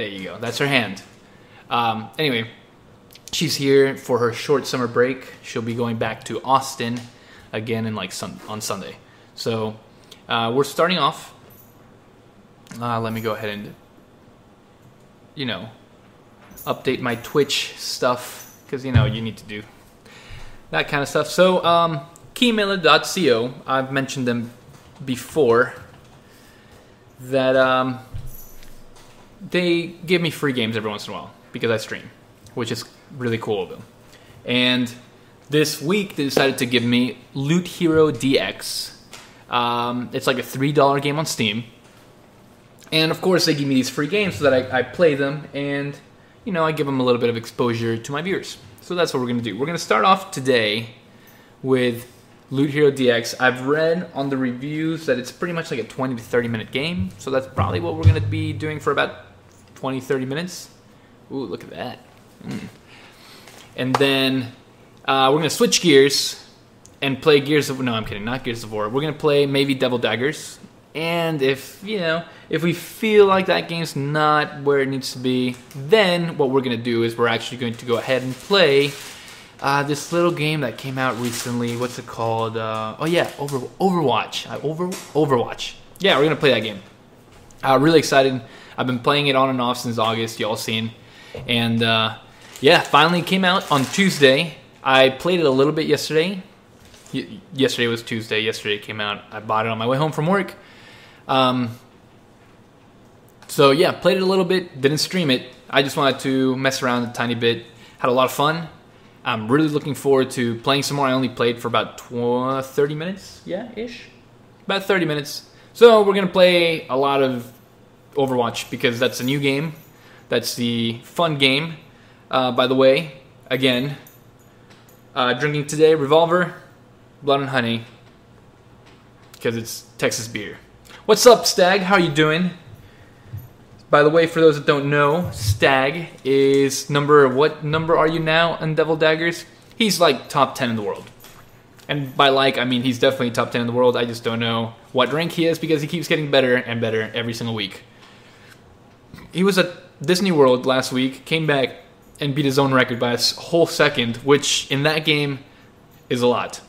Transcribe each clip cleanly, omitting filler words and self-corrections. There you go. That's her hand. Anyway, she's here for her short summer break. She'll be going back to Austin again in like on Sunday. So we're starting off. Let me go ahead and, you know, update my Twitch stuff because, you know, you need to do that kind of stuff. So Keymailer.co, I've mentioned them before, that they give me free games every once in a while because I stream, which is really cool of them. And this week they decided to give me Loot Hero DX. It's like a $3 game on Steam. And of course they give me these free games so that I play them and, you know, I give them a little bit of exposure to my viewers. So that's what we're going to do. We're going to start off today with Loot Hero DX. I've read on the reviews that it's pretty much like a 20 to 30 minute game. So that's probably what we're going to be doing for about 20, 30 minutes. Ooh, look at that. Mm. And then we're going to switch gears and play Gears of... No, I'm kidding. Not Gears of War. We're going to play maybe Devil Daggers. And if, you know, if we feel like that game's not where it needs to be, then what we're going to do is we're actually going to go ahead and play this little game that came out recently. What's it called? Oh yeah, Overwatch. Overwatch. Yeah, we're going to play that game. Really excited. I've been playing it on and off since August. Y'all seen. And yeah, finally came out on Tuesday. I played it a little bit yesterday. Yesterday was Tuesday. Yesterday it came out. I bought it on my way home from work. So yeah, played it a little bit, didn't stream it. I just wanted to mess around a tiny bit. Had a lot of fun. I'm really looking forward to playing some more. I only played for about 30 minutes, ish. About 30 minutes. So we're going to play a lot of Overwatch because that's a new game. That's the fun game. By the way, again, drinking today, Revolver, Blood and Honey, because it's Texas beer. What's up, Stag? How are you doing? By the way, for those that don't know, Stag is number... What number are you now in Devil Daggers? He's like top 10 in the world. And by like, I mean he's definitely top 10 in the world. I just don't know what rank he is because he keeps getting better and better every single week. He was at Disney World last week, came back and beat his own record by a whole second, which in that game is a lot,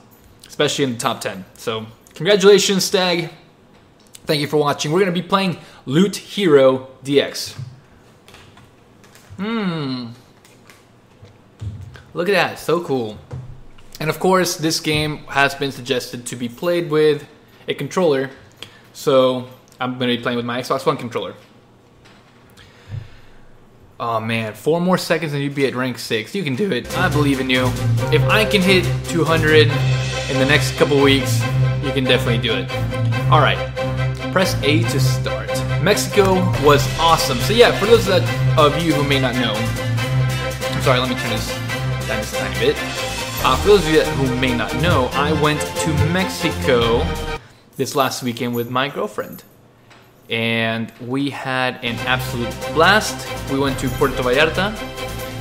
especially in the top 10. So congratulations, Stag. Thank you for watching. We're going to be playing Loot Hero DX. Mmm. Look at that. So cool. And of course, this game has been suggested to be played with a controller. So I'm going to be playing with my Xbox One controller. Oh man, 4 more seconds and you'd be at rank 6. You can do it. I believe in you. If I can hit 200 in the next couple weeks, you can definitely do it. Alright. Press A to start. Mexico was awesome. So yeah, for those of you who may not know, I'm sorry, let me turn this down just a tiny bit. For those of you who may not know, I went to Mexico this last weekend with my girlfriend. And we had an absolute blast. We went to Puerto Vallarta.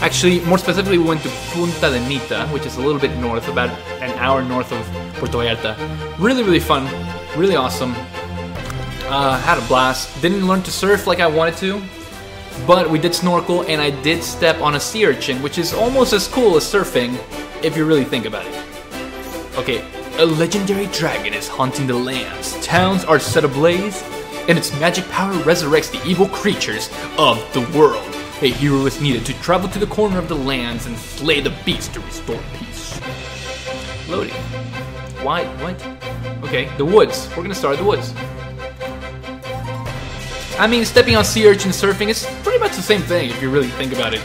Actually, more specifically, we went to Punta de Mita, which is a little bit north, about an hour north of Puerto Vallarta. Really, really fun. Really awesome. Had a blast. Didn't learn to surf like I wanted to, but we did snorkel and I did step on a sea urchin, which is almost as cool as surfing if you really think about it. Okay, a legendary dragon is haunting the lands. Towns are set ablaze, and its magic power resurrects the evil creatures of the world. A hero is needed to travel to the corner of the lands and slay the beast to restore peace. Loading. Why? What? Okay, the woods. We're gonna start the woods. I mean, stepping on sea urchin surfing is pretty much the same thing if you really think about it.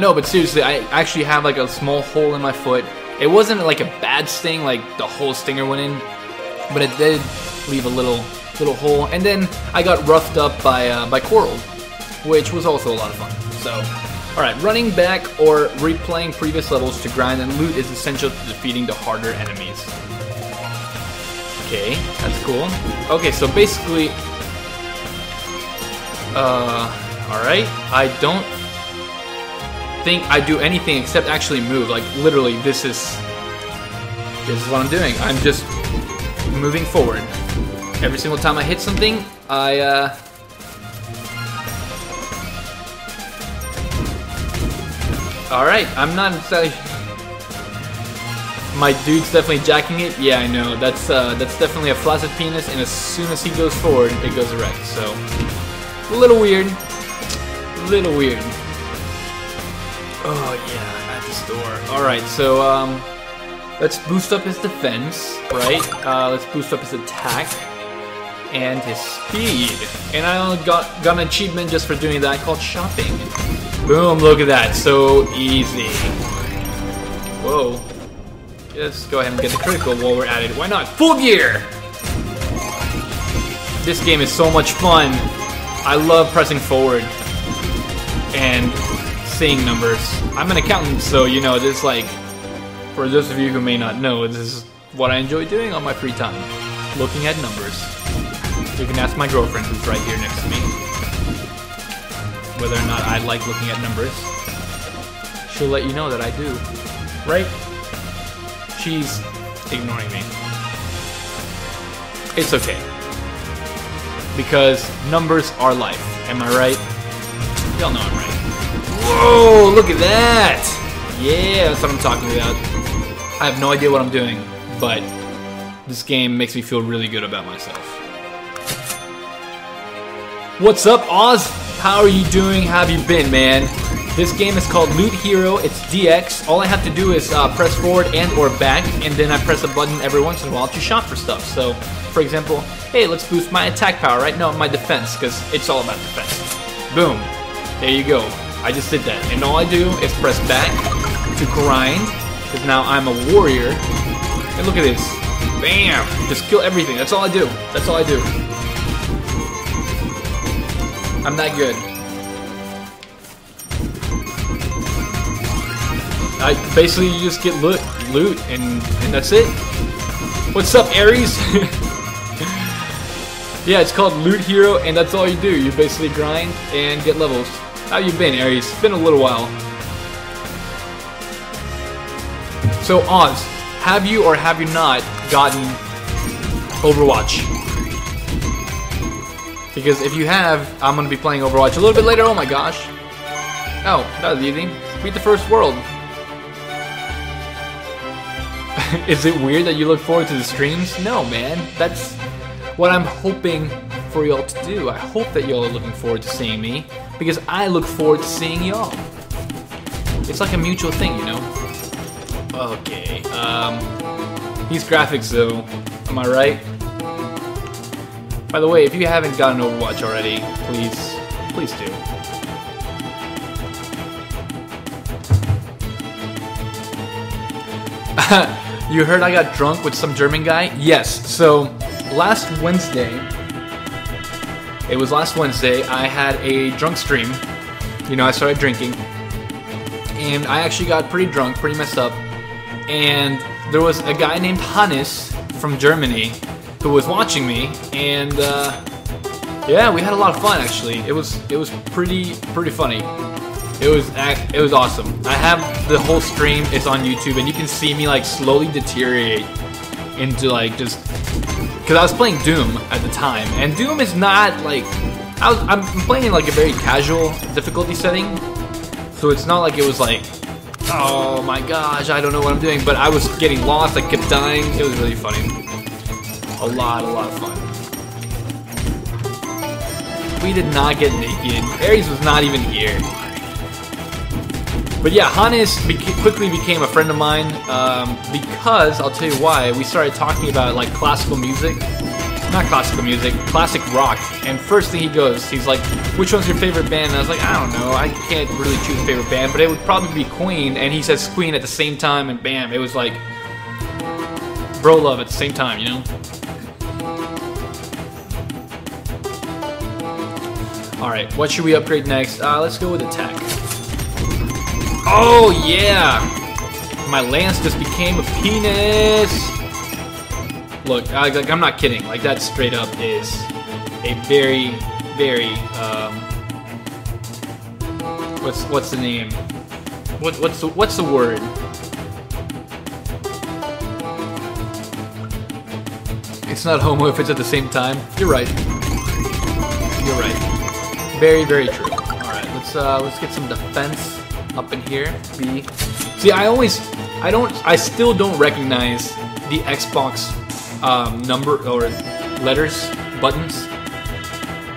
No, but seriously, I actually have like a small hole in my foot. It wasn't like a bad sting, like the whole stinger went in, but it did leave a little hole. And then I got roughed up by coral, which was also a lot of fun. So, all right, running back or replaying previous levels to grind and loot is essential to defeating the harder enemies. Okay, that's cool. Okay, so basically. Alright, I don't think I do anything except actually move. Like, literally, this is what I'm doing. I'm just moving forward. Every single time I hit something, I Alright, I'm not entirely... My dude's definitely jacking it. Yeah, I know. That's definitely a flaccid penis, and as soon as he goes forward, it goes erect. So, a little weird. A little weird. Oh, yeah, I'm at the store. Alright, so, let's boost up his defense, right? Let's boost up his attack and his speed. And I only got an achievement just for doing that called shopping. Boom, look at that. So easy. Whoa. Let's go ahead and get the critical while we're at it. Why not? Full gear! This game is so much fun. I love pressing forward and seeing numbers. I'm an accountant, so you know, this like, for those of you who may not know, this is what I enjoy doing on my free time. Looking at numbers. You can ask my girlfriend, who's right here next to me, whether or not I like looking at numbers. She'll let you know that I do. Right? She's ignoring me. It's okay. Because numbers are life. Am I right? Y'all know I'm right. Whoa, look at that! Yeah, that's what I'm talking about. I have no idea what I'm doing, but this game makes me feel really good about myself. What's up, Oz? How are you doing? How have you been, man? This game is called Loot Hero, it's DX. All I have to do is press forward and or back, and then I press a button every once in a while to shop for stuff. So, for example, hey, let's boost my attack power, right? No, my defense, because it's all about defense. Boom. There you go. I just did that. And all I do is press back to grind, because now I'm a warrior. And look at this. Bam! Just kill everything. That's all I do. That's all I do. I'm that good. I basically you just get loot, and that's it. What's up, Aries? Yeah, it's called Loot Hero, and that's all you do. You basically grind and get levels. How you been, Aries? It's been a little while. So, Oz, have you or have you not gotten Overwatch? Because if you have, I'm gonna be playing Overwatch a little bit later. Oh my gosh! Oh, that was easy. Beat the first world. Is it weird that you look forward to the streams? No, man. That's what I'm hoping for y'all to do. I hope that y'all are looking forward to seeing me, because I look forward to seeing y'all. It's like a mutual thing, you know? Okay, these graphics though, am I right? By the way, if you haven't gotten Overwatch already, please do. You heard I got drunk with some German guy? Yes, so last Wednesday, I had a drunk stream. You know, I started drinking. And I actually got pretty drunk, pretty messed up. And there was a guy named Hannes from Germany who was watching me. And yeah, we had a lot of fun actually. It was pretty funny. It was awesome. I have the whole stream. It's on YouTube, and you can see me like slowly deteriorate into like just because I was playing Doom at the time, and Doom is not like I'm playing in like a very casual difficulty setting, so it's not like it was like oh my gosh I don't know what I'm doing, but I was getting lost. I kept dying. It was really funny. A lot of fun. We did not get naked. Ares was not even here. But yeah, Hannes quickly became a friend of mine because, I'll tell you why, we started talking about like classical music. Not classical music, classic rock. And first thing he goes, he's like, which one's your favorite band? And I was like, I don't know, I can't really choose a favorite band, but it would probably be Queen. And he says Queen at the same time, and bam, it was like, bro love at the same time, you know? Alright, what should we upgrade next? Let's go with attack. Oh yeah! My lance just became a penis! Look, I'm not kidding. Like, that straight up is a very, very, what's the name? What's the word? It's not homo if it's at the same time. You're right. You're right. Very, very true. Alright, let's get some defense. up in here. B. See, I still don't recognize the Xbox number or letters, buttons.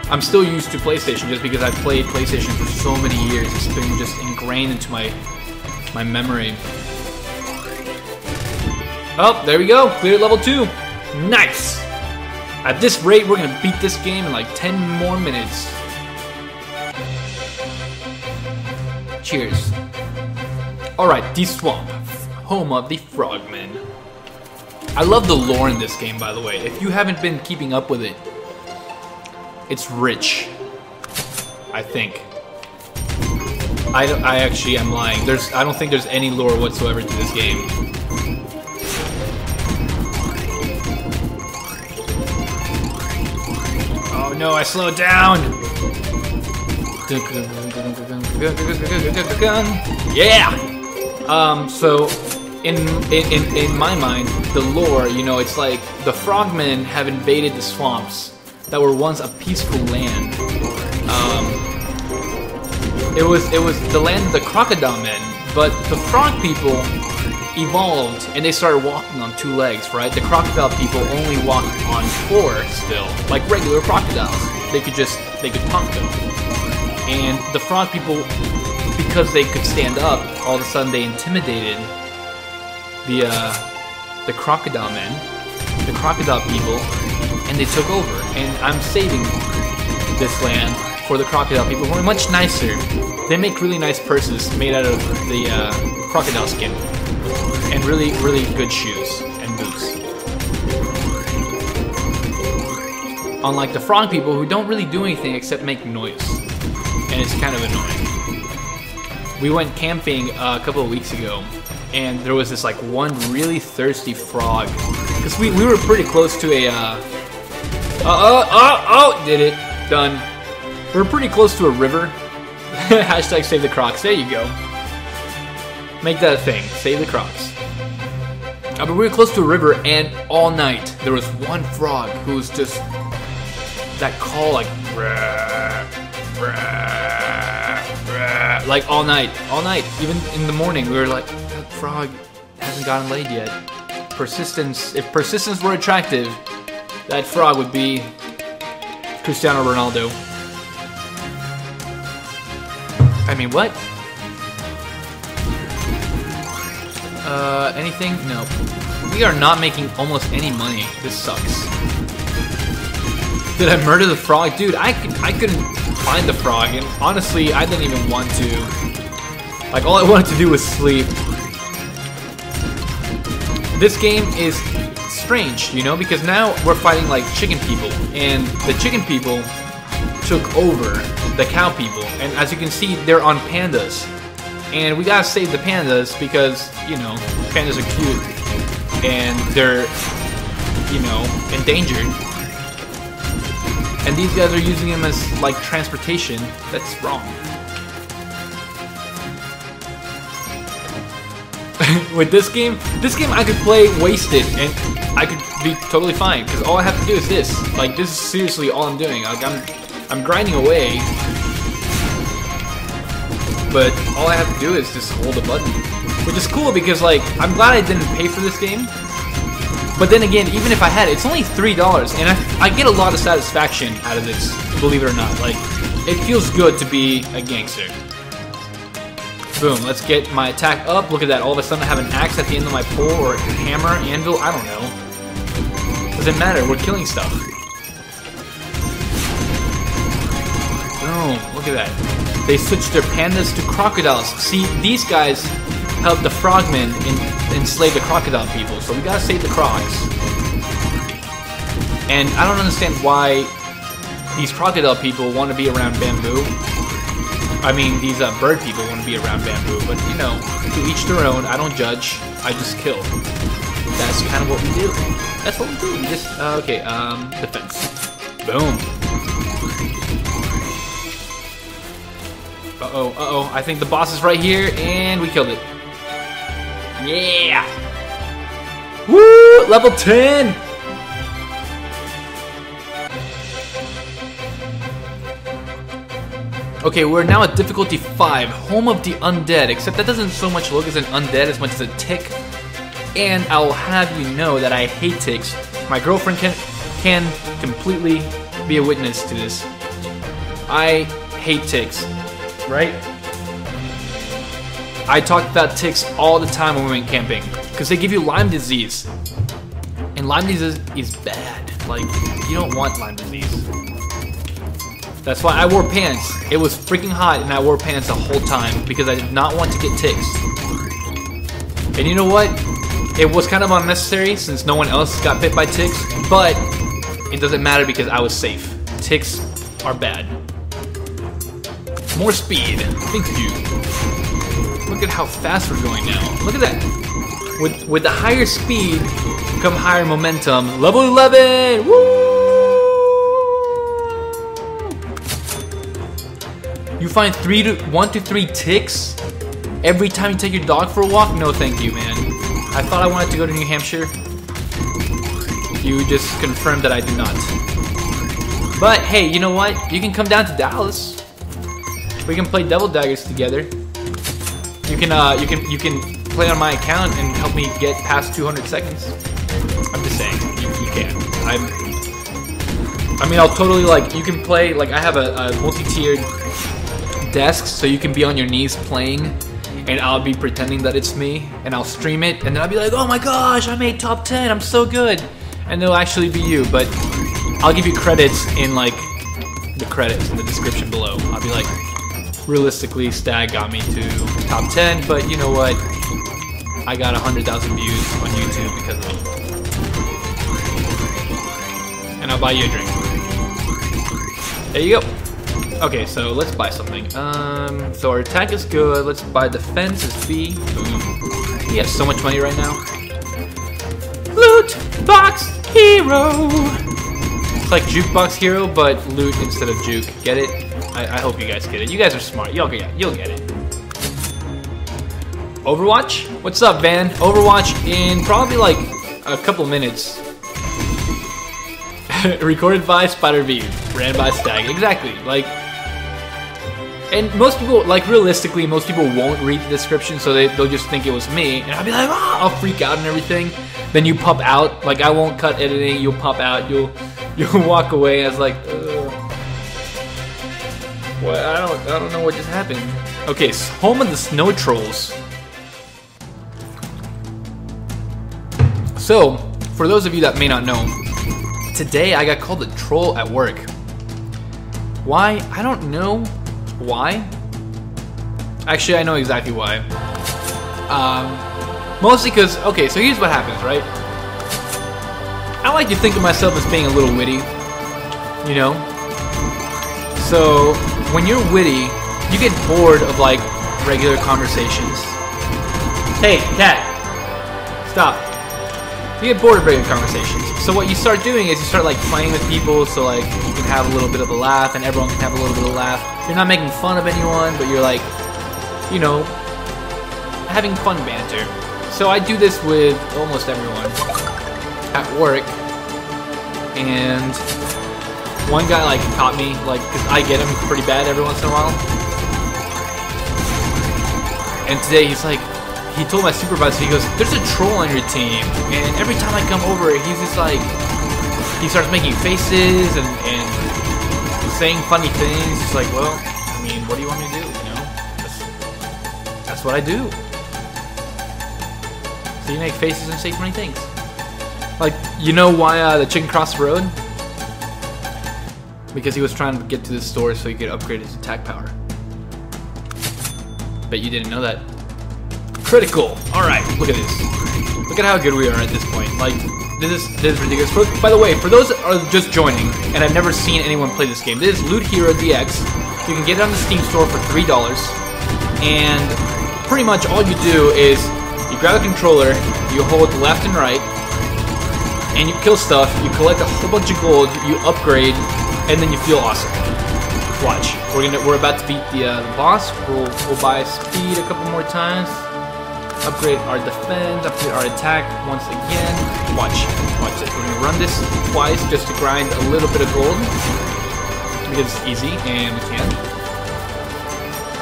I'm still used to PlayStation just because I played PlayStation for so many years. It's been just ingrained into my memory. Oh, there we go. Cleared level 2. Nice. At this rate, we're gonna beat this game in like 10 more minutes. Cheers. Alright, the swamp. Home of the frogmen. I love the lore in this game, by the way. If you haven't been keeping up with it, it's rich. I think. I actually am lying. I don't think there's any lore whatsoever to this game. Oh no, I slowed down! Yeah! So, in my mind, the lore, you know, it's like the frogmen have invaded the swamps that were once a peaceful land. It was the land of the crocodile men, but the frog people evolved and they started walking on 2 legs, right? The crocodile people only walk on 4 still, like regular crocodiles. They could pump them. And the frog people, because they could stand up, all of a sudden they intimidated the crocodile men, the crocodile people, and they took over. And I'm saving this land for the crocodile people, who are much nicer. They make really nice purses made out of the crocodile skin, and really, really good shoes and boots. Unlike the frog people, who don't really do anything except make noise, and it's kind of annoying. We went camping a couple of weeks ago, and there was this like one really thirsty frog, because we were pretty close to a did it, done. We're pretty close to a river. Hashtag save the crocs, there you go. Make that a thing, save the crocs. But we were close to a river, and all night there was one frog who was just that call, like brah, brah, brah, like all night. Even in the morning, we were like, that frog hasn't gotten laid yet. Persistence. If persistence were attractive, that frog would be Cristiano Ronaldo. I mean, what? Anything? No. We are not making almost any money. This sucks. Did I murder the frog? Dude, I couldn't find the frog, and honestly, I didn't even want to. Like, all I wanted to do was sleep. This game is strange, you know, because now we're fighting, like, chicken people, and the chicken people took over the cow people, and as you can see, they're on pandas. And we gotta save the pandas because, you know, pandas are cute and they're, you know, endangered. And these guys are using them as, like, transportation. That's wrong. With this game I could play wasted and I could be totally fine because all I have to do is this. Like, this is seriously all I'm doing. Like, I'm grinding away. But all I have to do is just hold a button, which is cool because, like, I'm glad I didn't pay for this game. But then again, even if I had it, it's only $3, and I get a lot of satisfaction out of this, believe it or not. Like, it feels good to be a gangster. Boom, let's get my attack up. Look at that, all of a sudden I have an axe at the end of my pole, or a hammer, anvil, I don't know. Doesn't matter, we're killing stuff. Boom, look at that. They switched their pandas to crocodiles. See, these guys helped the frogmen enslave the crocodile people, so we gotta save the crocs. And I don't understand why these crocodile people want to be around bamboo. I mean, these bird people want to be around bamboo, but, you know, to each their own. I don't judge, I just kill. That's kind of what we do. That's what we do. We just, okay, defense. Boom. Uh-oh, uh-oh, I think the boss is right here, and we killed it. Yeah! Woo! Level 10! Okay, we're now at difficulty 5, Home of the Undead, except that doesn't so much look as an undead as much as a tick. And I'll have you know that I hate ticks. My girlfriend can completely be a witness to this. I hate ticks, right? I talked about ticks all the time when we went camping, because they give you Lyme disease. And Lyme disease is bad. Like, you don't want Lyme disease. That's why I wore pants. It was freaking hot and I wore pants the whole time because I did not want to get ticks. And you know what? It was kind of unnecessary since no one else got bit by ticks, but it doesn't matter because I was safe. Ticks are bad. More speed. Thank you. Look at how fast we're going now. Look at that. With the higher speed, come higher momentum. Level 11! Woo! You find 1 to 3 ticks every time you take your dog for a walk? No thank you, man. I thought I wanted to go to New Hampshire. You just confirmed that I do not. But hey, you know what? You can come down to Dallas. We can play Devil Daggers together. You can play on my account and help me get past 200 seconds. I'm just saying, you can. I mean, I'll totally, like, you can play, like, I have a multi-tiered desk, so you can be on your knees playing and I'll be pretending that it's me and I'll stream it and then I'll be like, oh my gosh, I made top 10, I'm so good, and it'll actually be you, but I'll give you credits in, like, the credits in the description below. I'll be like, realistically Stag got me to top 10, but you know what, I got 100,000 views on YouTube because of it, and I'll buy you a drink. There you go. Okay, so let's buy something. So our attack is good. Let's buy defense is B. Boom. He has so much money right now. Loot Box Hero! It's like Jukebox Hero, but loot instead of juke. Get it? I hope you guys get it. You guys are smart. You'll get it. Overwatch? What's up, Van? Overwatch in probably like a couple minutes. Recorded by Spider V. Ran by Stag. Exactly. Like... And most people, like, realistically, most people won't read the description, so they'll just think it was me. And I'll be like, ah, I'll freak out and everything. Then you pop out. Like, I won't cut editing. You'll pop out. You'll walk away. I was like, what? I don't know what just happened. Okay, so Home of the Snow Trolls. So, for those of you that may not know, today I got called a troll at work. Why? I don't know. Why? Actually, I know exactly why. Mostly because, okay, so here's what happens, right? I like to think of myself as being a little witty, you know? So, when you're witty, you get bored of, like, regular conversations. Hey, cat! Stop. You get bored of regular conversations. So what you start doing is you start, like, playing with people, so, like, you can have a little bit of a laugh and everyone can have a little bit of a laugh. You're not making fun of anyone, but you're, like, you know, having fun banter. So I do this with almost everyone at work, and one guy, like, caught me, like, because I get him pretty bad every once in a while. And today he's like, he told my supervisor, he goes, there's a troll on your team, and every time I come over, he's just like, he starts making faces and saying funny things. It's like, well, I mean, what do you want me to do, you know? That's what I do. So you make faces and say funny things. Like, you know why the chicken crossed the road? Because he was trying to get to the store so he could upgrade his attack power. Bet you didn't know that. Critical. Alright, look at this. Look at how good we are at this point. Like, This is ridiculous. By the way, for those that are just joining, and I've never seen anyone play this game, this is Loot Hero DX. You can get it on the Steam store for $3, and pretty much all you do is you grab a controller, you hold left and right, and you kill stuff, you collect a whole bunch of gold, you upgrade, and then you feel awesome. Watch. We're about to beat the boss. We'll buy speed a couple more times. Upgrade our defense, upgrade our attack once again. Watch this. We're gonna run this twice just to grind a little bit of gold because it's easy and we can.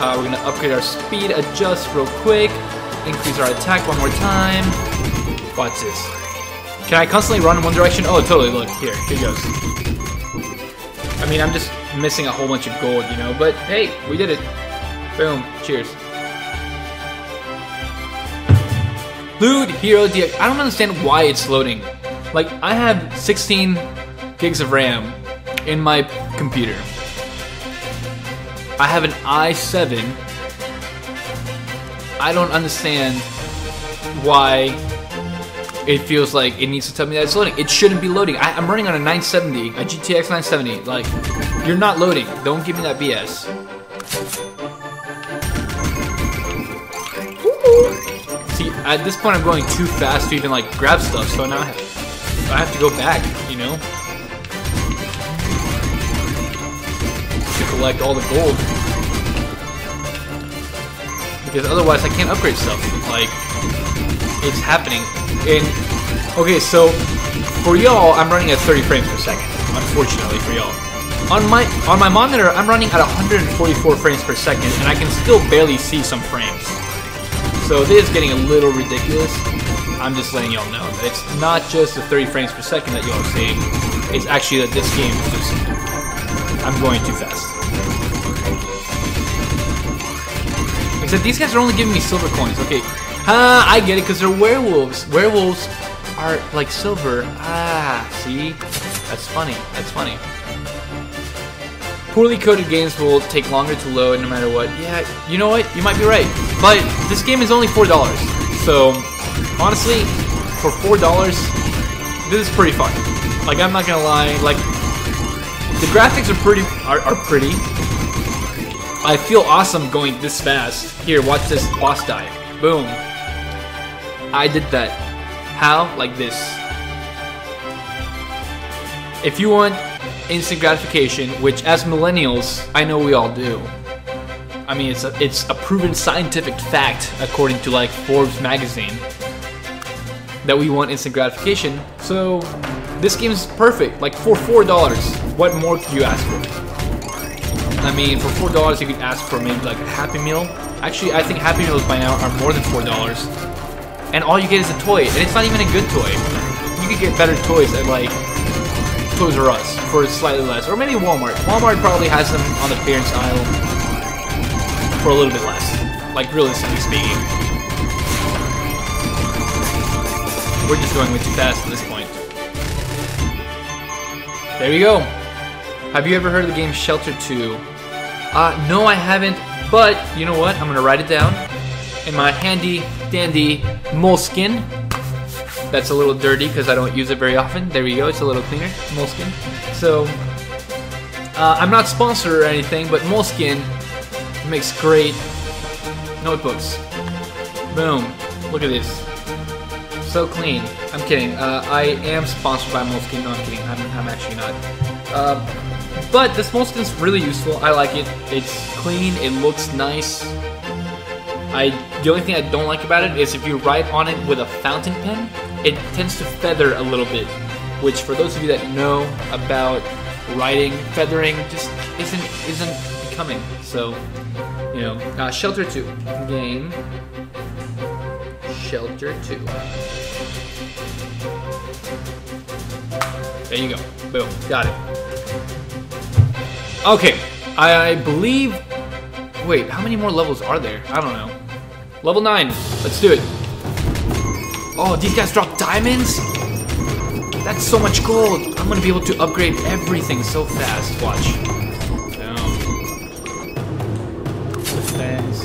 We're gonna upgrade our speed, adjust real quick, increase our attack one more time. Watch this. Can I constantly run in one direction? Oh, totally, look, here goes. I mean, I'm just missing a whole bunch of gold, you know, but hey, we did it. Boom, cheers. Loot Hero DX. I don't understand why it's loading. Like, I have 16 gigs of RAM in my computer. I have an i7. I don't understand why it feels like it needs to tell me that it's loading. It shouldn't be loading. I'm running on a 970, a GTX 970. Like, you're not loading. Don't give me that BS. See, at this point I'm going too fast to even, like, grab stuff, so now I have to go back, you know? Collect all the gold, because otherwise I can't upgrade stuff. Like, it's happening. And okay, so for y'all I'm running at 30 frames per second, unfortunately for y'all. On my monitor I'm running at 144 frames per second, and I can still barely see some frames, so this is getting a little ridiculous. I'm just letting y'all know that it's not just the 30 frames per second that y'all are seeing, it's actually that this game is just, I'm going too fast. Except these guys are only giving me silver coins. Okay, I get it, because they're werewolves. Werewolves are like silver. Ah, see? That's funny. That's funny. Poorly coded games will take longer to load no matter what. Yeah, you know what? You might be right. But this game is only $4. So, honestly, for $4, this is pretty fun. Like, I'm not gonna lie. Like, the graphics are pretty. Are pretty. I feel awesome going this fast. Here, watch this boss dive. Boom. I did that. How? Like this. If you want instant gratification, which as millennials, I know we all do. I mean, it's a proven scientific fact, according to like Forbes magazine, that we want instant gratification. So this game is perfect. Like, for $4. What more could you ask for? I mean, for $4 you could ask for maybe like a Happy Meal. Actually, I think Happy Meals by now are more than $4. And all you get is a toy, and it's not even a good toy. You could get better toys at like Toys R Us for slightly less, or maybe Walmart. Walmart probably has them on the clearance aisle for a little bit less, like realistically speaking. We're just going way too fast at this point. There we go. Have you ever heard of the game Shelter 2? No, I haven't, but you know what? I'm gonna write it down in my handy dandy Moleskine. That's a little dirty because I don't use it very often. There we go, it's a little cleaner, Moleskine. So, I'm not sponsored or anything, but Moleskine makes great notebooks. Boom, look at this. So clean. I'm kidding. I am sponsored by Moleskine. No, I'm kidding. I'm actually not. But this Moleskine is really useful. I like it. It's clean. It looks nice. The only thing I don't like about it is if you write on it with a fountain pen, it tends to feather a little bit. Which, for those of you that know about writing, feathering just isn't becoming. So, you know, Shelter 2 game. Shelter 2. There you go. Boom. Got it. Okay. I believe... Wait, how many more levels are there? I don't know. Level 9. Let's do it. Oh, these guys drop diamonds? That's so much gold. I'm going to be able to upgrade everything so fast. Watch. Down. Defense.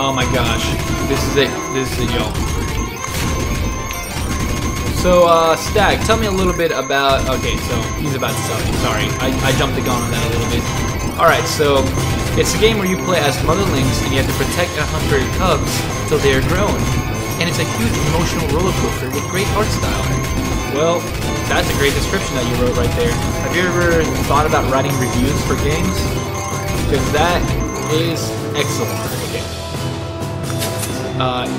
Oh my gosh, this is it, y'all. So, Stag, tell me a little bit about, okay, so, he's about to tell me, sorry, I jumped the gun on that a little bit. Alright, so, it's a game where you play as motherlings, and you have to protect and hunt for your cubs till they are grown. And it's a huge emotional roller coaster with great art style. Well, that's a great description that you wrote right there. Have you ever thought about writing reviews for games? Because that is excellent.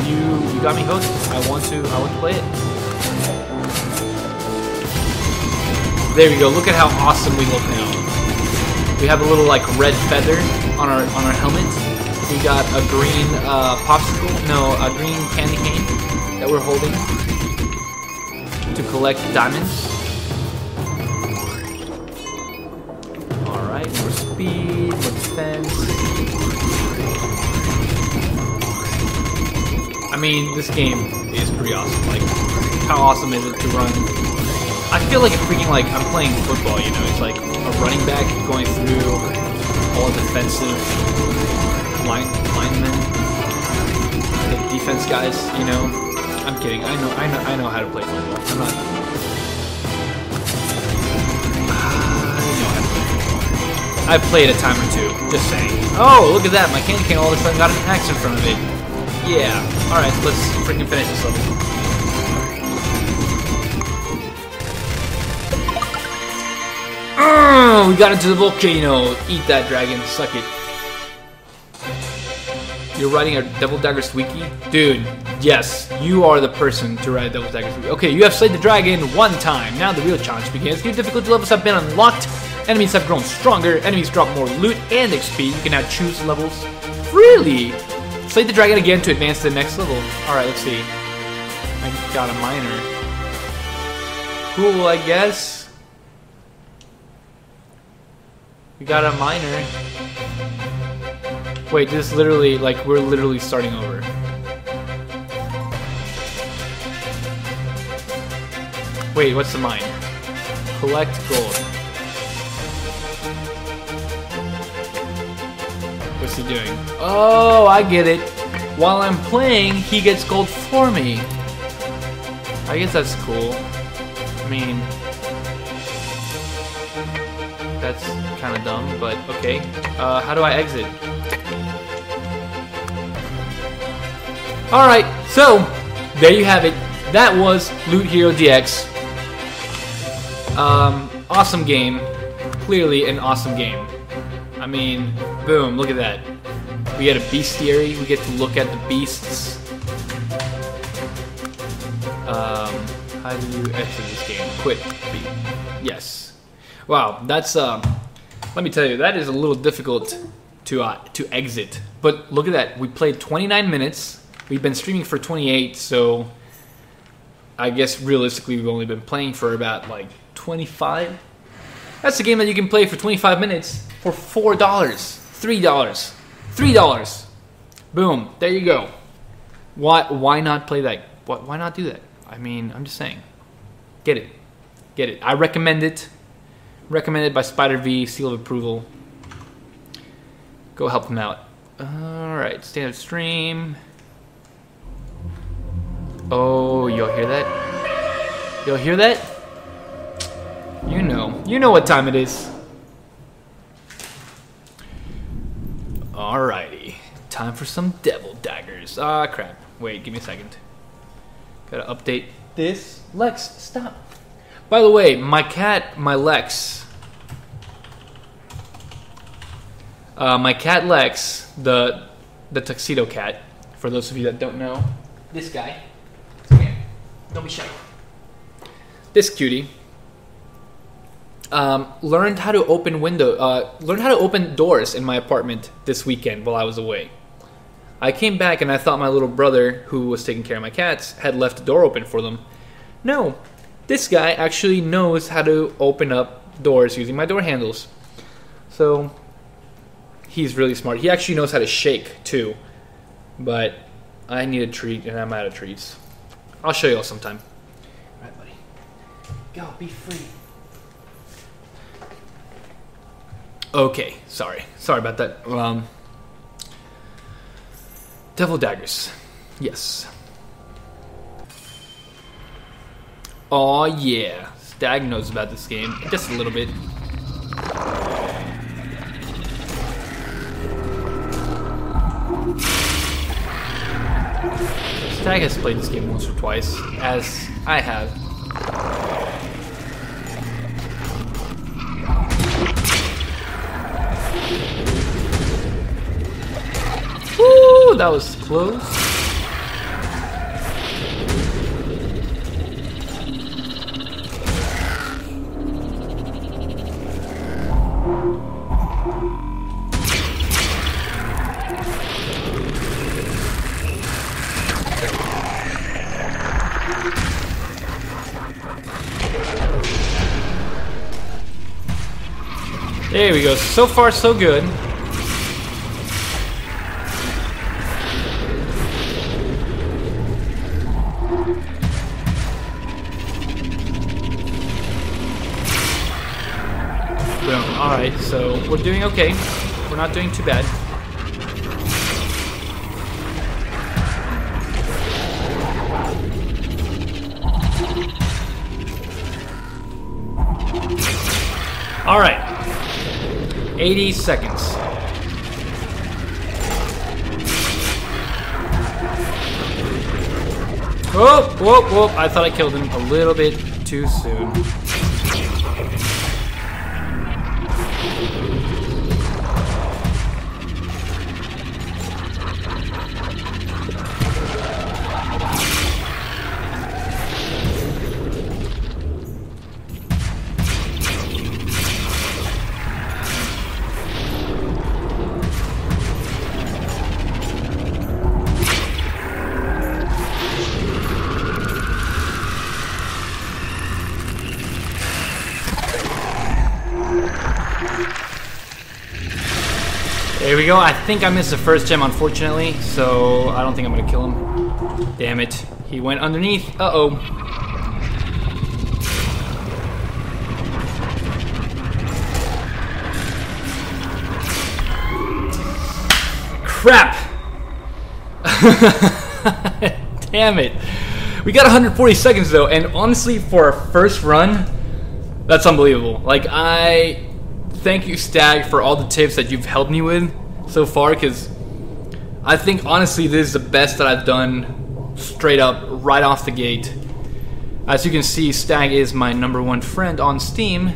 You got me hooked. I want to play it. There we go. Look at how awesome we look now. We have a little like red feather on our helmet. We got a green popsicle, no, a green candy cane that we're holding to collect diamonds. All right, more speed, more defense. I mean, this game is pretty awesome. Like, how awesome is it to run? I feel like freaking like I'm playing football, you know, it's like a running back going through all defensive linemen, the defense guys, you know. I'm kidding. I know how to play football. I'm not. I know how to play football. I've played a time or two. Just saying. Oh, look at that! My candy cane all of a sudden got an axe in front of it. Yeah. All right, let's freaking finish this level. We got into the volcano. Eat that, dragon. Suck it. You're writing a Devil Daggers wiki? Dude, yes. You are the person to write a Devil Daggers wiki. Okay, you have slayed the dragon one time. Now the real challenge begins. New difficulty levels have been unlocked. Enemies have grown stronger. Enemies drop more loot and XP. You can now choose levels freely. Slay the dragon again to advance to the next level. Alright, let's see. I got a miner. Cool, I guess. We got a miner. Wait, this is literally, like, we're literally starting over. Wait, what's the mine? Collect gold. What's he doing? Oh, I get it. While I'm playing, he gets gold for me. I guess that's cool. I mean... that's kind of dumb, but okay. How do I exit? Alright, so there you have it. That was Loot Hero DX. Awesome game. Clearly an awesome game. I mean, boom, look at that. We had a bestiary. We get to look at the beasts. How do you exit this game? Quit. Yes. Wow, that's, let me tell you, that is a little difficult to exit. But look at that, we played 29 minutes, we've been streaming for 28, so I guess realistically we've only been playing for about, like, 25? That's a game that you can play for 25 minutes for $4, $3, $3. Boom, there you go. Why not play that? Why not do that? I mean, I'm just saying. Get it. Get it. I recommend it. Recommended by Spider V, seal of approval. Go help them out. Alright, standard stream. Oh, you'll hear that? You'll hear that? You know. You know what time it is. Alrighty. Time for some Devil Daggers. Ah, crap. Wait, give me a second. Gotta update this. Lex, stop. By the way, my cat, my cat Lex, the tuxedo cat, for those of you that don't know, this guy, don't be shy, this cutie, learned how to open doors in my apartment this weekend while I was away. I came back and I thought my little brother, who was taking care of my cats, had left the door open for them. No. This guy actually knows how to open up doors using my door handles. So, he's really smart. He actually knows how to shake, too. But, I need a treat, and I'm out of treats. I'll show you all sometime. Alright, buddy. Go, be free. Okay, sorry. Sorry about that. Devil Daggers. Yes. Aw, yeah. Stag knows about this game. Just a little bit. Stag has played this game once or twice, as I have. Woo! That was close. There we go. So far, so good. Boom. Alright, so we're doing okay. We're not doing too bad. Alright. 80 seconds. Whoa, whoa, whoa. I thought I killed him a little bit too soon. There we go. I think I missed the first gem, unfortunately, so I don't think I'm gonna kill him. Damn it. He went underneath. Uh-oh. Crap! Damn it. We got 140 seconds, though, and honestly, for our first run, that's unbelievable. Like, thank you, Stag, for all the tips that you've helped me with so far, because I think, honestly, this is the best that I've done straight up, right off the gate. As you can see, Stag is my #1 friend on Steam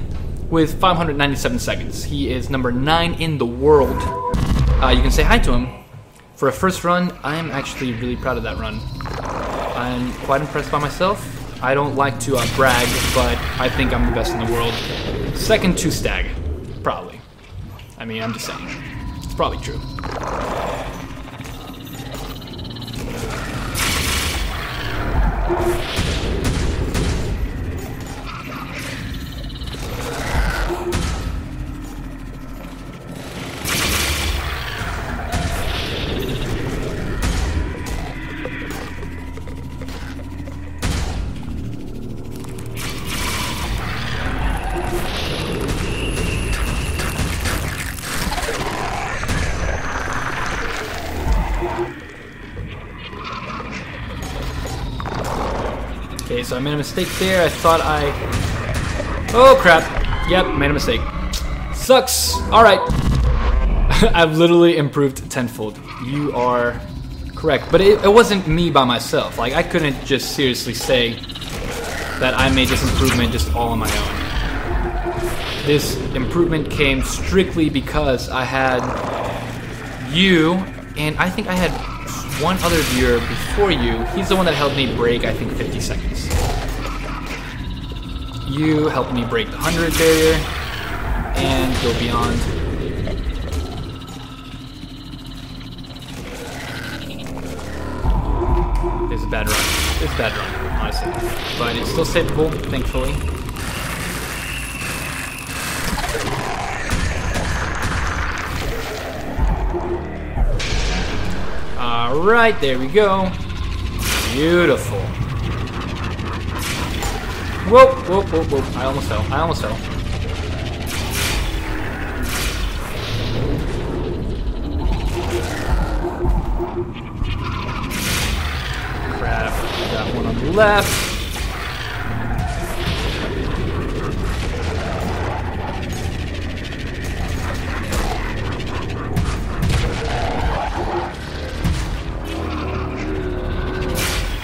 with 597 seconds. He is #9 in the world. You can say hi to him. For a first run, I am actually really proud of that run. I'm quite impressed by myself. I don't like to brag, but I think I'm the best in the world. Second to Stag. Probably. I mean, I'm just saying. It's probably true. So I made a mistake there. I thought I... Oh, crap. Yep, made a mistake. Sucks. All right. I've literally improved tenfold. You are correct. But it wasn't me by myself. Like, I couldn't just seriously say that I made this improvement just all on my own. This improvement came strictly because I had you, and I think I had one other viewer before you. He's the one that helped me break, I think, 50 seconds. You helped me break the 100 barrier and go beyond. It's a bad run. It's a bad run, honestly. But it's still savable, thankfully. Alright, there we go. Beautiful. Whoa, whoa, whoa, whoa. I almost fell. I almost fell. Crap. Got one on the left.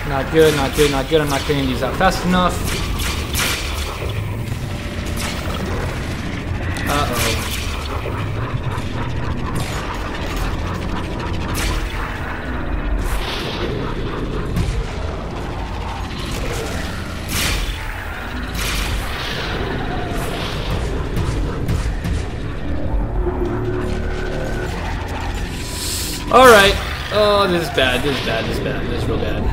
Not good, not good, not good. I'm not clearing these out fast enough. Uh-oh. Alright. Oh, this is bad, this is bad, this is bad. This is real bad.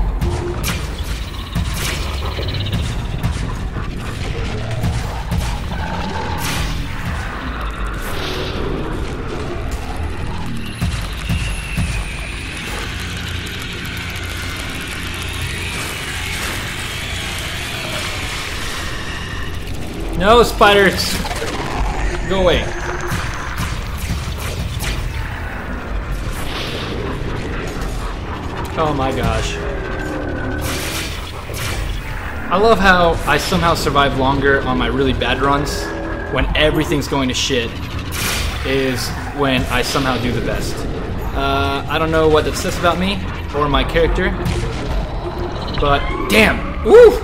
No, spiders! Go away. Oh my gosh. I love how I somehow survive longer on my really bad runs when everything's going to shit is when I somehow do the best. I don't know what that says about me or my character, but damn! Woo!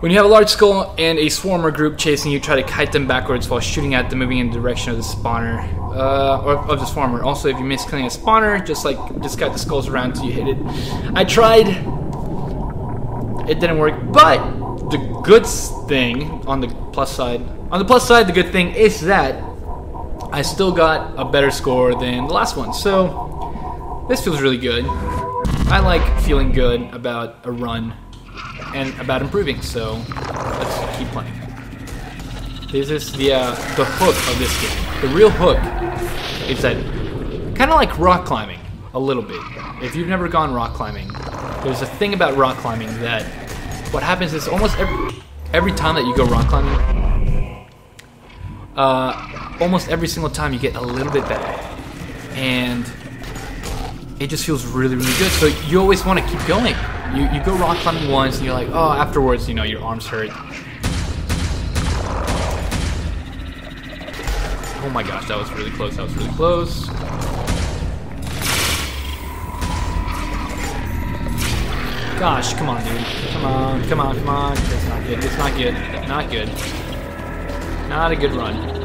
When you have a large skull and a swarmer group chasing you, try to kite them backwards while shooting at them, moving in the direction of the spawner, or of the swarmer. Also, if you miss killing a spawner, just kite the skulls around until you hit it. I tried. It didn't work, but the good thing on the plus side, the good thing is that I still got a better score than the last one. So this feels really good. I like feeling good about a run and about improving, so let's keep playing. This is the hook of this game. The real hook is that, kind of like rock climbing, a little bit. If you've never gone rock climbing, there's a thing about rock climbing that what happens is almost every time that you go rock climbing, almost every single time you get a little bit better. And it just feels really, really good, so you always want to keep going. You go rock climbing once and you're like, oh, afterwards, you know, your arms hurt. Oh my gosh, that was really close, that was really close. Gosh, come on, dude. Come on, come on, come on. That's not good, it's not good, not good. Not a good run.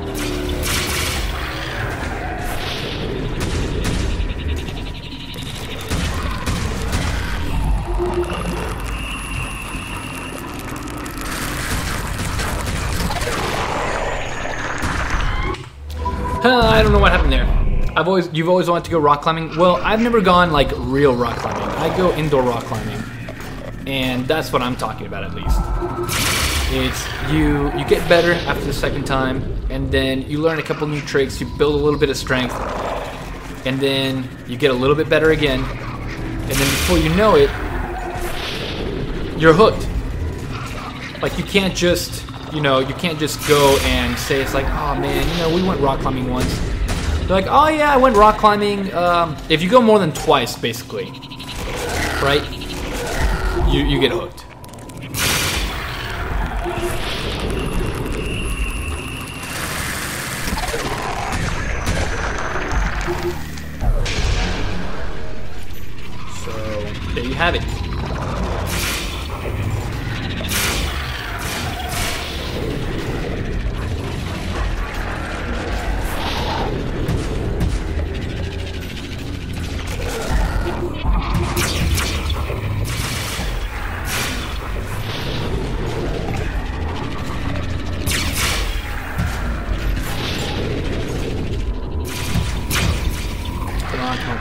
I don't know what happened there. You've always wanted to go rock climbing. Well, I've never gone like real rock climbing. I go indoor rock climbing, and that's what I'm talking about at least. It's you get better after the second time, and then you learn a couple new tricks. You build a little bit of strength, and then you get a little bit better again, and then before you know it, you're hooked. Like you can't just go and say it's like, oh man, you know, we went rock climbing once. They're like, oh yeah, I went rock climbing. If you go more than twice, basically, right? You get hooked. So there you have it.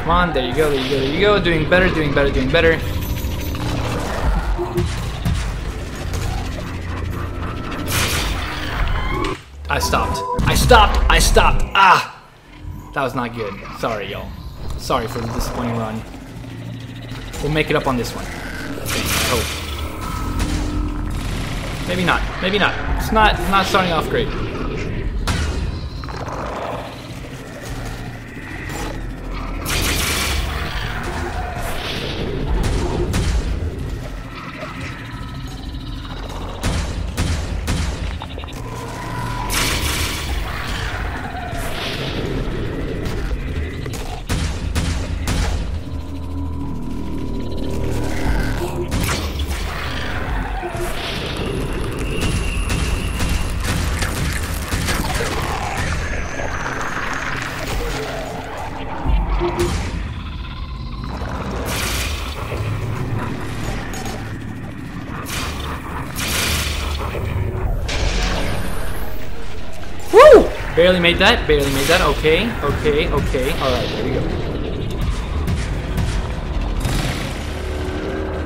Come on, there you go, there you go, there you go. Doing better, doing better, doing better. I stopped. I stopped. I stopped. Ah! That was not good. Sorry, y'all. Sorry for the disappointing run. We'll make it up on this one. I hope. Maybe not. Maybe not. It's not starting off great. Barely made that, okay, okay, okay, alright, there we go.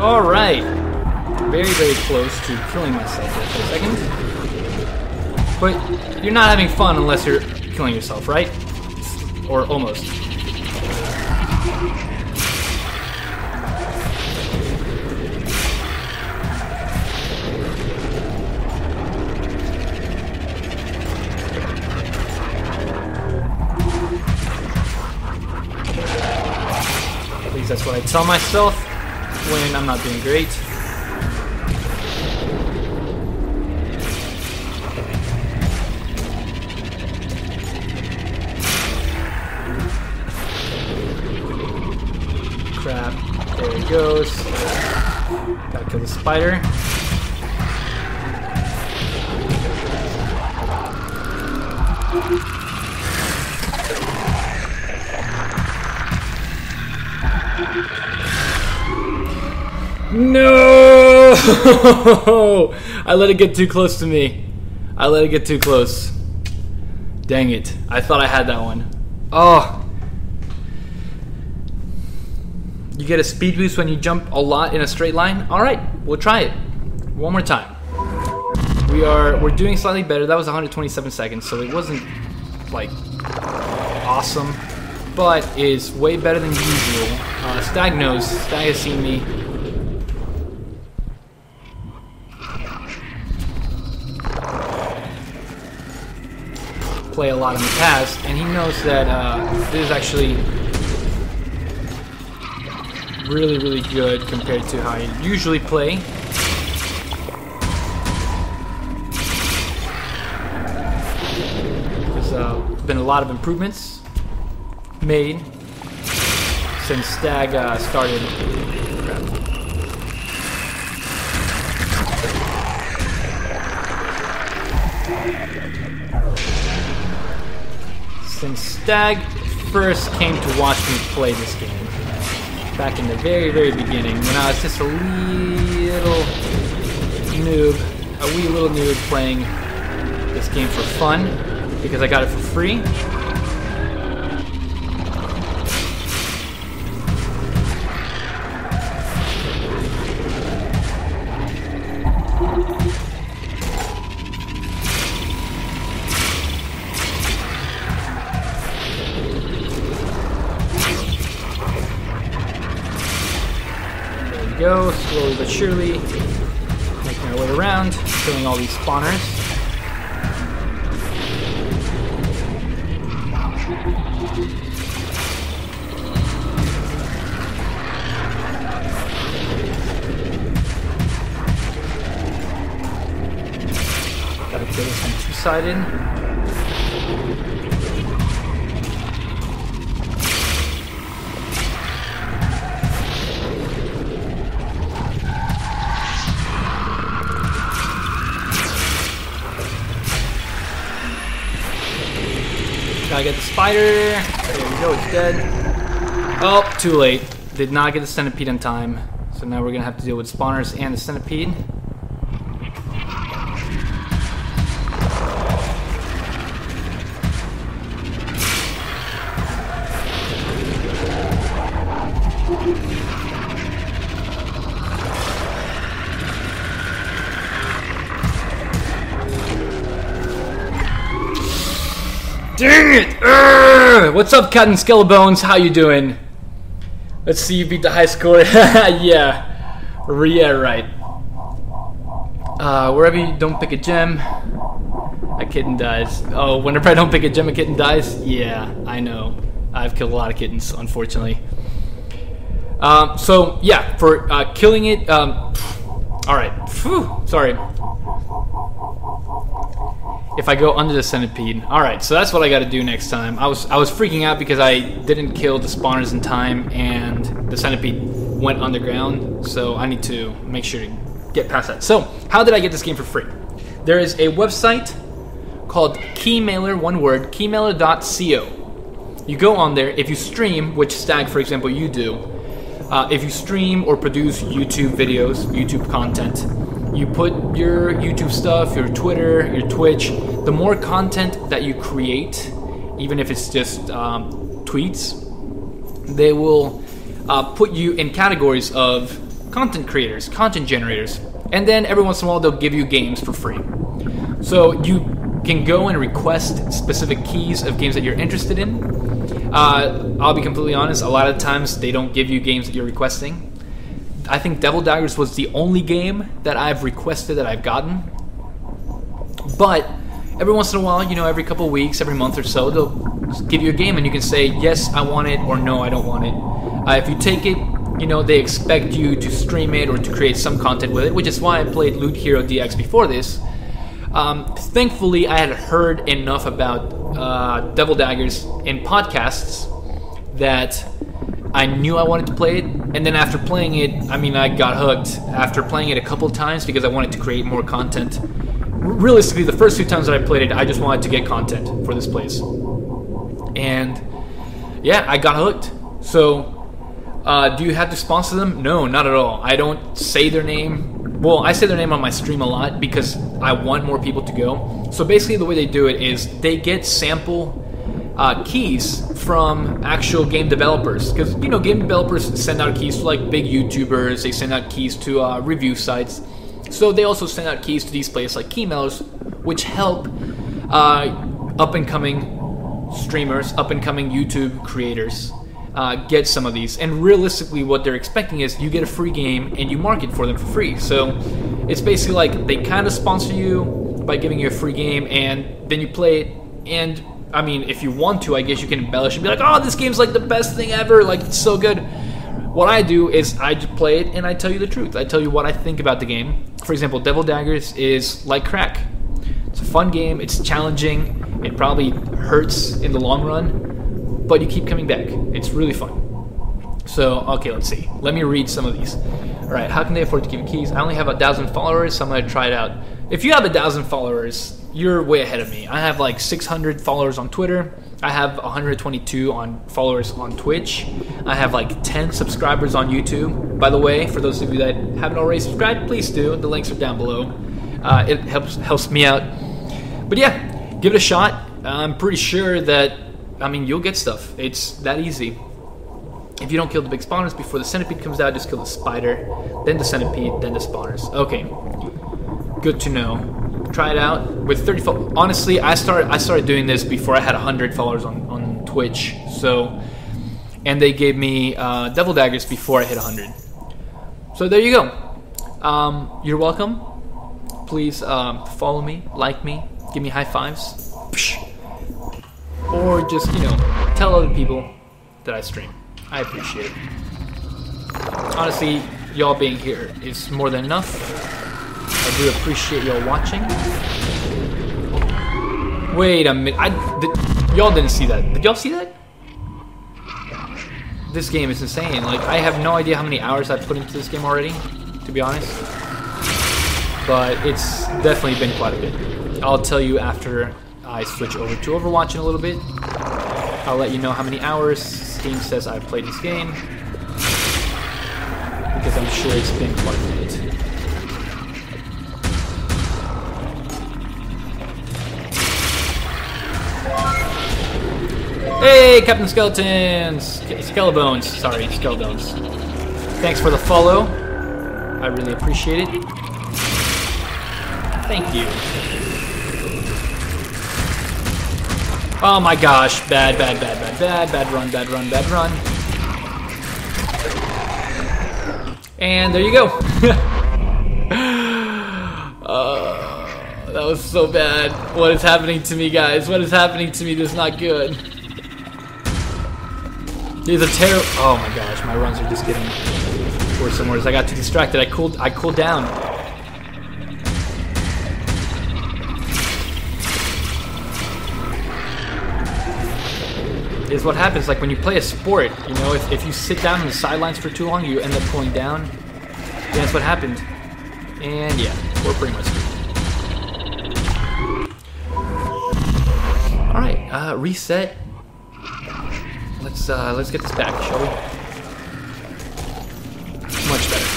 Alright, very, very close to killing myself there for a second. But you're not having fun unless you're killing yourself, right? Or almost. tell myself when I'm not doing great. Crap, there he goes. Gotta kill the spider. No! I let it get too close to me. I let it get too close. Dang it. I thought I had that one. Oh. You get a speed boost when you jump a lot in a straight line? Alright, we'll try it. One more time. We're doing slightly better. That was 127 seconds, so it wasn't like awesome, but is way better than usual. Stag knows. Stag has seen me. Play a lot in the past, and he knows that this is actually really, really good compared to how I usually play. There's been a lot of improvements made since Stag started. Since Stag first came to watch me play this game, back in the very, very beginning, when I was just a little noob, a wee little noob playing this game for fun, because I got it for free. Go slowly but surely, making our way around, killing all these spawners. Gotta kill this one two-sided. I get the spider. There we go, it's dead. Oh, too late. Did not get the centipede in time. So now we're gonna have to deal with spawners and the centipede. Dang it! Urgh! What's up, Captain Skellbones? How you doing? Let's see you beat the high score. Yeah. Yeah, right. Wherever you don't pick a gem, a kitten dies. Oh, whenever I don't pick a gem, a kitten dies? Yeah, I know. I've killed a lot of kittens, unfortunately. So, yeah, for killing it... Alright. Sorry. If I go under the centipede. Alright, so that's what I gotta do next time. I was freaking out because I didn't kill the spawners in time and the centipede went underground, so I need to make sure to get past that. So, how did I get this game for free? There is a website called Keymailer, one word, Keymailer.co. You go on there, if you stream, which Stag, for example, you do, if you stream or produce YouTube videos, YouTube content, you put your YouTube stuff, your Twitter, your Twitch. The more content that you create, even if it's just tweets, they will put you in categories of content creators, content generators. And then every once in a while, they'll give you games for free. So you can go and request specific keys of games that you're interested in. I'll be completely honest, a lot of times they don't give you games that you're requesting. I think Devil Daggers was the only game that I've requested that I've gotten. But every once in a while, you know, every couple of weeks, every month or so, they'll give you a game and you can say, yes, I want it, or no, I don't want it. If you take it, you know, they expect you to stream it or to create some content with it, which is why I played Loot Hero DX before this. Thankfully, I had heard enough about Devil Daggers in podcasts that I knew I wanted to play it. And then after playing it, I mean, I got hooked after playing it a couple times because I wanted to create more content. Realistically, the first two times that I played it, I just wanted to get content for this place. And yeah, I got hooked. So do you have to sponsor them? No, not at all. I don't say their name. Well, I say their name on my stream a lot because I want more people to go. So basically the way they do it is they get sample keys from actual game developers, because, you know, game developers send out keys to like big YouTubers, they send out keys to review sites. So they also send out keys to these places like Keymailers, which help up-and-coming streamers, up-and-coming YouTube creators get some of these. And realistically, what they're expecting is you get a free game and you market for them for free. So it's basically like they kind of sponsor you by giving you a free game, and then you play it. And I mean, if you want to, I guess you can embellish and be like, oh, this game's like the best thing ever, like it's so good. What I do is I just play it and I tell you the truth. I tell you what I think about the game. For example, Devil Daggers is like crack. It's a fun game, it's challenging, it probably hurts in the long run, but you keep coming back. It's really fun. So, okay, let's see. Let me read some of these. Alright, how can they afford to give me keys? I only have 1,000 followers, so I'm going to try it out. If you have 1,000 followers, you're way ahead of me. I have like 600 followers on Twitter. I have 122 followers on Twitch. I have like 10 subscribers on YouTube. By the way, for those of you that haven't already subscribed, please do. The links are down below. It helps me out. But yeah, give it a shot. I'm pretty sure that, I mean, you'll get stuff. It's that easy. If you don't kill the big spawners before the centipede comes out, just kill the spider, then the centipede, then the spawners. Okay, good to know. Try it out with 30 followers. Honestly, I started doing this before I had 100 followers on Twitch. So, and they gave me Devil Daggers before I hit 100. So there you go. You're welcome. Please follow me, like me, give me high fives, or just, you know, tell other people that I stream. I appreciate it. Honestly, y'all being here is more than enough. I do appreciate y'all watching. Wait a minute, y'all didn't see that. Did y'all see that? This game is insane. Like, I have no idea how many hours I've put into this game already, to be honest. But it's definitely been quite a bit. I'll tell you after I switch over to Overwatch in a little bit. I'll let you know how many hours Steam says I've played this game, because I'm sure it's been quite a bit. Hey, Captain Skeletons! Skelebones, sorry, Skelebones. Thanks for the follow. I really appreciate it. Thank you. Oh my gosh, bad, bad, bad, bad, bad, bad run, bad run, bad run. And there you go. That was so bad. What is happening to me, guys? What is happening to me? This is not good. These are terrible. Oh my gosh, my runs are just getting worse and worse. I got too distracted. I cooled down. It's what happens, like when you play a sport, you know, if you sit down on the sidelines for too long, you end up cooling down. Yeah, that's what happened. And yeah, we're pretty much good. All right, reset. Let's get this back, shall we? Much better.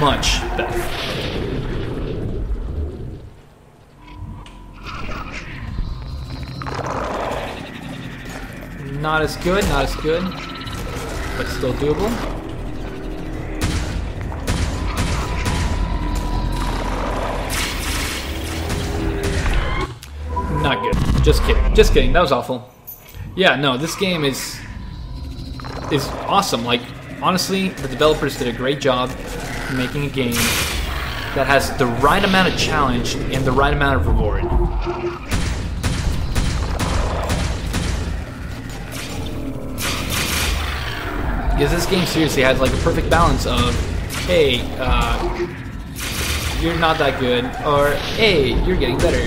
Much better. Not as good, but still doable. Not good. Just kidding. Just kidding. That was awful. Yeah, no, this game is awesome. Like, honestly, the developers did a great job making a game that has the right amount of challenge and the right amount of reward. Because this game seriously has like a perfect balance of, hey, you're not that good, or hey, you're getting better.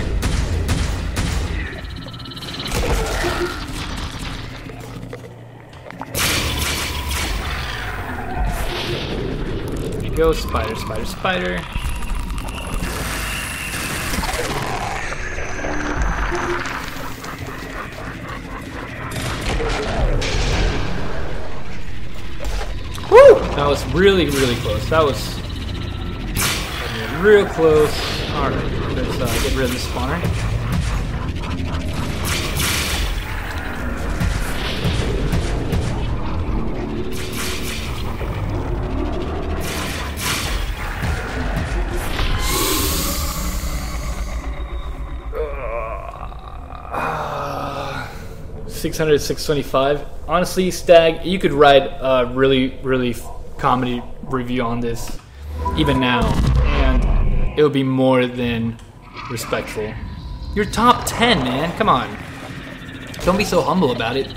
There you go, spider, spider, spider. That was really, really close. That was real close. All right, let's get rid of the spawner. $600, $625. Honestly, Stag, you could write a really comedy review on this even now, and it would be more than respectful. You're top 10, man. Come on. Don't be so humble about it.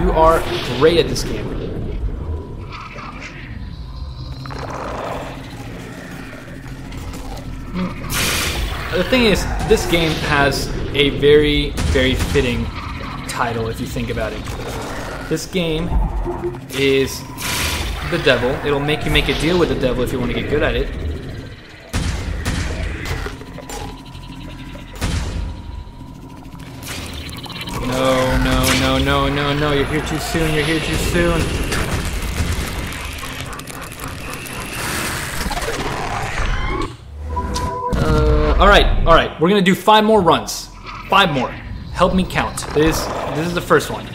You are great at this game. The thing is, this game has a very, very fitting title if you think about it. This game is the devil. It'll make you make a deal with the devil if you want to get good at it. No, no, no, no, no, no. You're here too soon. You're here too soon. All right. We're going to do 5 more runs. 5 more. Help me count. This is the first one.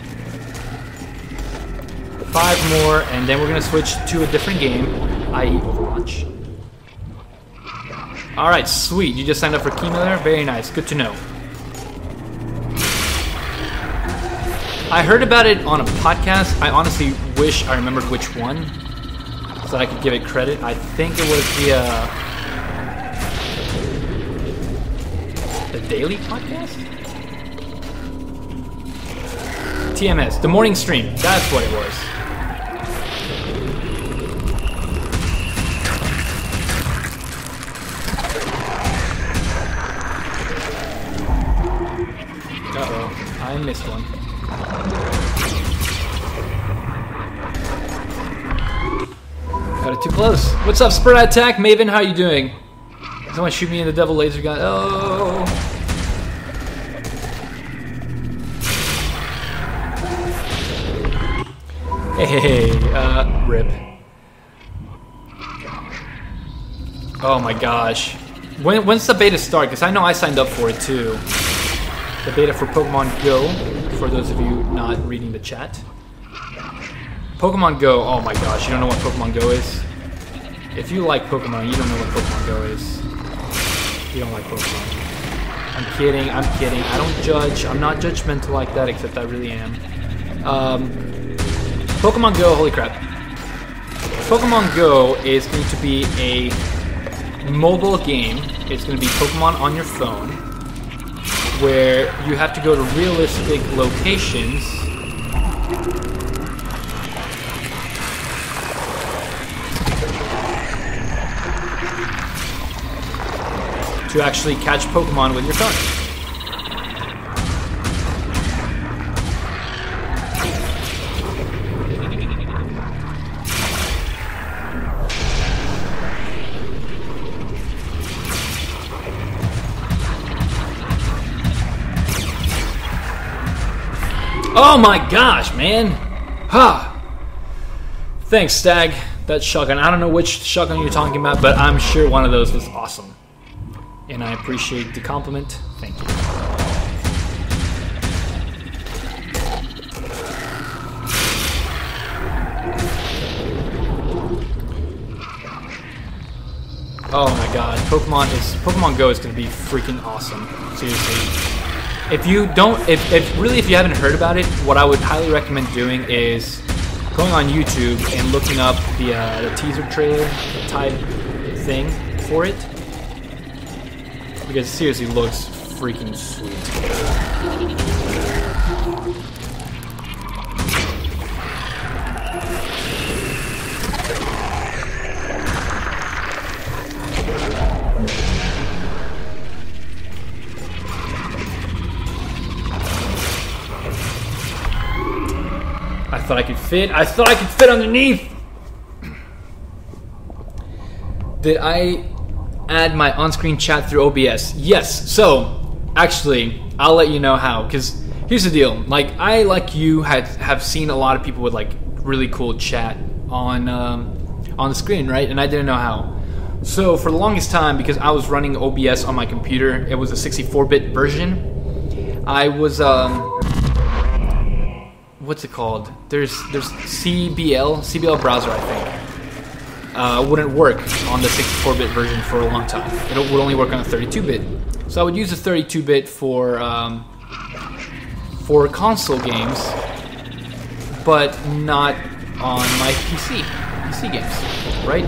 5 more, and then we're gonna switch to a different game, i.e. Overwatch. Alright, sweet. You just signed up for Keymailer? Very nice. Good to know. I heard about it on a podcast. I honestly wish I remembered which one, so I could give it credit. I think it was the daily podcast? TMS. The morning stream. That's what it was. I missed one. Got it too close. What's up, Spread Attack? Maven, how are you doing? Someone shoot me in the devil laser gun. Oh. Hey, rip. Oh my gosh. When's the beta start? Because I know I signed up for it too. The beta for Pokemon Go, for those of you not reading the chat. Pokemon Go, oh my gosh, you don't know what Pokemon Go is? If you like Pokemon, you don't know what Pokemon Go is. You don't like Pokemon. I'm kidding, I'm kidding. I don't judge. I'm not judgmental like that, except I really am. Pokemon Go, holy crap. Pokemon Go is going to be a mobile game. It's going to be Pokemon on your phone, where you have to go to realistic locations. To actually catch Pokemon with your phone. Oh my gosh, man! Ha! Huh. Thanks, Stag. That shotgun. I don't know which shotgun you're talking about, but I'm sure one of those was awesome. And I appreciate the compliment. Thank you. Oh my god, Pokemon Go is gonna be freaking awesome. Seriously. If you don't, if you haven't heard about it, what I would highly recommend doing is going on YouTube and looking up the teaser trailer type thing for it, because it seriously looks freaking sweet. thought I could fit. I thought I could fit underneath! Did I add my on-screen chat through OBS? Yes. So, actually, I'll let you know how. Because here's the deal. Like, I, like you, have seen a lot of people with, like, really cool chat on the screen, right? And I didn't know how. So, for the longest time, because I was running OBS on my computer, it was a 64-bit version. I was, what's it called? There's CBL browser, I think. Wouldn't work on the 64-bit version for a long time. It would only work on a 32-bit. So I would use the 32-bit for console games, but not on my PC games, right?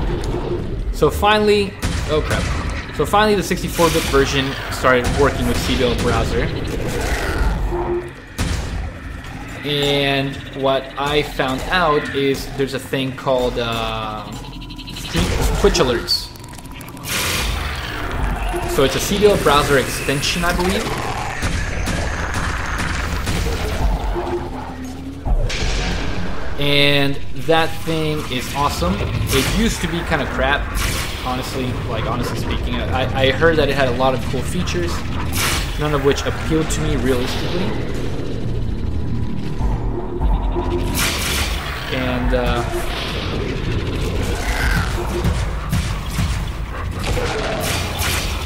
So finally, oh crap. So finally the 64-bit version started working with CBL browser. And what I found out is there's a thing called Twitch Alerts. So it's a CBL browser extension, I believe. And that thing is awesome. It used to be kind of crap, honestly, like honestly speaking. I heard that it had a lot of cool features, none of which appealed to me realistically. And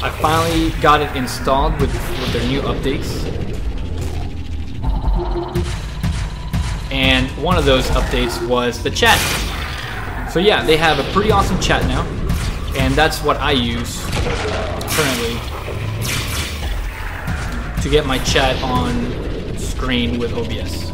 I finally got it installed with their new updates. And one of those updates was the chat. So yeah, they have a pretty awesome chat now, and that's what I use currently to get my chat on screen with OBS.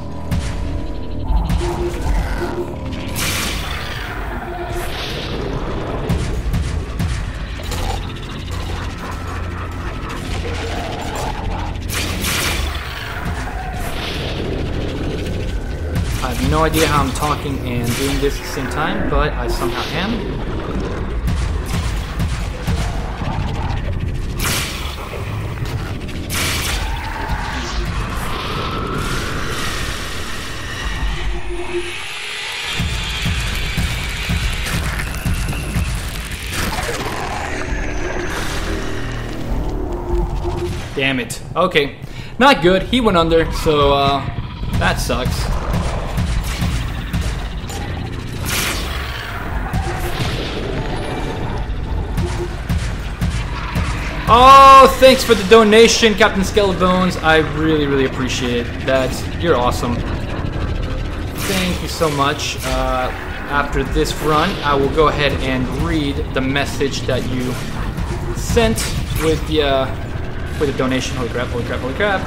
I have no idea how I'm talking and doing this at the same time, but I somehow am. Damn it. Okay. Not good. He went under, so that sucks. Oh, thanks for the donation, Captain Skelebones. I really, really appreciate it. That's, you're awesome. Thank you so much. After this run, I will go ahead and read the message that you sent with the donation. Holy crap, holy crap, holy crap.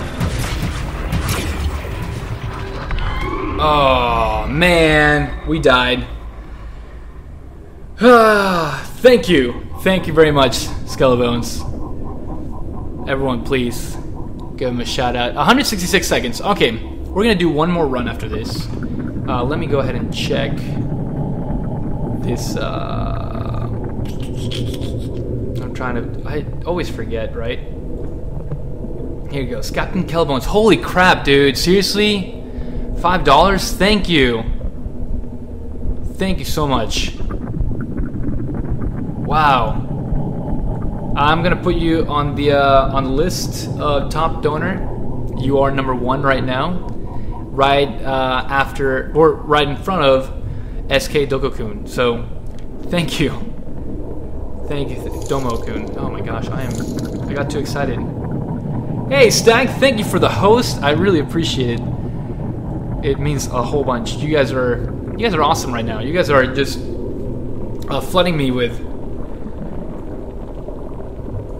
Oh, man. We died. Thank you. Thank you very much, Skelebones. Everyone, please give him a shout out. 166 seconds. Okay, we're gonna do one more run after this. Let me go ahead and check this. I'm trying to. I always forget, right? Here you go, Captain Kelbones. Holy crap, dude! Seriously, $5. Thank you. Thank you so much. Wow. I'm gonna put you on the list of top donor. You are #1 right now, right after or right in front of SK Doko-kun. So, thank you, Domo-kun. Oh my gosh, I got too excited. Hey, Stag, thank you for the host. I really appreciate it. It means a whole bunch. You guys are awesome right now. You guys are just flooding me with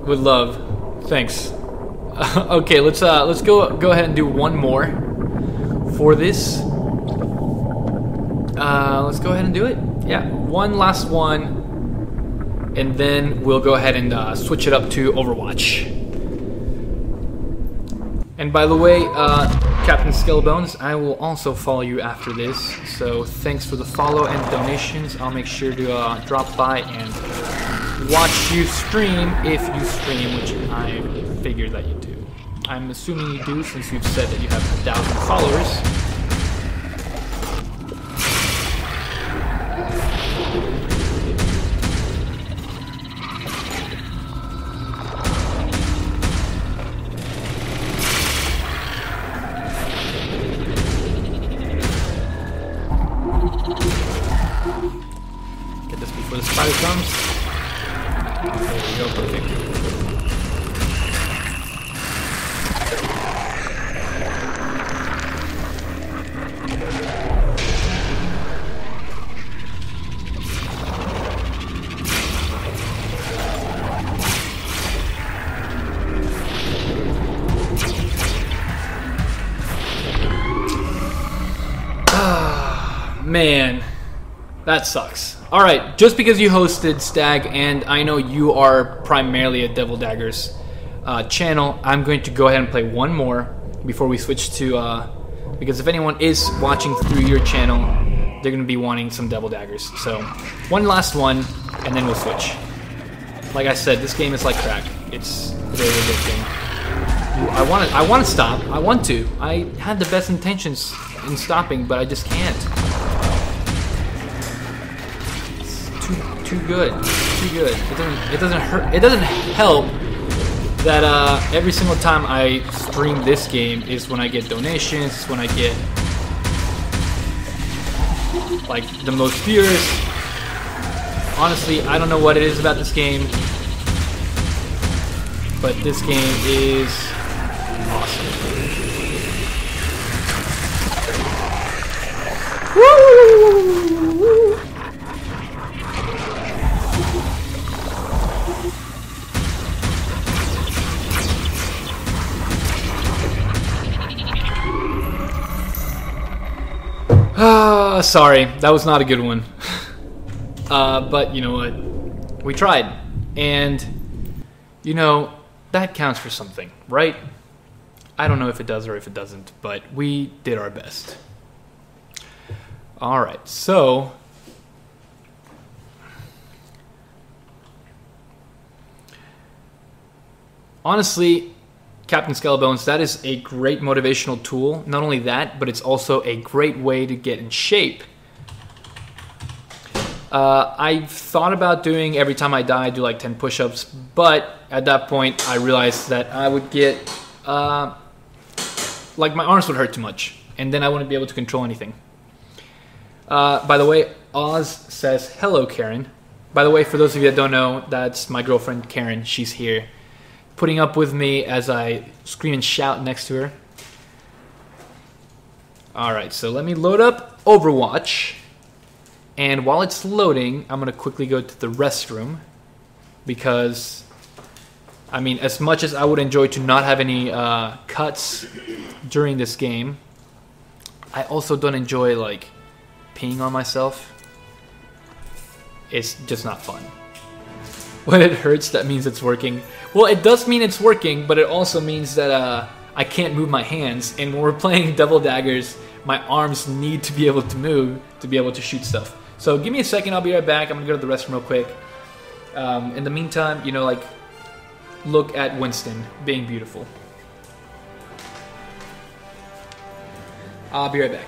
love. Thanks. Okay, let's go ahead and do one more for this. Let's go ahead and do it. Yeah, one last one, and then we'll go ahead and switch it up to Overwatch. And by the way, Captain Skelebones, I will also follow you after this, so thanks for the follow and donations. I'll make sure to drop by and watch you stream if you stream, which I figure that you do. I'm assuming you do since you've said that you have 1,000 followers. hit this before the spider comes. There we go, perfect. Ah, man. That sucks. All right, just because you hosted Stag, and I know you are primarily a Devil Daggers channel, I'm going to go ahead and play one more before we switch to, because if anyone is watching through your channel, they're gonna be wanting some Devil Daggers. So one last one, and then we'll switch. Like I said, this game is like crack. It's a very good game. I want to stop. I had the best intentions in stopping, but I just can't. Too good. It doesn't hurt. It doesn't help that every single time I stream this game is when I get donations, when I get like the most viewers. Honestly, I don't know what it is about this game, but this game is awesome. Woo! Sorry, that was not a good one. But you know what? We tried. And, you know, that counts for something, right? I don't know if it does or if it doesn't, but we did our best. Alright, so... honestly... Captain Skelebones, that is a great motivational tool. Not only that, but it's also a great way to get in shape. I've thought about doing every time I die, I do like 10 push-ups, but at that point I realized that I would get, like my arms would hurt too much, and then I wouldn't be able to control anything. By the way, Oz says, hello Karen. By the way, for those of you that don't know, that's my girlfriend Karen, she's here. Putting up with me as I scream and shout next to her. Alright, so let me load up Overwatch. And while it's loading, I'm going to quickly go to the restroom. Because, I mean, as much as I would enjoy to not have any cuts during this game, I also don't enjoy, like, peeing on myself. It's just not fun. When it hurts, that means it's working. Well, it does mean it's working, but it also means that I can't move my hands. And when we're playing Devil Daggers, my arms need to be able to move to be able to shoot stuff. So give me a second. I'll be right back. I'm going to go to the restroom real quick. In the meantime, you know, like, look at Winston being beautiful. I'll be right back.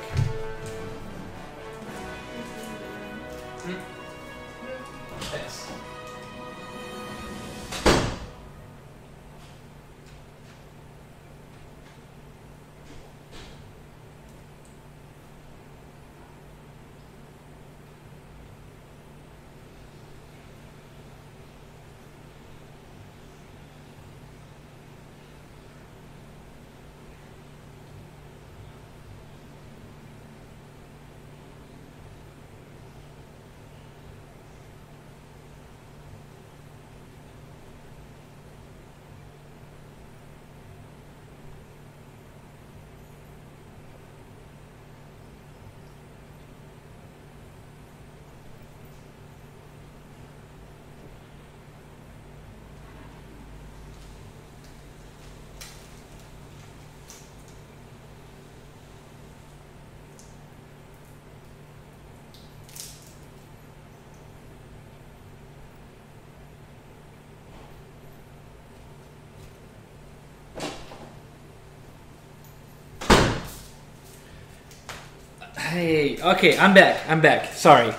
Hey, okay, I'm back. Sorry.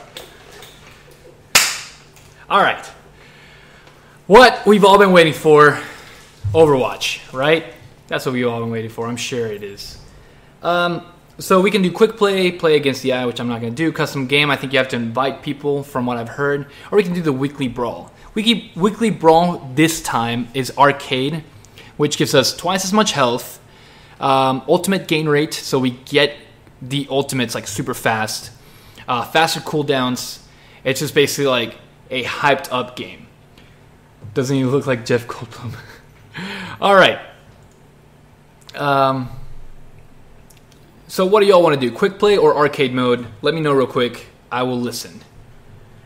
All right. What we've all been waiting for, Overwatch, right? That's what we've all been waiting for. I'm sure it is. So we can do quick play, play against the eye, which I'm not going to do. Custom game, I think you have to invite people from what I've heard. Or we can do the weekly brawl. Weekly brawl this time is arcade, which gives us twice as much health. Ultimate gain rate, so we get the ultimates like super fast. Faster cooldowns. It's just basically like a hyped up game. Doesn't even look like Jeff Goldblum. All right. So what do y'all want to do? Quick play or arcade mode? Let me know real quick. I will listen.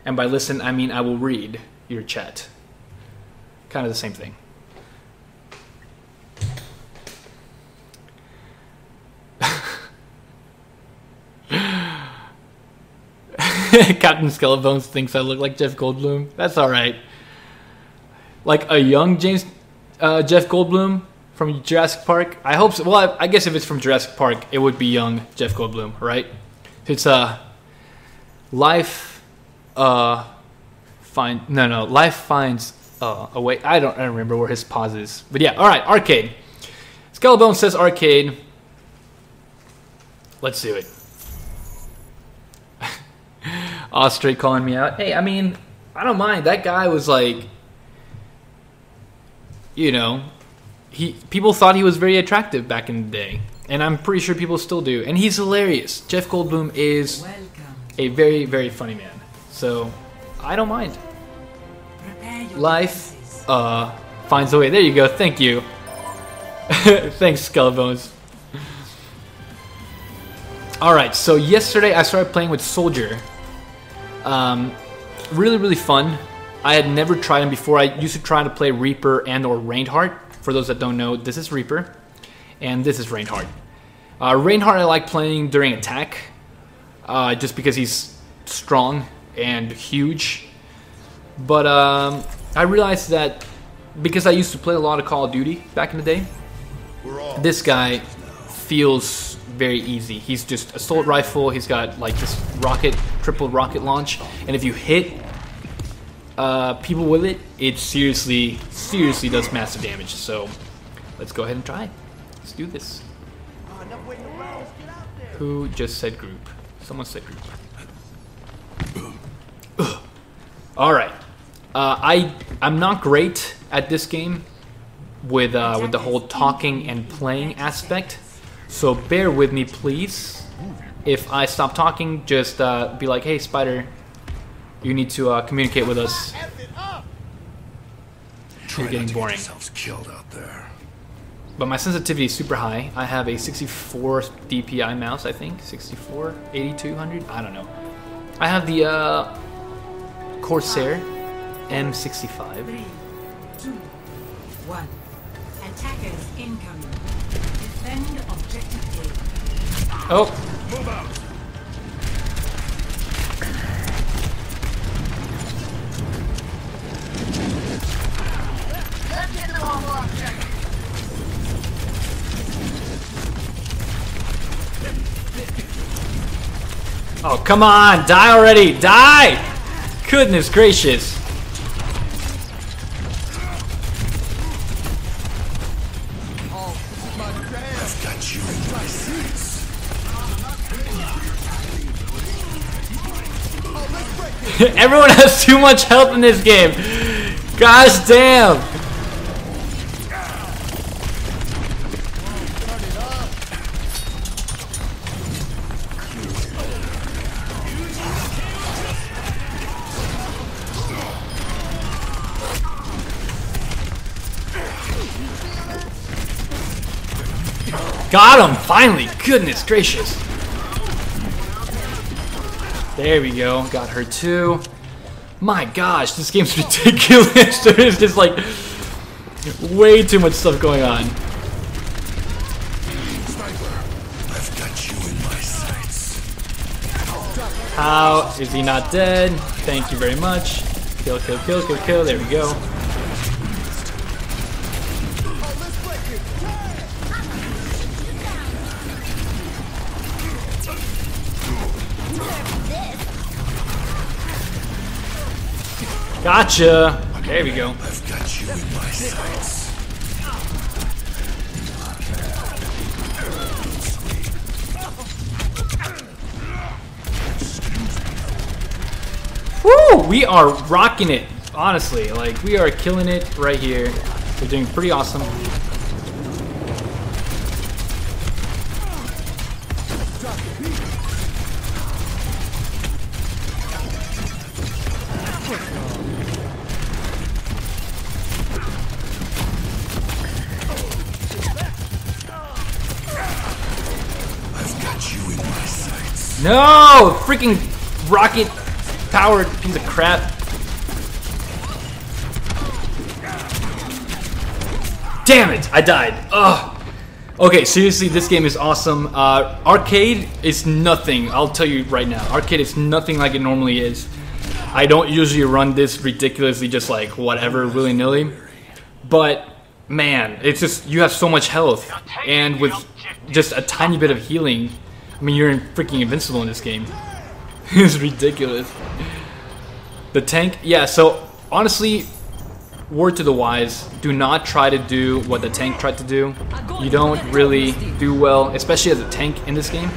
And by listen, I mean I will read your chat. Kind of the same thing. Captain Skelebones thinks I look like Jeff Goldblum. That's all right. Like a young Jeff Goldblum from Jurassic Park. I hope so. Well, I guess if it's from Jurassic Park, it would be young Jeff Goldblum, right? It's life. Life finds a way. I don't remember where his pause is, but yeah. All right, arcade. Skelebones says arcade. Let's do it. Straight calling me out. Hey, I mean, I don't mind. That guy was like, you know, people thought he was very attractive back in the day, and I'm pretty sure people still do. And he's hilarious. Jeff Goldblum is a very, very funny man. So I don't mind. Life finds a way. There you go. Thank you. Thanks, Skelebones. All right. So yesterday I started playing with Soldier. Really, really fun. I had never tried him before. I used to try to play Reaper and or Reinhardt. For those that don't know, this is Reaper, and this is Reinhardt. Reinhardt I like playing during attack, just because he's strong and huge. But I realized that because I used to play a lot of Call of Duty back in the day, this guy feels very easy. He's just assault rifle. He's got like this rocket, triple rocket launch, and if you hit people with it, it seriously does massive damage. So let's go ahead and try. Let's do this. Who just said group? Someone said group. All right. I'm not great at this game with the whole talking and playing aspect. So bear with me, please. If I stop talking, just be like, hey, Spider, you need to communicate with us. We're getting boring. But my sensitivity is super high. I have a 64 DPI mouse, I think. 64, 8200, I don't know. I have the Corsair M65. 3, 2, 1. Attackers incoming. Oh. Move out. Oh, come on. Die already. Die. Goodness gracious. Everyone has too much health in this game. Gosh damn. Got him, finally. Goodness gracious. There we go. Got her too. My gosh, this game's ridiculous. There is just like way too much stuff going on. I've got you in my sights. How is he not dead? Thank you very much. Kill, kill, kill, kill, kill. There we go. Gotcha! There we go. I've got you in my sights. Woo! We are rocking it, honestly. Like, we are killing it right here. We're doing pretty awesome. No! Freaking rocket powered piece of crap. Damn it! I died. Ugh. Okay, seriously, this game is awesome. Arcade is nothing. I'll tell you right now. Arcade is nothing like it normally is. I don't usually run this ridiculously just like whatever, willy-nilly. But, man, it's just, you have so much health. And with just a tiny bit of healing, I mean, you're freaking invincible in this game. It's ridiculous. The tank, yeah, so honestly, word to the wise, do not try to do what the tank tried to do. You don't really do well, especially as a tank in this game.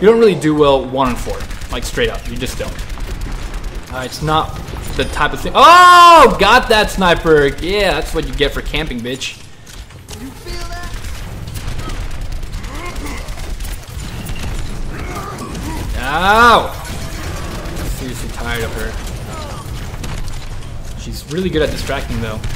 You don't really do well 1-on-4, like straight up. You just don't. It's not the type of thing. Oh, got that sniper. Yeah, that's what you get for camping, bitch. Ow! I'm seriously tired of her. She's really good at distracting, though. I've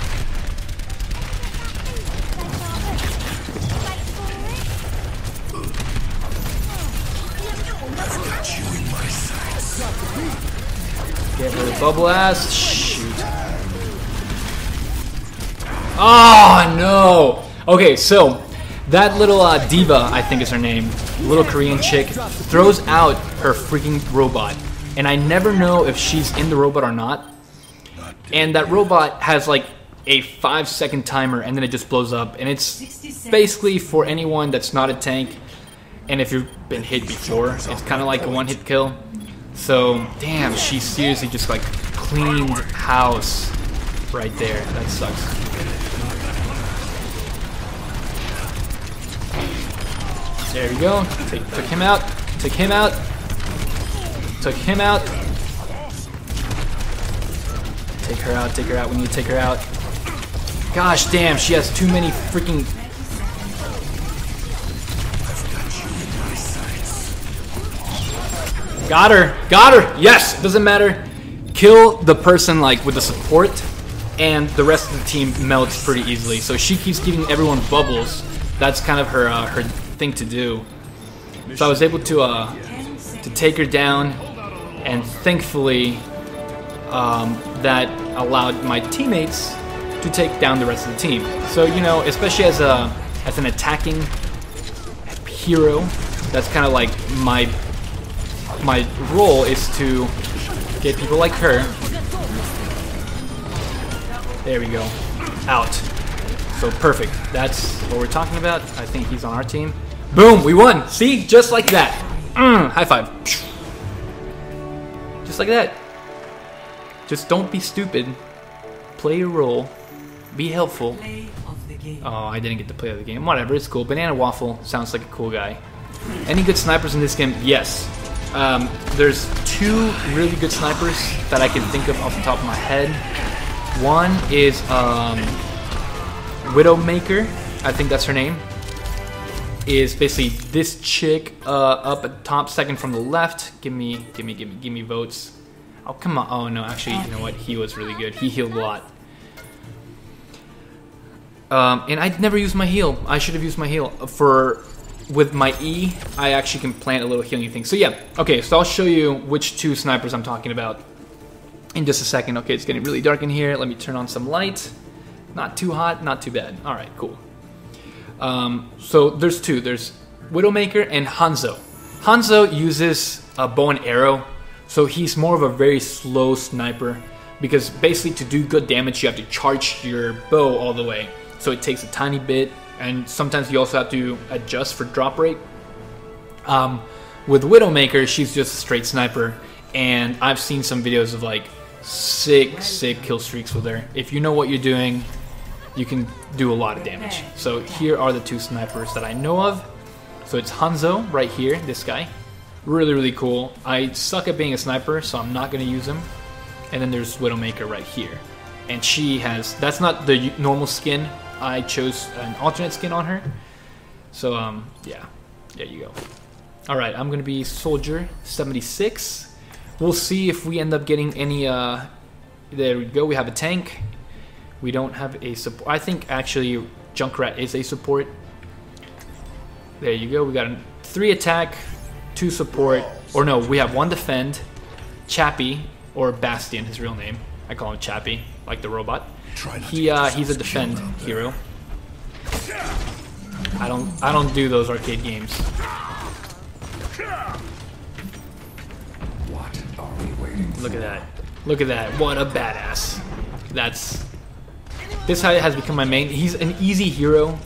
got you in my sights. Get her the bubble ass. Shoot. Oh, no! Okay, so that little diva, I think is her name, little Korean chick, throws out her freaking robot, and I never know if she's in the robot or not. And that robot has like a 5-second timer, and then it just blows up, and it's basically for anyone that's not a tank, and if you've been hit before, it's kind of like a one-hit kill. So damn, she seriously just like cleaned house right there. That sucks. There we go. Took him out. Took him out. Took him out. Take her out. Take her out. We need to take her out. Gosh damn, she has too many freaking... Got her. Got her. Yes. Doesn't matter. Kill the person like with the support, and the rest of the team melts pretty easily. So she keeps giving everyone bubbles. That's kind of her her thing to do. So I was able to take her down, and thankfully that allowed my teammates to take down the rest of the team. So, you know, especially as an attacking hero, that's kind of like my role is to get people like her. There we go. Out. So perfect. That's what we're talking about. I think he's on our team. Boom! We won! See? Just like that. High five. Just like that. Just don't be stupid. Play your role. Be helpful. Oh, I didn't get to play the game. Whatever, it's cool. Banana Waffle sounds like a cool guy. Any good snipers in this game? Yes. There's 2 really good snipers that I can think of off the top of my head. One is... Widowmaker, I think that's her name, is basically this chick up at top, second from the left. Give me votes. Oh, come on. Oh, no, actually, you know what? He was really good. He healed a lot. And I'd never used my heal. I should have used my heal. With my E, I actually can plant a little healing thing. So, yeah. Okay, so I'll show you which 2 snipers I'm talking about in just a second. Okay, it's getting really dark in here. Let me turn on some light. Not too hot, not too bad. All right, cool. So there's 2. There's Widowmaker and Hanzo. Hanzo uses a bow and arrow, so he's more of a very slow sniper, because basically to do good damage, you have to charge your bow all the way. So it takes a tiny bit, and sometimes you also have to adjust for drop rate. With Widowmaker, she's just a straight sniper, and I've seen some videos of like sick kill streaks with her. If you know what you're doing, you can do a lot of damage. So here are the 2 snipers that I know of. So it's Hanzo right here, this guy. Really cool. I suck at being a sniper, so I'm not going to use him. and then there's Widowmaker right here. And she has, that's not the normal skin. I chose an alternate skin on her. So yeah, there you go. All right, I'm gonna be Soldier 76. We'll see if we end up getting any, there we go, we have a tank. We don't have a support. I think actually Junkrat is a support. There you go, we got a 3 attack, 2 support, or no, we have 1 defend, Chappie, or Bastion, his real name. I call him Chappie, like the robot. He's a defend hero. I don't do those arcade games. What are we waiting for? Look at that. Look at that. What a badass. That's, this has become my main. He's an easy hero.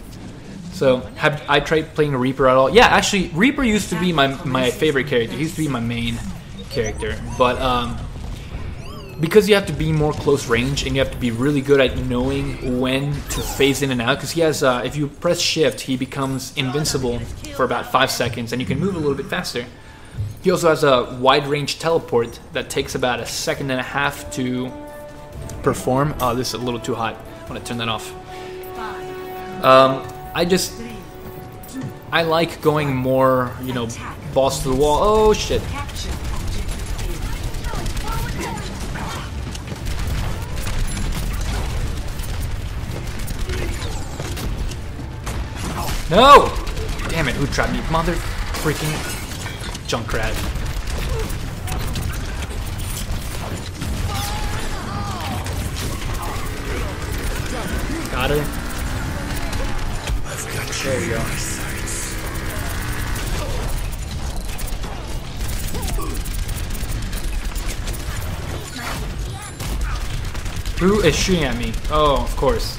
So have I tried playing Reaper at all? Yeah, actually Reaper used to be my favorite character. He used to be my main character. But because you have to be more close range and you have to be really good at knowing when to phase in and out, because he has, if you press shift, he becomes invincible for about 5 seconds and you can move a little bit faster. He also has a wide range teleport that takes about 1.5 seconds to perform. Oh, this is a little too hot. I'm gonna turn that off. I like going more, you know, balls to the wall. Oh shit. No! Damn it, who trapped me? Mother freaking Junkrat. Got her. There we go. Who is shooting at me? Oh, of course.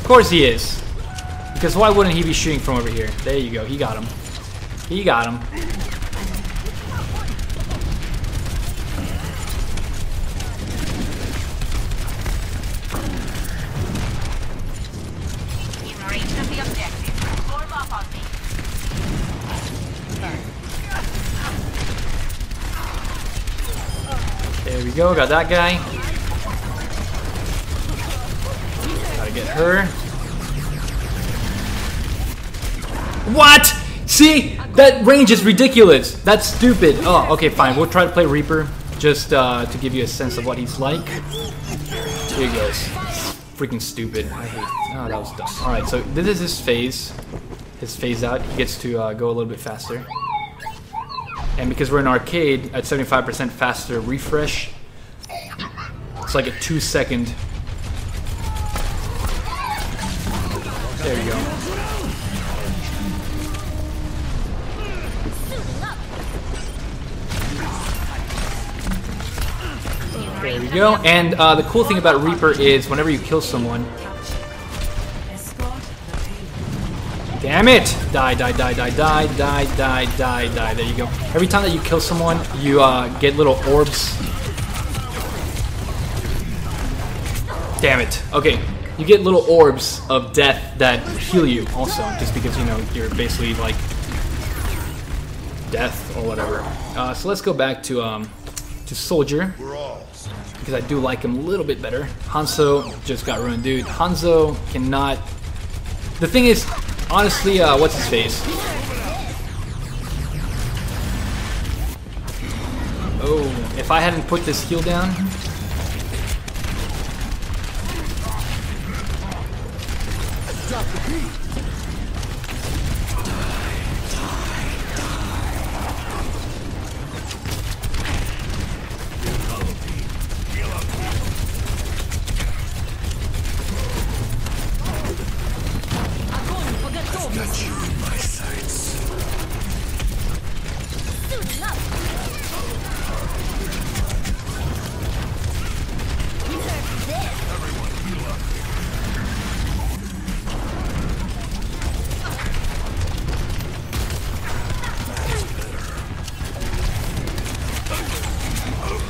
Of course he is. Because why wouldn't he be shooting from over here? There you go, he got him. He got him. You've reached the objective. Form up on me. There we go, got that guy. Gotta get her. What? See? That range is ridiculous. That's stupid. Oh, okay, fine. We'll try to play Reaper just to give you a sense of what he's like. Here he goes. Freaking stupid. I hate it. Oh, that was dumb. Alright, so this is his phase. His phase out. He gets to go a little bit faster. And because we're in arcade, at 75% faster refresh, it's like a 2-second. There you go. There we go, and the cool thing about Reaper is whenever you kill someone... Damn it! Die, die, die, die, die, die, die, die, die, there you go. Every time that you kill someone, you get little orbs. Damn it, okay. You get little orbs of death that heal you also, just because, you know, you're basically like... death or whatever. So let's go back to Soldier. Because I do like him a little bit better. Hanzo just got ruined, dude. Hanzo cannot... The thing is, honestly, what's his face? Oh, if I hadn't put this heal down...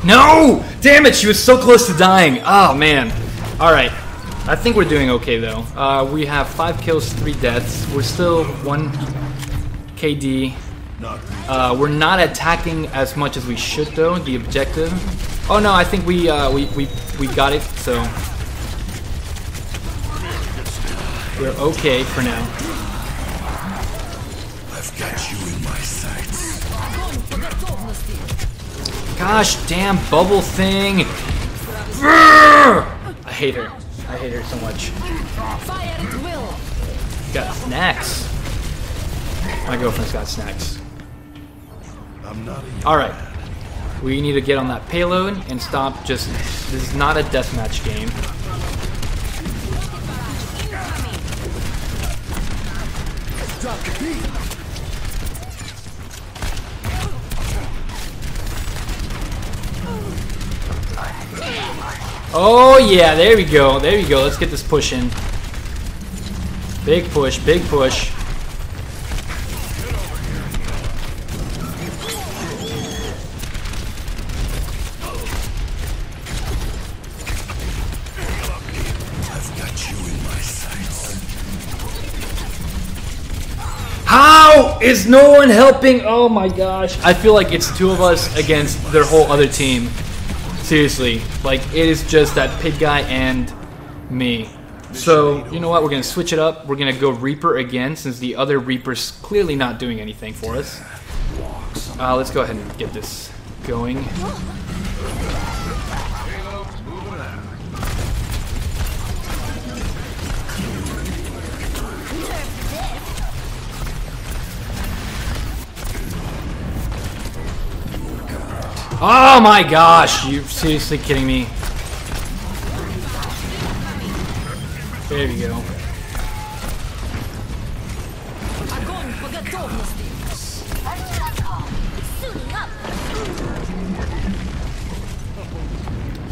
No! Damn it, she was so close to dying. Oh, man. Alright. I think we're doing okay, though. We have 5 kills, 3 deaths. We're still 1 KD. We're not attacking as much as we should though, the objective. Oh no, I think we got it, so we're okay for now. I've got you in my sights. Gosh damn bubble thing. I hate her. I hate her so much. Got snacks. My girlfriend's got snacks. Alright. We need to get on that payload and stop just... This is not a deathmatch game. Oh yeah, there we go. There we go. Let's get this push in. Big push, big push. How is no one helping? Oh my gosh. I feel like it's two of us against their whole other team. Seriously. Like, it is just that pig guy and me. So, you know what? We're going to switch it up. We're going to go Reaper again since the other Reaper's clearly not doing anything for us. Let's go ahead and get this going. Oh my gosh, you're seriously kidding me. There we go.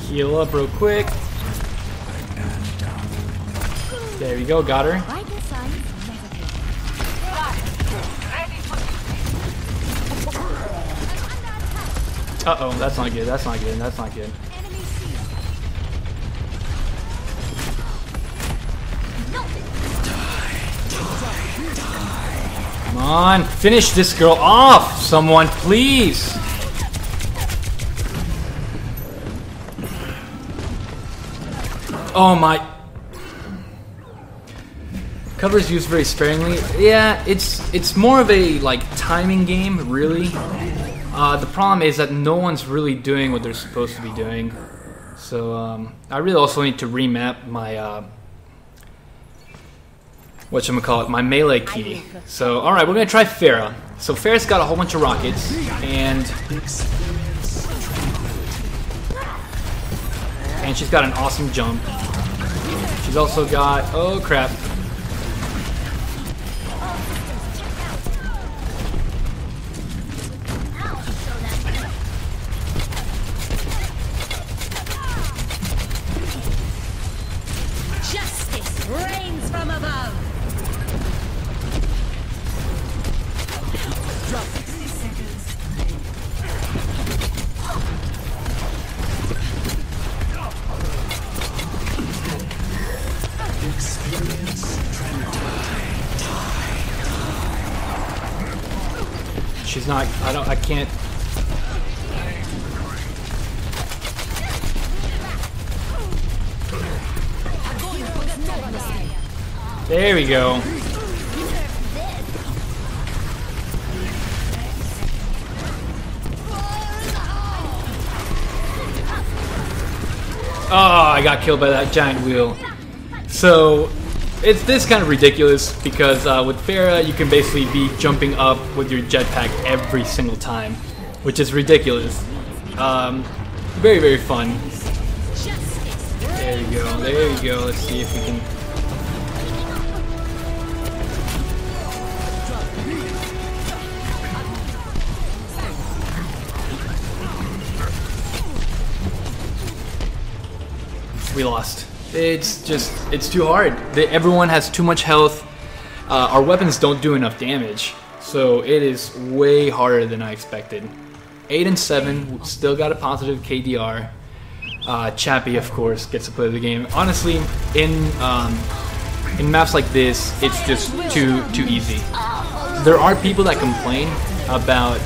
Heal up real quick. There we go, got her. Uh-oh, that's not good, that's not good, that's not good. Come on, finish this girl off, someone, please! Oh my... Cover is used very sparingly. Yeah, it's more of a, like, timing game, really. The problem is that no one's really doing what they're supposed to be doing. So, I really also need to remap my, whatchamacallit, my melee key. So, alright, we're gonna try Pharah. So, Pharah's got a whole bunch of rockets, and she's got an awesome jump. She's also got, oh crap. She's not, I can't. There we go. Oh, I got killed by that giant wheel. So, it's this kind of ridiculous because with Pharah you can basically be jumping up with your jetpack every single time, which is ridiculous. Very, very fun. There you go, there you go. Let's see if we can... We lost. It's just, it's too hard. Everyone has too much health. Our weapons don't do enough damage. So it is way harder than I expected. 8 and 7, still got a positive KDR. Chappie, of course, gets to play the game. Honestly, in maps like this, it's just too easy. There are people that complain, about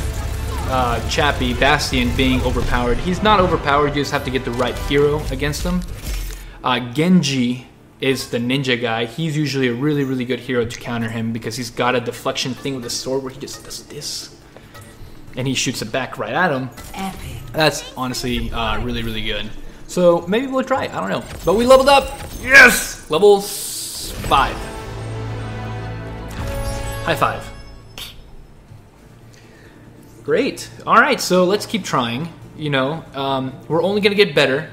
Chappie, Bastion, being overpowered. He's not overpowered, you just have to get the right hero against him. Genji is the ninja guy. He's usually a really, really good hero to counter him because he's got a deflection thing with a sword where he just does this. And he shoots it back right at him. Epic. That's honestly really, really good. So maybe we'll try it. I don't know. But we leveled up. Yes! Level 5. High five. Great. All right, so let's keep trying. You know, we're only going to get better.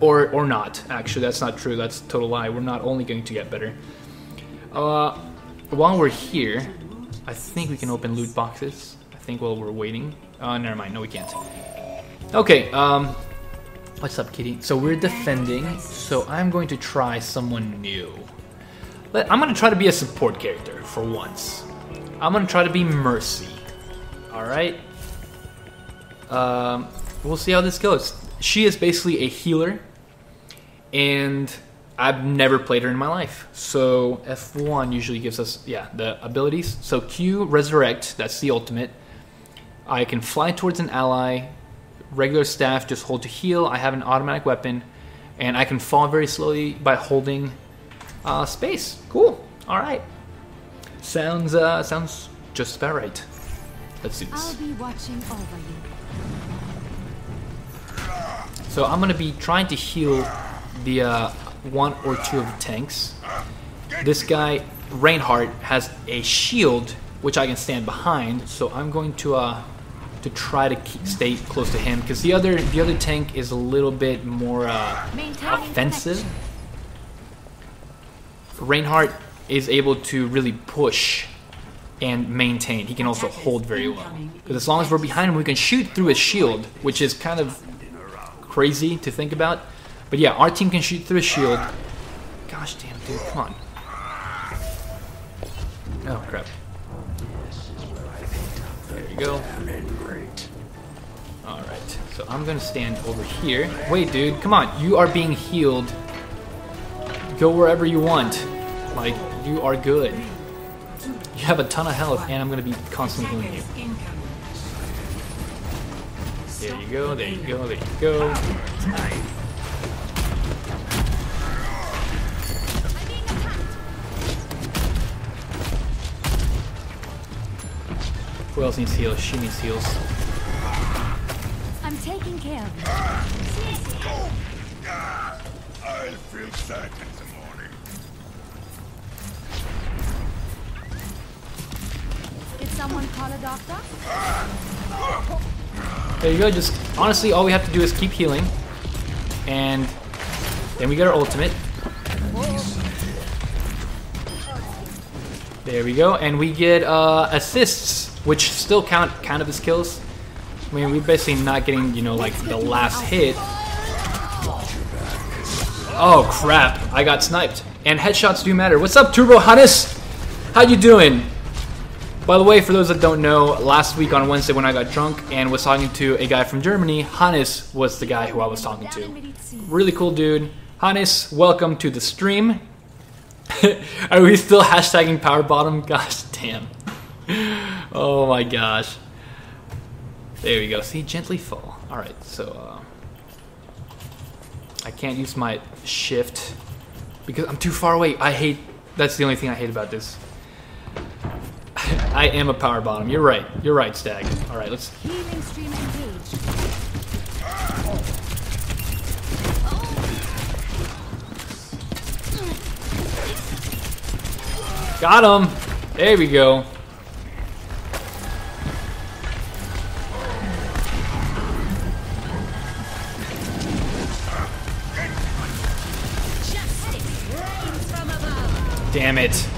Or not. Actually, that's not true. That's a total lie. We're not only going to get better. While we're here, I think we can open loot boxes. I think while we're waiting. Never mind. No, we can't. Okay. What's up, kitty? So we're defending. So I'm going to try someone new. I'm going to try to be a support character for once. I'm going to try to be Mercy. All right. We'll see how this goes. She is basically a healer. And I've never played her in my life. So F1 usually gives us, yeah, the abilities. So Q, Resurrect. That's the ultimate. I can fly towards an ally, regular staff, just hold to heal. I have an automatic weapon, and I can fall very slowly by holding space. Cool. All right. Sounds sounds just about right. Let's do this. I'll be watching over you. So I'm gonna be trying to heal the one or two of the tanks. This guy Reinhardt has a shield, which I can stand behind, so I'm going to try to stay close to him because the other tank is a little bit more offensive. Reinhardt is able to really push and maintain. He can also hold very well because as long as we're behind him, we can shoot through his shield, which is kind of crazy to think about. But yeah, our team can shoot through his shield. Gosh damn, dude, come on! Oh crap. Go. Alright, so I'm gonna stand over here. Wait, dude, come on. You are being healed. Go wherever you want. Like, you are good. You have a ton of health, and I'm gonna be constantly healing you. There you go, there you go, there you go. Who else needs heals? She needs heals. I'm taking care of you. I'll feel sad in the morning. Did someone call a doctor? There you go. Just honestly, all we have to do is keep healing, and then we get our ultimate. There we go, and we get assists, which still count kind of as kills. I mean, we're basically not getting, you know, like the last hit. Oh crap, I got sniped. And headshots do matter. What's up, Turbo Hannes? How you doing? By the way, for those that don't know, last week on Wednesday when I got drunk and was talking to a guy from Germany, Hannes was the guy who I was talking to. Really cool dude. Hannes, welcome to the stream. Are we still hashtagging power bottom? Gosh damn. Oh my gosh. There we go. See, gently fall. Alright, so I can't use my shift because I'm too far away. I hate, that's the only thing I hate about this. I am a power bottom. You're right. You're right, Stag. Alright, let's healing stream engaged. Got him! There we go. Damn it.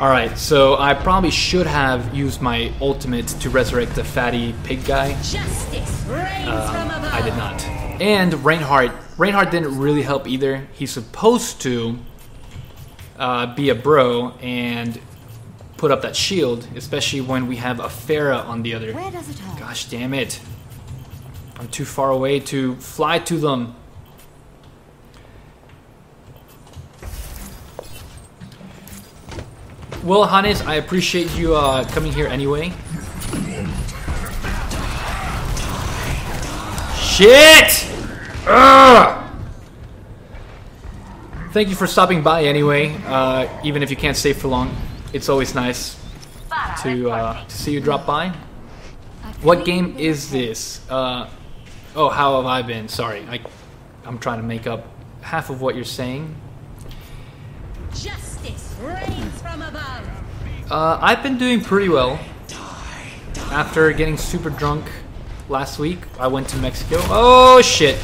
Alright, so I probably should have used my ultimate to resurrect the fatty pig guy. I did not. And Reinhardt didn't really help either. He's supposed to be a bro and put up that shield, especially when we have a Pharah on the other. Gosh damn it. I'm too far away to fly to them. Well, Hannes, I appreciate you coming here anyway. Shit! Ugh! Thank you for stopping by anyway, even if you can't stay for long. It's always nice to see you drop by. What game is this? Oh, how have I been? Sorry, I'm trying to make up half of what you're saying. Justice reigns from above. I've been doing pretty well. After getting super drunk last week, I went to Mexico. Oh shit!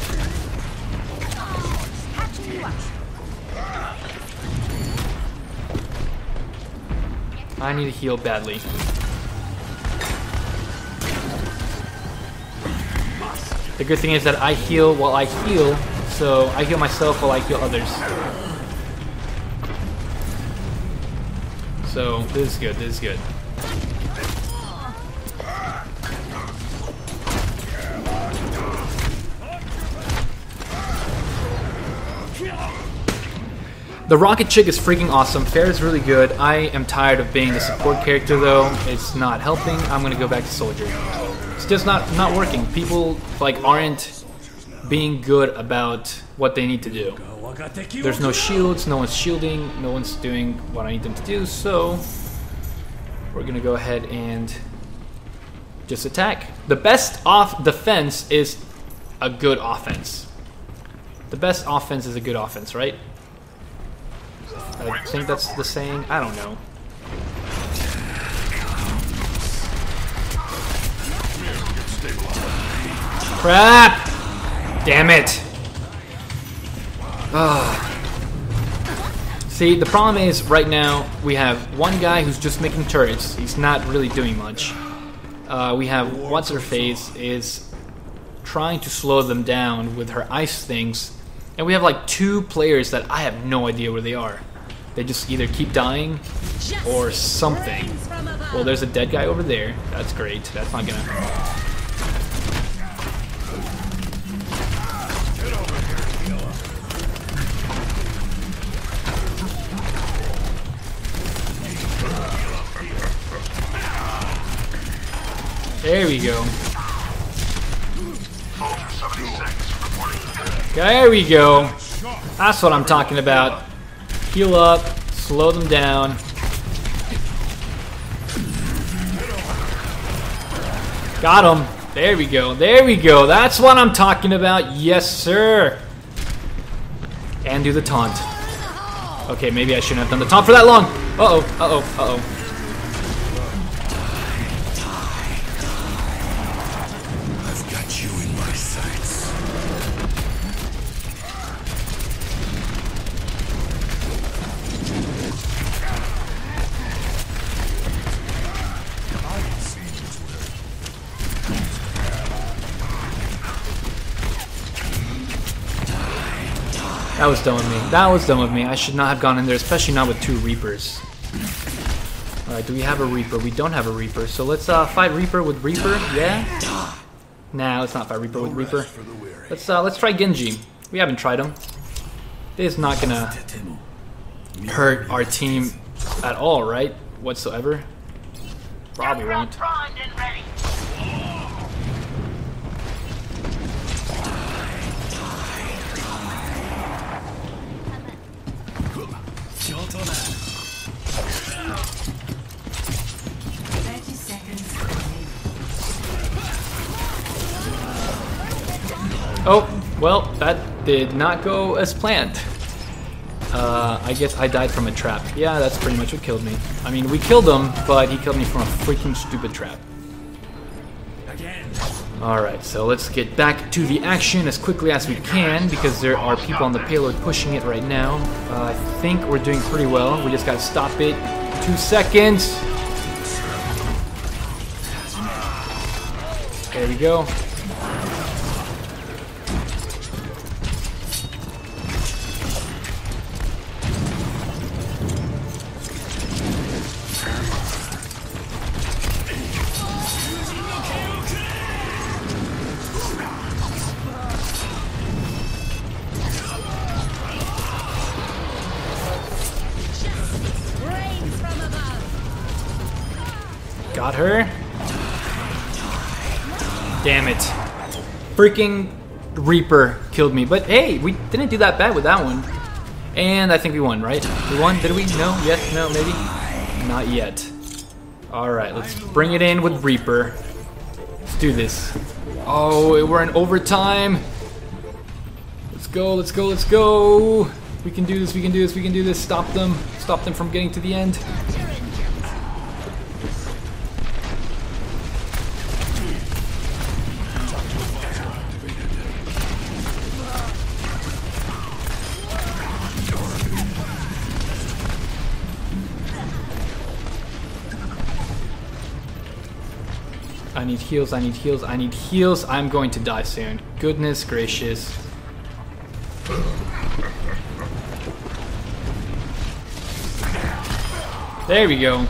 I need to heal badly. The good thing is that I heal while I heal, so I heal myself while I heal others. So, this is good, this is good. The Rocket Chick is freaking awesome. Pharah is really good. I am tired of being the support character though. It's not helping. I'm gonna go back to Soldier. It's just not working. People aren't being good about what they need to do. There's no shields, no one's shielding, no one's doing what I need them to do, so we're gonna go ahead and just attack. The best off defense is a good offense. The best offense is a good offense, right? I think that's the saying. I don't know. Crap! Damn it! Ugh. See, the problem is right now we have one guy who's just making turrets. He's not really doing much. We have what's-her-face is trying to slow them down with her ice things. And we have like two players that I have no idea where they are. They just either keep dying or something. Well, there's a dead guy over there. That's great. That's not gonna... There we go. There we go. That's what I'm talking about. Heal up, slow them down. Got him. There we go. There we go. That's what I'm talking about. Yes, sir. And do the taunt. Okay, maybe I shouldn't have done the taunt for that long. Uh-oh, uh-oh, uh-oh. That was dumb of me. That was dumb of me. I should not have gone in there, especially not with two Reapers. Alright, do we have a Reaper? We don't have a Reaper, so let's fight Reaper with Reaper, yeah? Nah, let's not fight Reaper with Reaper. Let's try Genji. We haven't tried him. This is not gonna hurt our team at all, right? Whatsoever. Probably won't. Oh, well, that did not go as planned. I guess I died from a trap. Yeah, that's pretty much what killed me. I mean, we killed him, but he killed me from a freaking stupid trap. Alright, so let's get back to the action as quickly as we can, because there are people on the payload pushing it right now. I think we're doing pretty well. We just gotta stop it. 2 seconds! There we go. Got her. Damn it. Freaking Reaper killed me. But hey, we didn't do that bad with that one. And I think we won, right? We won? Did we? No? Yes? No? Maybe? Not yet. Alright, let's bring it in with Reaper. Let's do this. Oh, we're in overtime. Let's go, let's go, let's go. We can do this, we can do this, we can do this. Stop them. Stop them from getting to the end. I need heals, I need heals, I need heals. I'm going to die soon. Goodness gracious. There we go.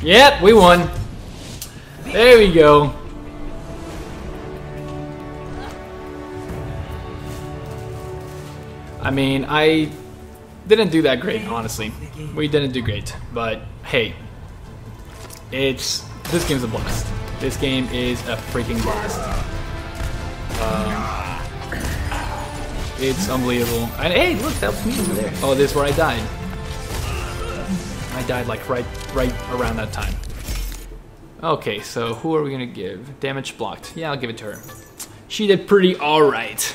Yep, we won. There we go. I mean, I didn't do that great, honestly. We didn't do great, but hey, this game's a blast. This game is a freaking blast. It's unbelievable. And hey, look, that was me over there. Oh, this is where I died. I died like right around that time. Okay, so who are we gonna give? Damage blocked. Yeah, I'll give it to her. She did pretty alright.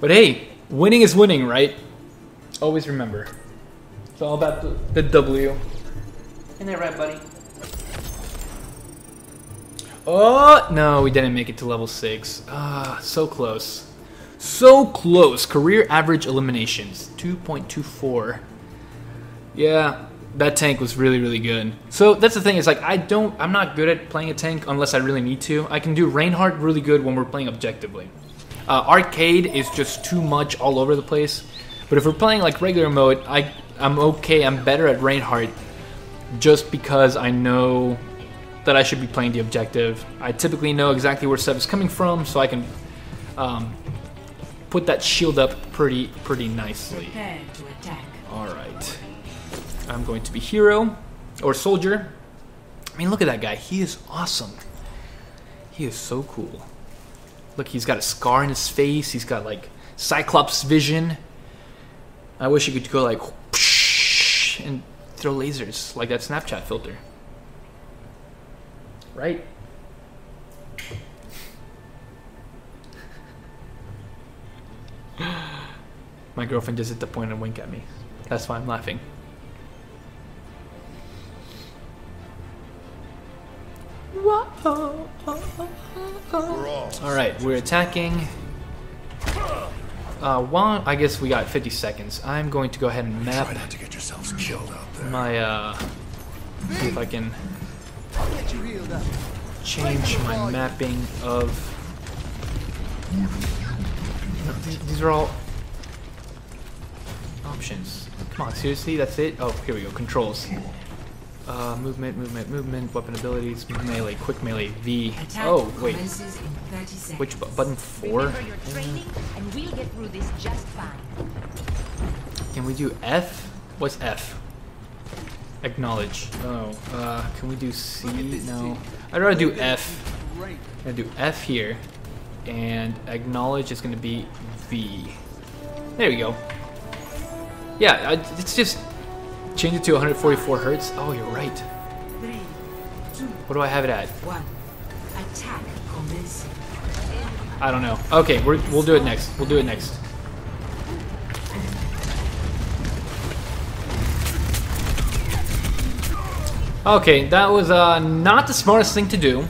But hey, winning is winning, right? Always remember. It's all about the W. Isn't that right, buddy? Oh, no, we didn't make it to level 6. Ah, so close. So close. Career average eliminations, 2.24. Yeah, that tank was really, really good. So that's the thing, is like, I'm not good at playing a tank unless I really need to. I can do Reinhardt really good when we're playing objectively. Arcade is just too much all over the place. But if we're playing like regular mode, I'm okay, I'm better at Reinhardt just because I know that I should be playing the objective. I typically know exactly where stuff is coming from, so I can put that shield up pretty nicely. Alright. I'm going to be hero, or soldier. I mean, look at that guy, he is awesome. He is so cool. Look, he's got a scar in his face, he's got like Cyclops vision. I wish you could go like whoosh, and throw lasers like that Snapchat filter. Right? My girlfriend just hit the point and wink at me. That's why I'm laughing. Alright, we're attacking. I guess we got 50 seconds. I'm going to go ahead and map. Try not to get yourselves killed out there. My, see if I can change my mapping of. These are all options. Come on, seriously, that's it? Oh, here we go. Controls. Movement, weapon abilities, melee, quick melee, V. Attack oh, wait. Which button? 4? And we'll get through this just fine. Can we do F? What's F? Acknowledge. Oh, can we do C? No. I'd rather do F. I'm gonna do F here. And acknowledge is gonna be V. There we go. Yeah, it's just. Change it to 144 hertz. Oh, you're right. 3, 2, what do I have it at? 1. Attack commence. I don't know. Okay, we'll do it next. We'll do it next. Okay, that was not the smartest thing to do.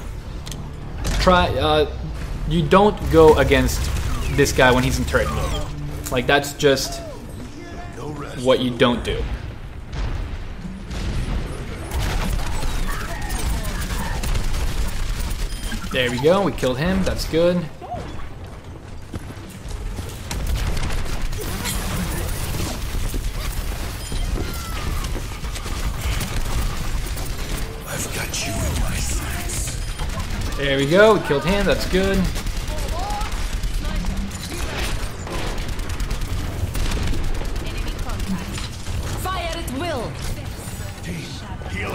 You don't go against this guy when he's in turret mode. Like, that's just what you don't do. There we go, we killed him, that's good. I've got you in my sights. There we go, we killed him, that's good.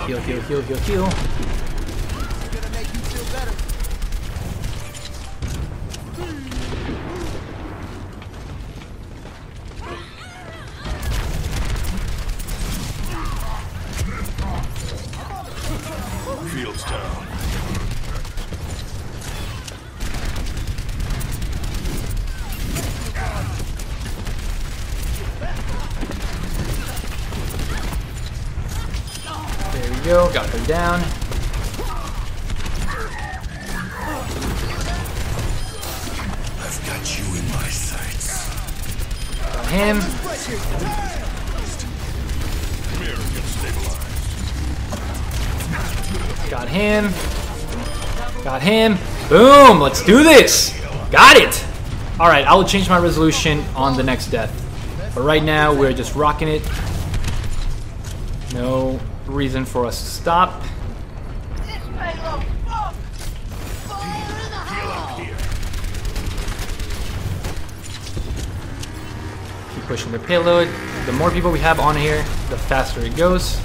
Heal. It's gonna make you feel better. Got her down. I've got you in my sights. Got him. Got him. Got him. Boom! Let's do this! Got it! Alright, I will change my resolution on the next death. But right now, we're just rocking it. No reason for us to stop. Keep pushing the payload. The more people we have on here, the faster it goes.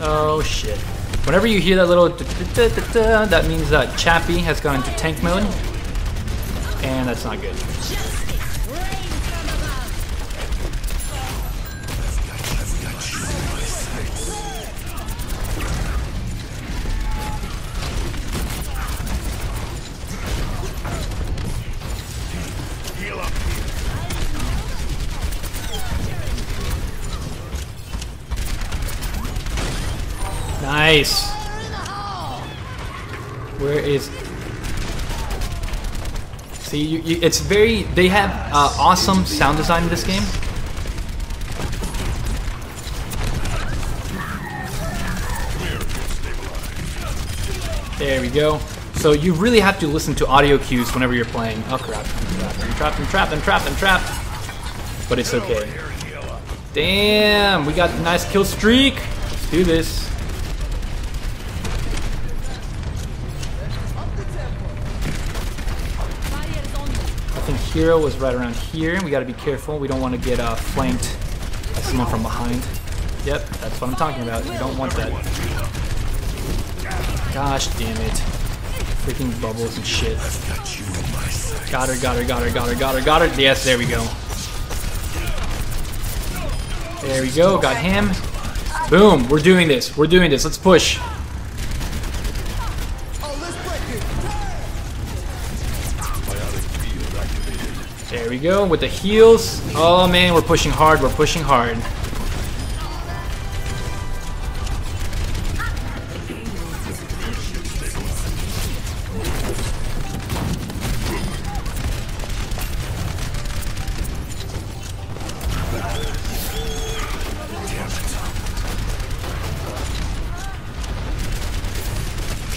Oh shit. Whenever you hear that little da-da-da-da-da, that means that Chappie has gone into tank mode. And that's not good. Nice. Where is... See, it's very, they have awesome sound design in this game. There we go. So you really have to listen to audio cues whenever you're playing. Oh crap, I'm trapped. But it's okay. Damn, we got a nice kill streak. Let's do this. Hero was right around here. We gotta be careful. We don't want to get flanked by someone from behind. Yep, that's what I'm talking about. You don't want that. Gosh damn it. Freaking bubbles and shit. Got her. Yes, there we go. There we go. Got him. Boom. We're doing this. We're doing this. Let's push. There we go, with the heals. Oh man, we're pushing hard,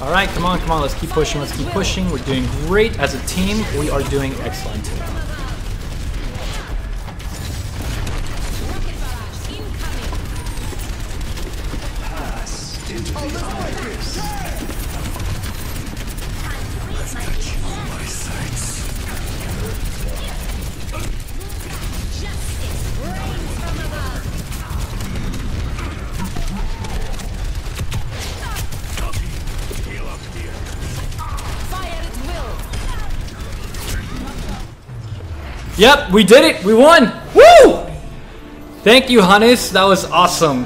Alright, come on, let's keep pushing, We're doing great as a team. We are doing excellent. Yep, we did it! We won! Woo! Thank you, Hannes. That was awesome.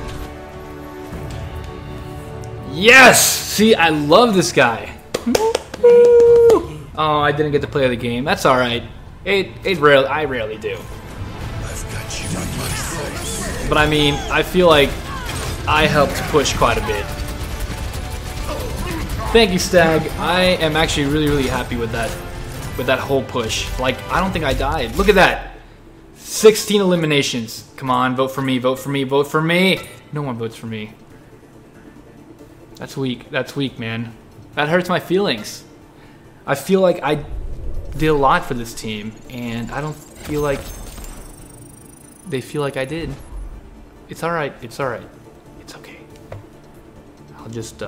Yes! See, I love this guy. Woo-hoo! Oh, I didn't get to play the game. That's alright. I rarely do. But I mean, I feel like I helped push quite a bit. Thank you, Stag. I am actually really happy with that. With that whole push. Like, I don't think I died. Look at that. 16 eliminations. Come on, vote for me. No one votes for me. That's weak, man. That hurts my feelings. I feel like I did a lot for this team, and I don't feel like they feel like I did. It's alright. It's okay. I'll just,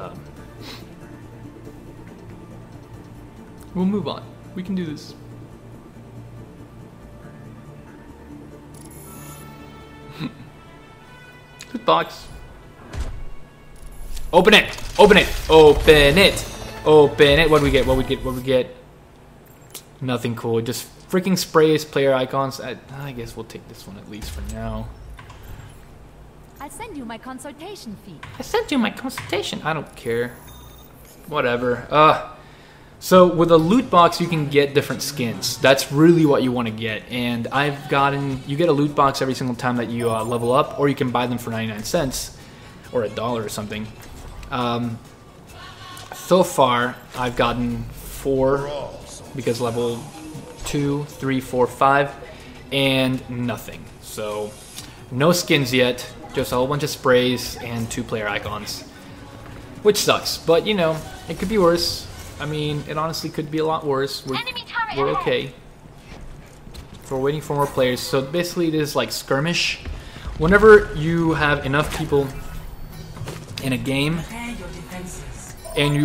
we'll move on. We can do this. Loot box. Open it! Open it! Open it! Open it! What do we get? What do we get? What do we get? Nothing cool. Just freaking sprays player icons. I guess we'll take this one at least for now. I send you my consultation fee. I sent you my consultation. I don't care. Whatever. So with a loot box, you can get different skins. That's really what you want to get. And I've gotten, you get a loot box every single time that you level up, or you can buy them for 99 cents, or $1 or something. So far, I've gotten 4, because level 2, 3, 4, 5, and nothing. So no skins yet, just a whole bunch of sprays and 2 player icons, which sucks. But you know, it could be worse. I mean, it honestly could be a lot worse. We're okay. So we're waiting for more players. So basically it is like skirmish. Whenever you have enough people in a game, and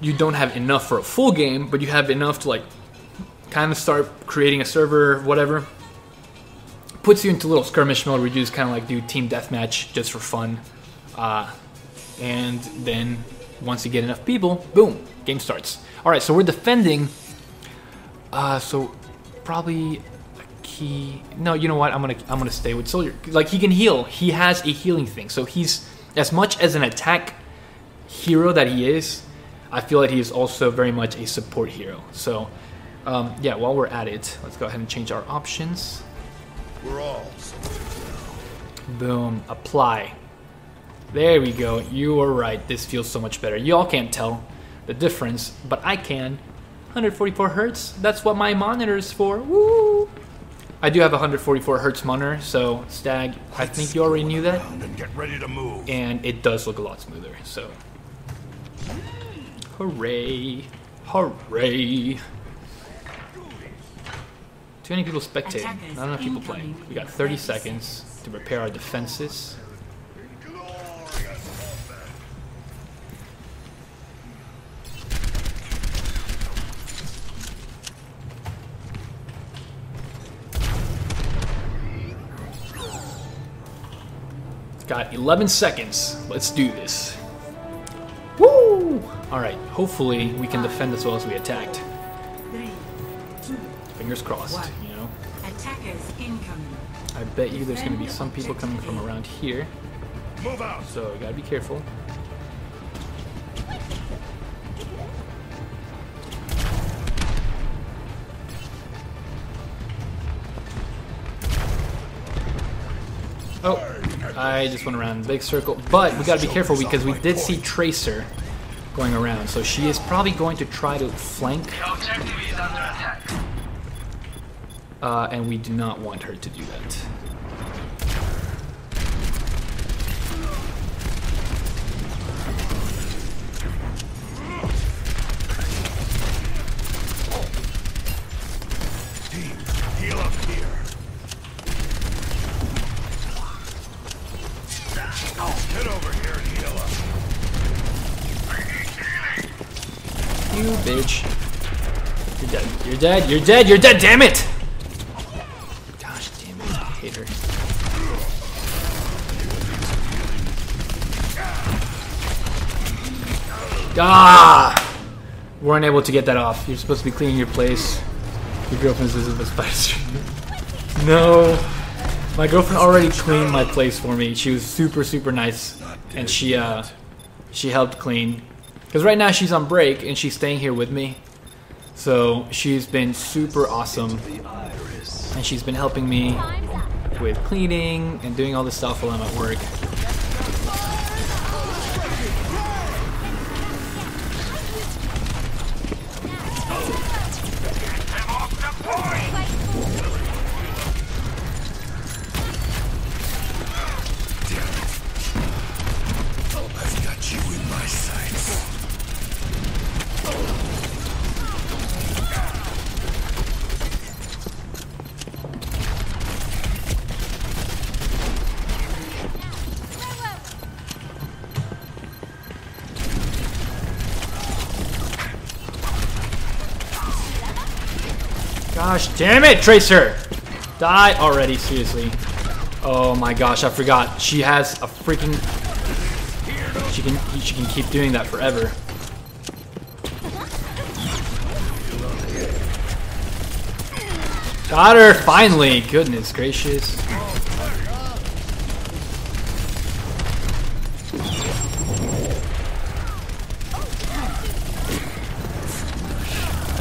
you don't have enough for a full game, but you have enough to like kind of start creating a server, whatever, puts you into little skirmish mode where you just kind of like do team deathmatch just for fun. And then once you get enough people, boom, game starts. Alright, so we're defending. So probably a key. No, you know what? I'm gonna stay with Soldier. Like, he can heal. He has a healing thing. So he's, as much as an attack hero that he is, I feel that he is also very much a support hero. So yeah, while we're at it, let's go ahead and change our options. We're all boom, apply. There we go. You are right. This feels so much better. Y'all can't tell the difference, but I can. 144 hertz. That's what my monitor is for. Woo! I do have a 144 hertz monitor, so Stag, I think you already knew that. And get ready to move. And it does look a lot smoother. So, hooray! Hooray! Too many people spectating. Not enough people playing. We got 30 seconds to repair our defenses. Got 11 seconds. Let's do this. Woo! Alright, hopefully we can defend as well as we attacked. Fingers crossed, you know. I bet you there's going to be some people coming from around here. So you gotta be careful. Oh! I just went around in a big circle, but we gotta be careful because we did see Tracer going around, so she is probably going to try to flank. And we do not want her to do that. Bitch. You're dead. You're dead. You're dead. You're dead. Damn it! Gosh damn it. I hate her. Ah! We're unable to get that off. You're supposed to be cleaning your place. Your girlfriend's visit was spider. No. My girlfriend already cleaned my place for me. She was super, super nice. And she helped clean. Because right now she's on break and she's staying here with me. So she's been super awesome. And she's been helping me with cleaning and doing all this stuff while I'm at work. Gosh damn it, Tracer! Die already, seriously. Oh my gosh, I forgot. She has a freaking... She can keep doing that forever. Got her, finally! Goodness gracious.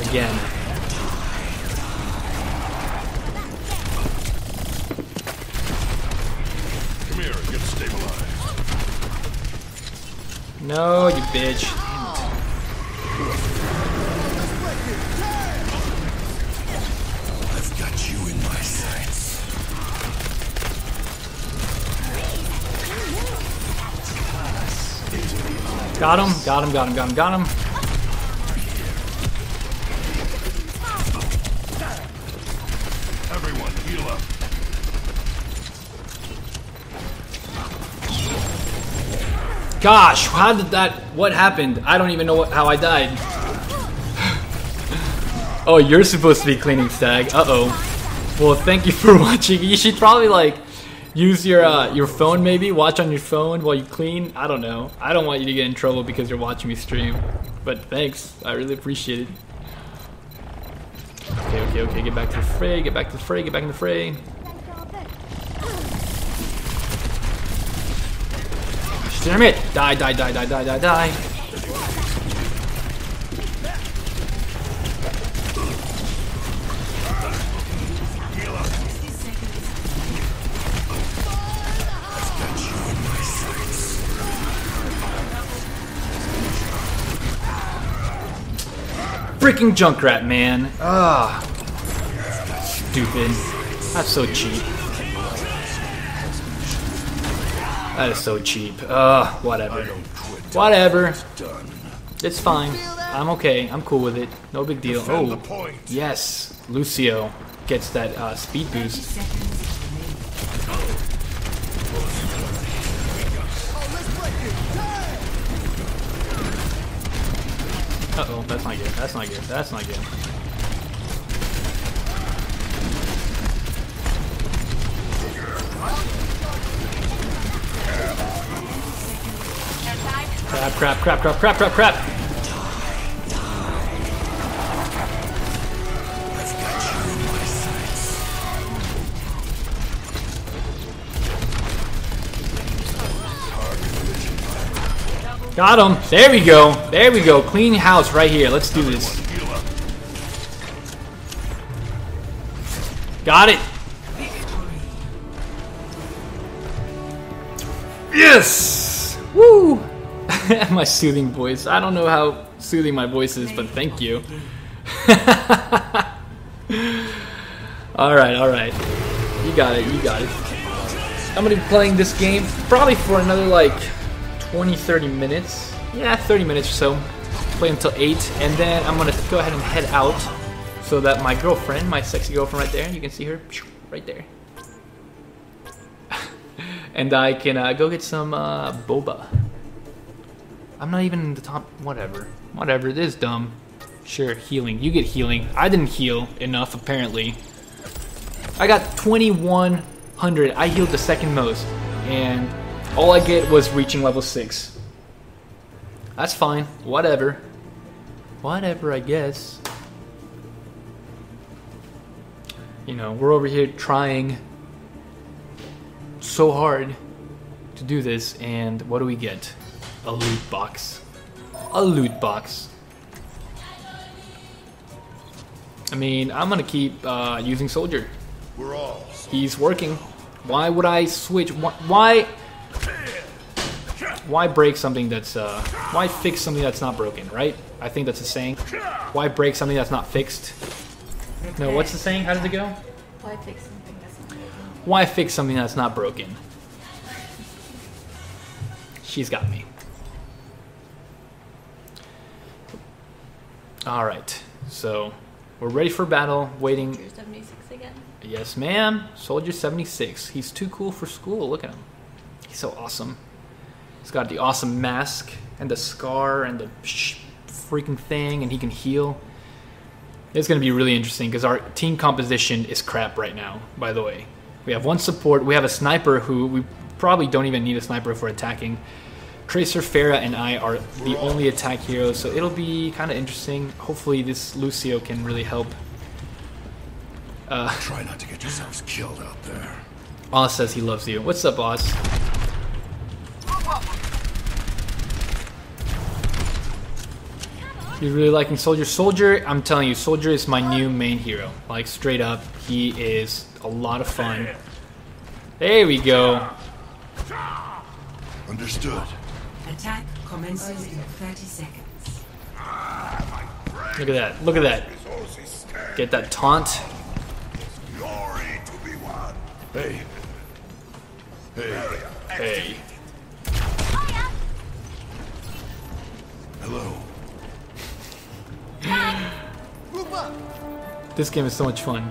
Again. Come here and get stabilized. No, you bitch. Damn it. I've got you in my sights. Got him, got him, got him, got him, got him. Gosh, how did that, what happened? I don't even know how I died. Oh, you're supposed to be cleaning stag. Uh-oh. Well, thank you for watching. You should probably like use your phone maybe, watch on your phone while you clean. I don't know. I don't want you to get in trouble because you're watching me stream. But thanks, I really appreciate it. Okay, okay, okay, get back to the fray, get back to the fray, get back in the fray. Damn it! Die, die, die, die, die, die, die. Freaking Junkrat, man. Ah, stupid. That's so cheap. That is so cheap. Whatever. Whatever. It's fine. I'm okay. I'm cool with it. No big deal. Oh, yes. Lucio gets that speed boost. Uh-oh. That's not good. That's not good. That's not good. Crap, crap, crap, crap, crap, crap, crap. Got him. There we go. There we go. Clean house right here. Let's do this. Got it. Yes. Woo. My soothing voice. I don't know how soothing my voice is, but thank you. Alright, alright. You got it, you got it. I'm gonna be playing this game probably for another like 20-30 minutes. Yeah, 30 minutes or so. Play until 8, and then I'm gonna go ahead and head out so that my girlfriend, my sexy girlfriend right there, you can see her right there. And I can go get some boba. I'm not even in the top, whatever. Whatever, it is dumb. Sure, healing. You get healing. I didn't heal enough, apparently. I got 2100. I healed the second most. And all I get was reaching level 6. That's fine. Whatever. Whatever, I guess. You know, we're over here trying so hard to do this, and what do we get? A loot box. A loot box. I mean, I'm gonna keep using Soldier. He's working. Why would I switch? Why break something that's why fix something that's not broken, right? I think that's a saying. Why break something that's not fixed? No, what's the saying? How does it go? Why fix something that's not broken? Why fix something that's not broken? She's got me. Alright, so we're ready for battle, waiting. Soldier 76 again? Yes, ma'am. Soldier 76. He's too cool for school. Look at him. He's so awesome. He's got the awesome mask and the scar and the freaking thing, and he can heal. It's going to be really interesting because our team composition is crap right now, by the way. We have one support. We have a sniper who we probably don't even need a sniper for attacking. Tracer, Pharah, and I are the only attack heroes, so it'll be kind of interesting. Hopefully this Lucio can really help. Try not to get yourselves killed out there. Oz says he loves you. What's up, Oz? You're really liking Soldier? Soldier, I'm telling you, Soldier is my new main hero. Like, straight up, he is a lot of fun. There we go. Understood. Attack commences in 30 seconds. Look at that. Look at that. Get that taunt. Hey. Hey. Hey. Hello. This game is so much fun.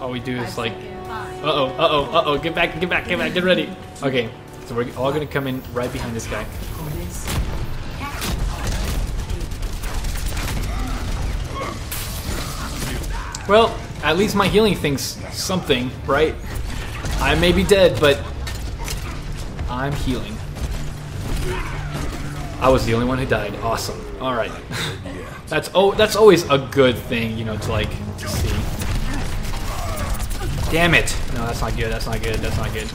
All we do is like, uh oh, get back, get ready. Okay, so we're all gonna come in right behind this guy. Well, at least my healing thing's something, right? I may be dead, but I'm healing. I was the only one who died. Awesome. All right. That's that's always a good thing, you know, to like see. Damn it! No, that's not good. That's not good. That's not good.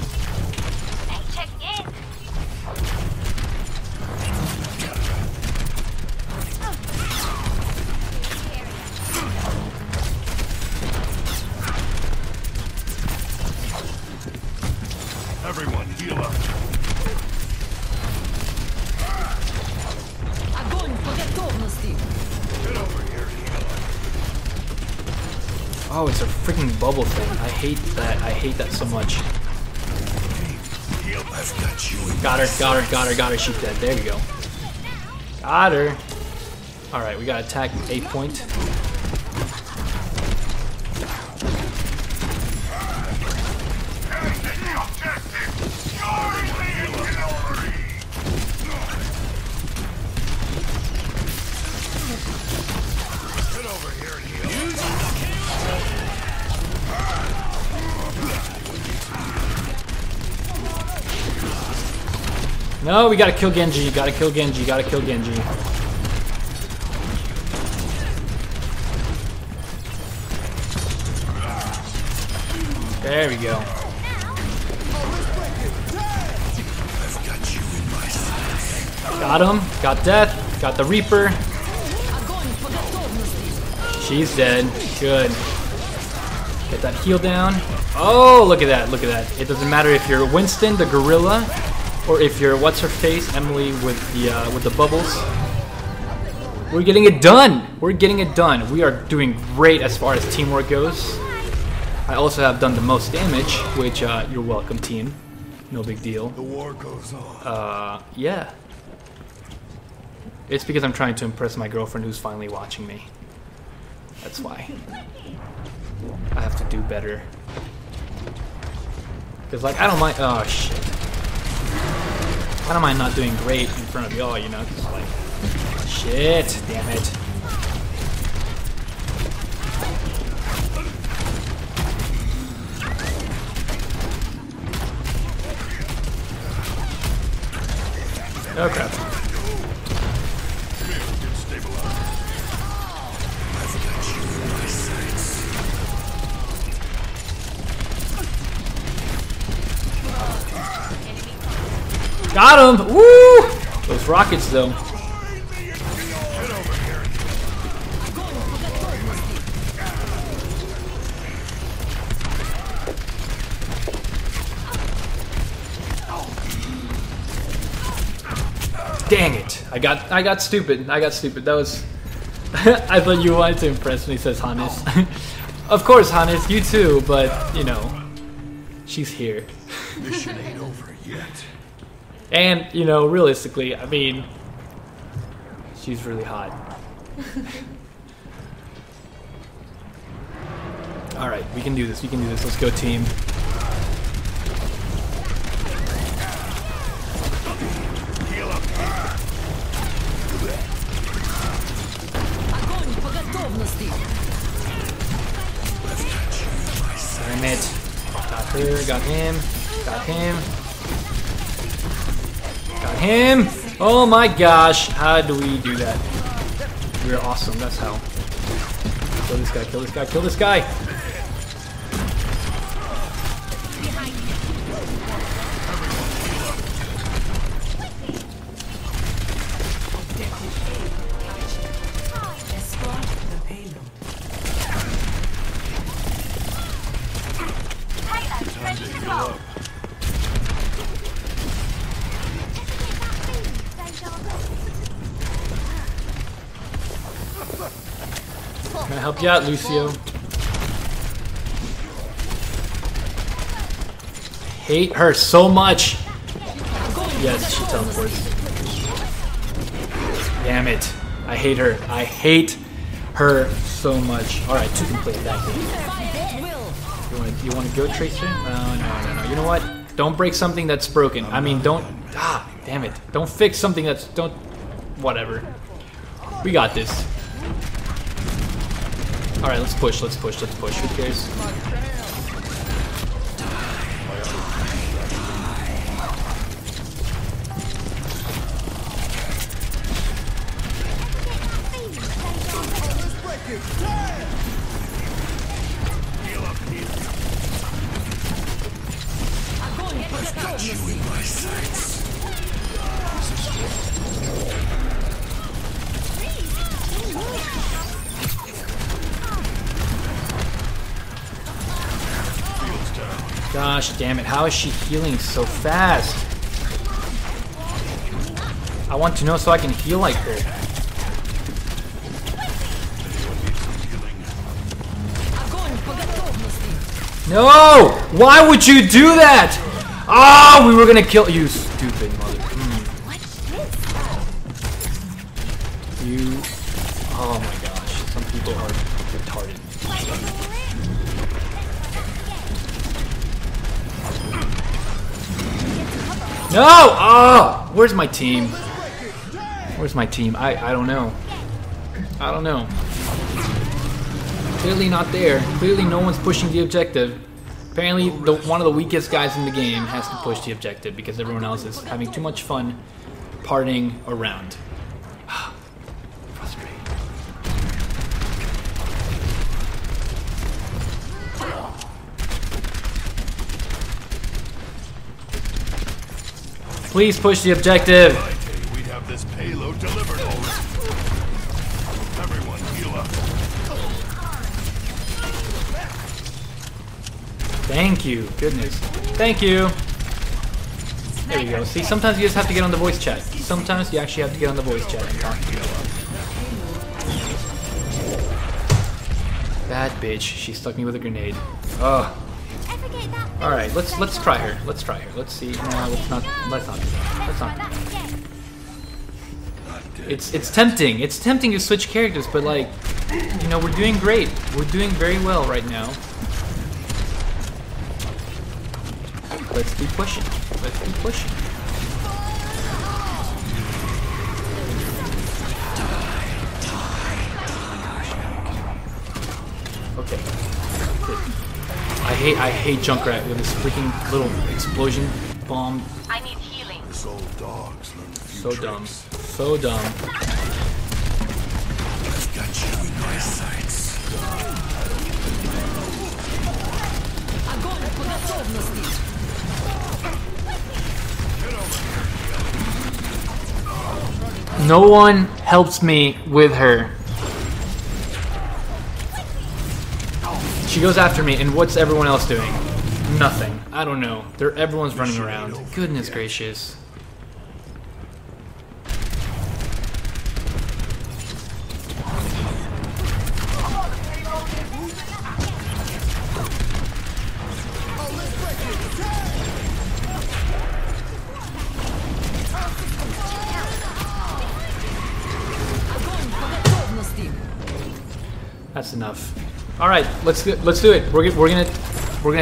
Everyone, heal up. Get over here, heal up. Oh, it's a freaking bubble thing. I hate that. I hate that so much. I've got you. Got her. She's dead. There you go. Got her. All right, we got attack 8 point. No, we gotta kill Genji, gotta kill Genji. There we go. Got him, got death, got the Reaper. She's dead, good. Get that heal down. Oh, look at that, look at that. It doesn't matter if you're Winston, the gorilla, or if you're what's her face, Emily with the bubbles. We're getting it done. We're getting it done. We are doing great as far as teamwork goes. I also have done the most damage, which you're welcome, team. No big deal. The war goes on. Yeah. It's because I'm trying to impress my girlfriend who's finally watching me. That's why. I have to do better. Cause like I don't mind. Oh shit. I don't mind not doing great in front of y'all, you know, just like, shit, damn it. Oh crap. Got him! Woo! Those rockets, though. Dang it! I got stupid. That was. I thought you wanted to impress me, says Hannes. Of course, Hannes, you too. But you know, she's here. Mission ain't over yet. And, you know, realistically, I mean, she's really hot. All right, we can do this. Let's go, team. Damn it. here, got him, got him, got him. Oh my gosh, how do we do that? We're awesome, that's how. Kill this guy, kill this guy, kill this guy. Can I help you out, Lucio? Hate her so much. Yes, she's telling the words. Damn it. I hate her. I hate her so much. Alright, two can play that game. You want to go, Tracer? No. You know what? Don't break something that's broken. I mean, don't... Ah, damn it. Don't fix something that's... Don't... Whatever. We got this. All right, let's push, let's push, let's push. Who cares? Gosh damn it, how is she healing so fast? I want to know so I can heal like her. No! Why would you do that? Ah, oh, we were gonna kill you, stupid mother. You. Oh my gosh, some people are retarded. No! Oh! Where's my team? Where's my team? I don't know. I don't know. Clearly not there. Clearly no one's pushing the objective. Apparently one of the weakest guys in the game has to push the objective because everyone else is having too much fun partying around. Please push the objective. We have this payload delivered already. Everyone heal up. Thank you. Goodness. Thank you. There you go. See, sometimes you just have to get on the voice chat. Sometimes you actually have to get on the voice chat and talk. That bitch. She stuck me with a grenade. Ugh. All right, let's try her. Let's try her. Let's see. No, let's not do that. Let's not do that. It's tempting. It's tempting to switch characters, but like, you know, we're doing great. We're doing very well right now. Let's keep pushing. Let's keep pushing. Okay. Good. I hate Junkrat with this freaking little explosion bomb. I need healing. So dumb. So dumb. I've got you in my sights. No one helps me with her. She goes after me, and what's everyone else doing? Nothing. I don't know. Everyone's running around. Goodness gracious. That's enough. All right, let's do it. We're gonna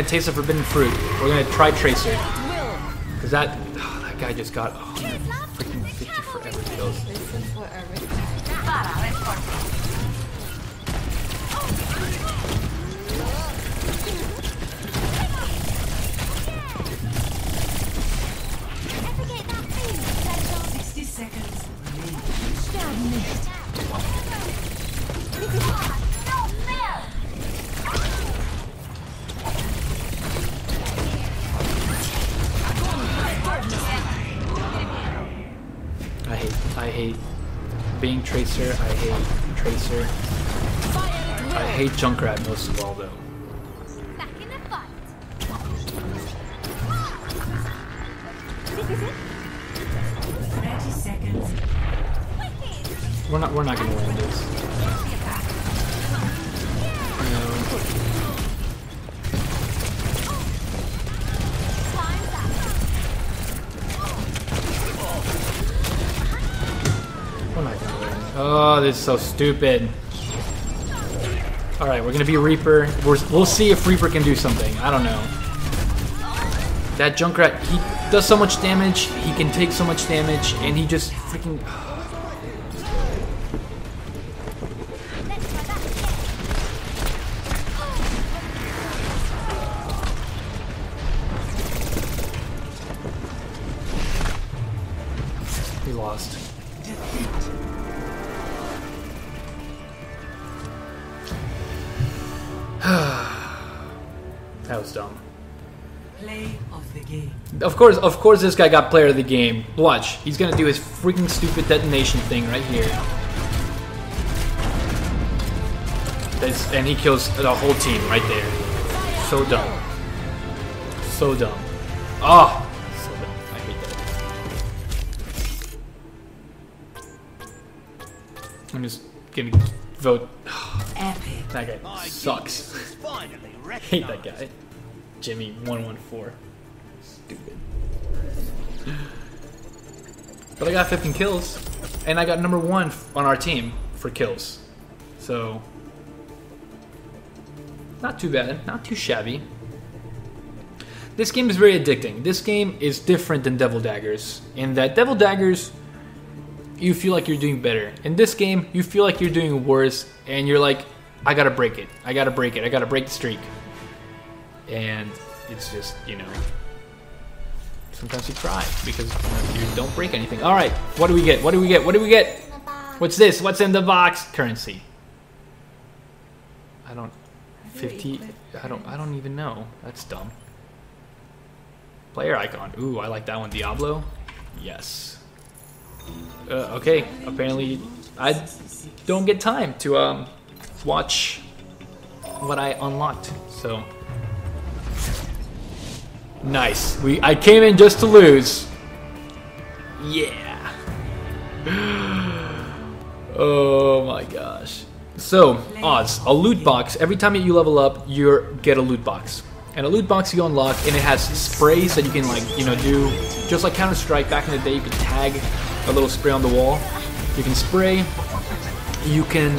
taste the forbidden fruit. We're gonna try Tracer, cause that guy just got 150 forever kills. I hate being Tracer. I hate Tracer. I hate Junkrat most of all, though. We're not gonna win this. We're not gonna win. Oh, this is so stupid. Alright, we're gonna be Reaper. We'll see if Reaper can do something. I don't know. That Junkrat, he does so much damage, he can take so much damage, and he just freaking... Of course this guy got player of the game. Watch, he's gonna do his freaking stupid detonation thing right here. And he kills the whole team right there. So dumb. So dumb. Ah! Oh, so dumb. I hate that. I'm just gonna vote. Epic. That guy sucks. I hate that guy. Jimmy 114. Stupid. But I got 15 kills, and I got #1 on our team for kills. So, not too bad, not too shabby. This game is very addicting. This game is different than Devil Daggers, in that Devil Daggers, you feel like you're doing better. In this game, you feel like you're doing worse, and you're like, I gotta break it, I gotta break it, I gotta break the streak. And it's just, you know... Sometimes you cry because you don't break anything. All right, what do we get? What do we get? What do we get? What's this? What's in the box? Currency. I don't. 50. I don't even know. That's dumb. Player icon. Ooh, I like that one. Diablo. Yes. Okay. Apparently, I don't get time to watch what I unlocked. So. Nice. I came in just to lose. Yeah. Oh my gosh. So, odds. A loot box. Every time that you level up, you get a loot box. And a loot box you unlock, and it has sprays that you can, like, you know, do. Just like Counter-Strike back in the day, you could tag a little spray on the wall. You can spray. You can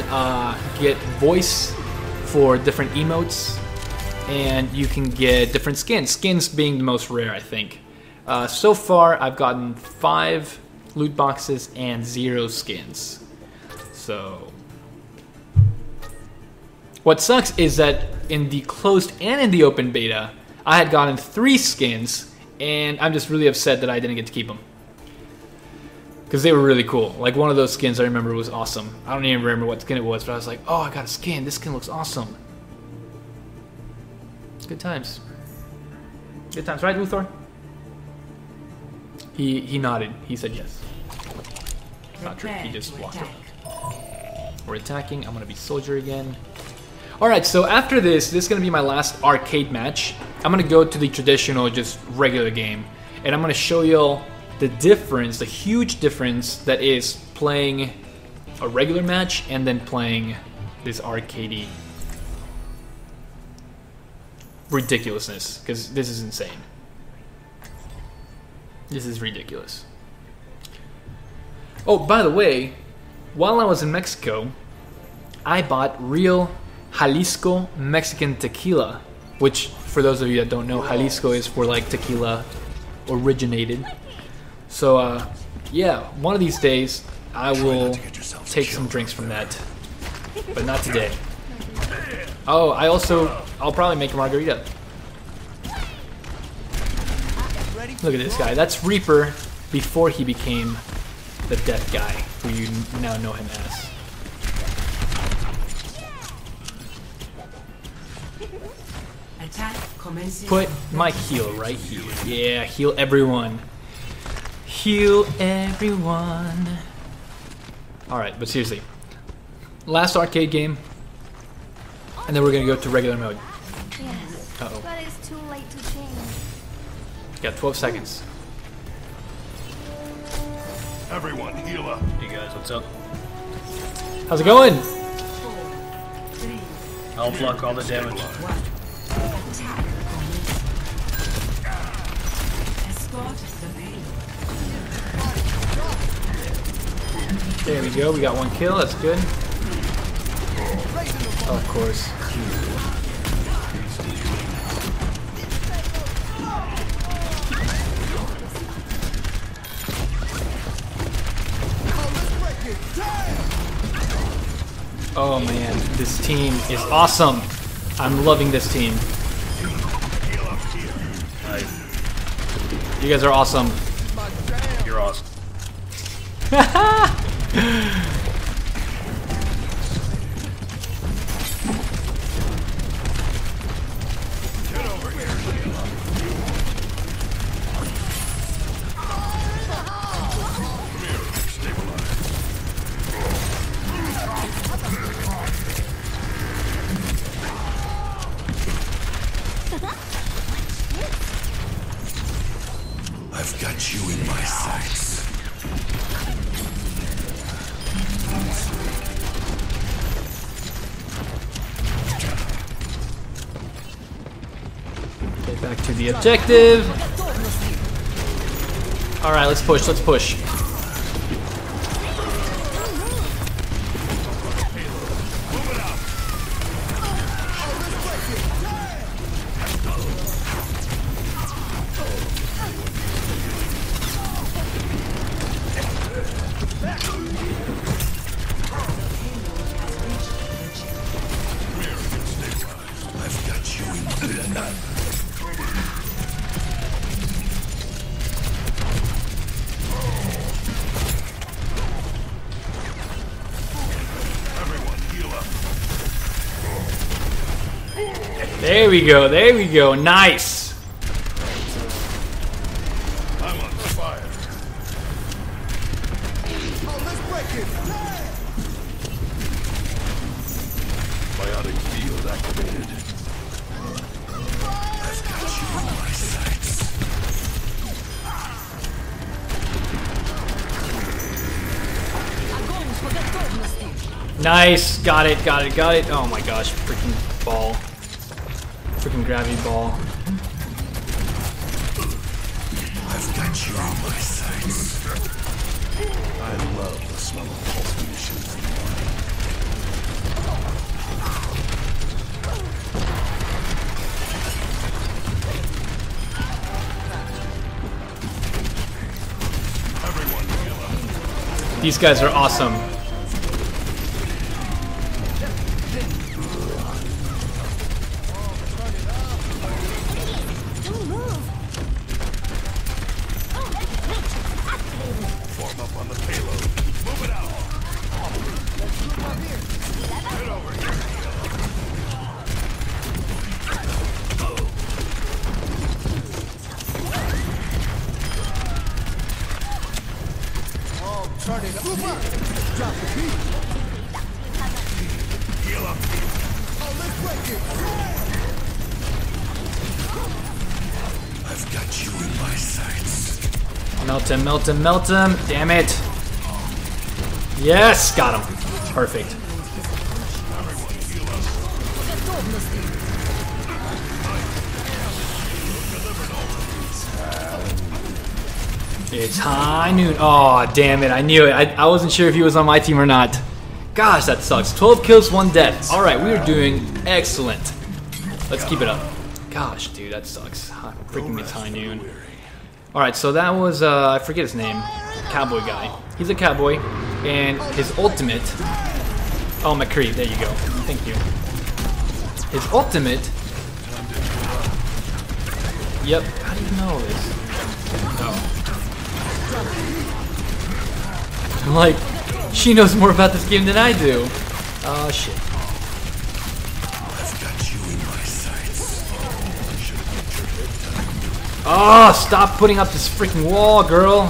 get voice for different emotes. And you can get different skins, skins being the most rare, I think. So far, I've gotten 5 loot boxes and 0 skins. So, what sucks is that in the closed and in the open beta, I had gotten 3 skins, and I'm just really upset that I didn't get to keep them. Because they were really cool. Like, one of those skins I remember was awesome. I don't even remember what skin it was, but I was like, oh, I got a skin, this skin looks awesome. Good times. Good times, right, Luthor? He nodded. He said yes. Not true. He just walked away. We're attacking. I'm gonna be soldier again. All right. So after this, this is gonna be my last arcade match. I'm gonna go to the traditional, just regular game, and I'm gonna show y'all the difference, the huge difference that is playing a regular match and then playing this arcadey ridiculousness, because this is insane. This is ridiculous. Oh, by the way, while I was in Mexico, I bought real Jalisco Mexican tequila, which, for those of you that don't know, Jalisco is for, like, tequila originated. So, yeah, one of these days I will take some drinks from that, but not today. Oh, I'll probably make a margarita. Look at this guy. That's Reaper before he became the death guy, who you now know him as. Put my heal right here. Yeah, heal everyone. Heal everyone. Alright, but seriously. Last arcade game, and then we're gonna go to regular mode. Uh-oh. But it's too late to change. Got 12 seconds. Everyone, heal up. Hey guys, what's up? How's it going? I'll block all the damage. There we go, we got one kill, that's good. Of course. Oh man, this team is awesome. I'm loving this team. You guys are awesome. You're awesome. Objective. All right, let's push. Let's push. There we go, there we go, nice! I'm on fire. Biotic field activated. I've got you on my sights. Nice, got it, got it, got it. Oh my gosh, freaking ball. Freaking gravity ball. I've got you on my sights. I love the smell of pulse munitions in the morning. Everyone kill him. These guys are awesome. Melt him, melt him. Damn it. Yes, got him. Perfect. It's high noon. Oh, damn it. I knew it. I wasn't sure if he was on my team or not. Gosh, that sucks. 12 kills, 1 death. All right, we are doing excellent. Let's keep it up. Gosh, dude, that sucks. Freaking it's high noon. Alright, so that was, I forget his name, cowboy guy. He's a cowboy, and his ultimate, oh, McCree, there you go, thank you. His ultimate, yep, how do you know this? Oh. I'm like, she knows more about this game than I do. Oh, shit. Oh, stop putting up this freaking wall, girl.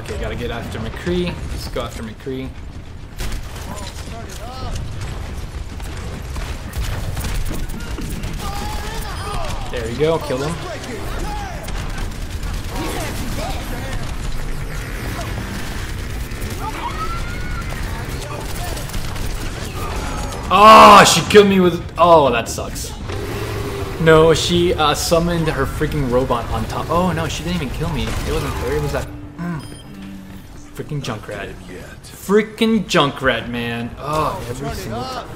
Okay, gotta get after McCree. Let's go after McCree. There we go, kill him. Oh, she killed me with... Oh, that sucks. No, she summoned her freaking robot on top. Oh, no, she didn't even kill me. It wasn't fair. It was that... Freaking Junkrat. Freaking Junkrat, man. Oh, every single time.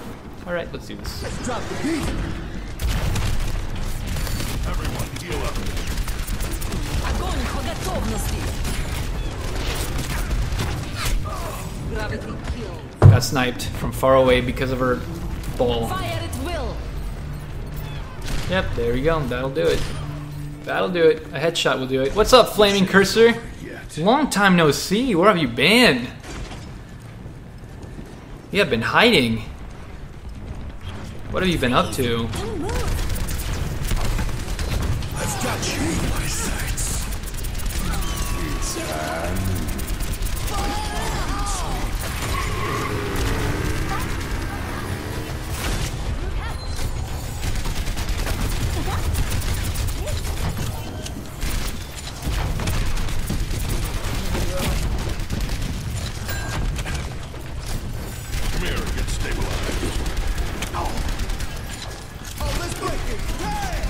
Alright, let's do this. Everyone, heal up. Got sniped from far away because of her ball. Yep, there we go. That'll do it. That'll do it. A headshot will do it. What's up, Flaming Cursor? Long time no see. Where have you been? You have been hiding. What have you been up to? I've got you in my sights. Come here and get stabilized. Oh, let's break it. Hey!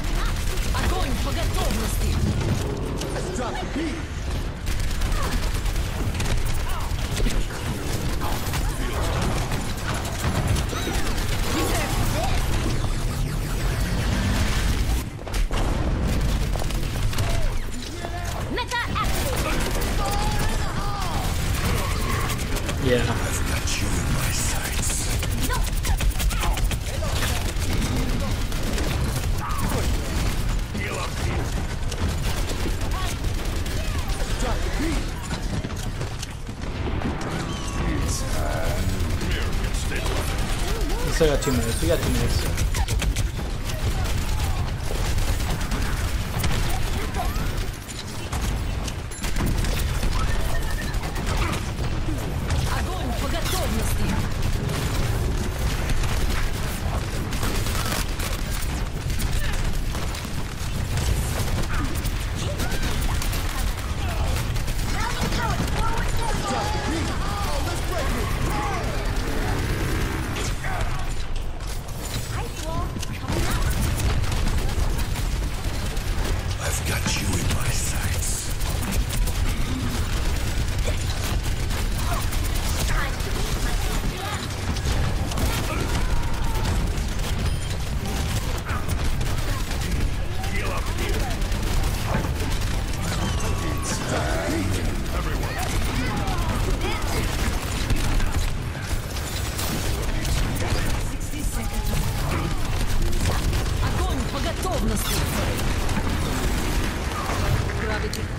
I'm going for the dog. Let's drop the beat. Yeah. I've got you in my sights. No. We still got 2 minutes. We got 2 minutes.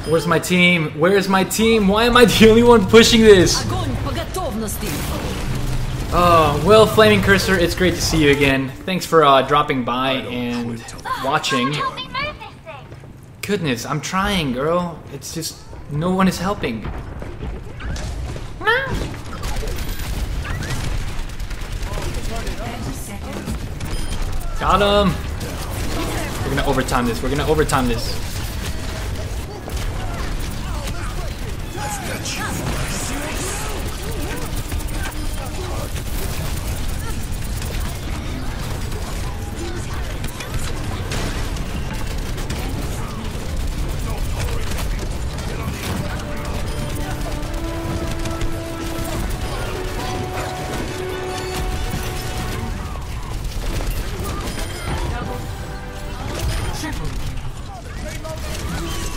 Where's my team? Where's my team? Why am I the only one pushing this? Oh, well, Flaming Cursor, it's great to see you again. Thanks for dropping by and watching. Goodness, I'm trying, girl. It's just no one is helping. Got him. We're gonna overtime this. We're gonna overtime this.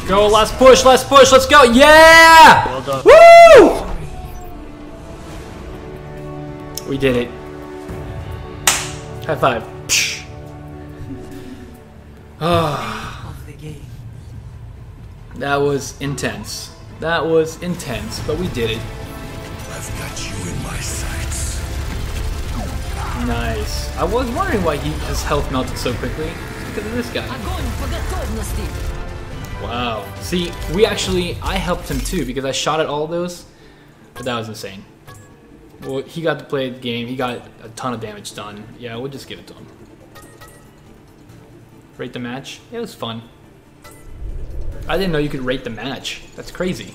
Go, last push, let's go, yeah! Well done. Woo! We did it. High five. Oh. That was intense. That was intense, but we did it. I've got you in my sights. Nice. I was wondering why his health melted so quickly. It's because of this guy. Wow. See, we actually, I helped him too because I shot at all those, but that was insane. Well, he got to play the game. He got a ton of damage done. Yeah, we'll just give it to him. Rate the match? Yeah, it was fun. I didn't know you could rate the match. That's crazy.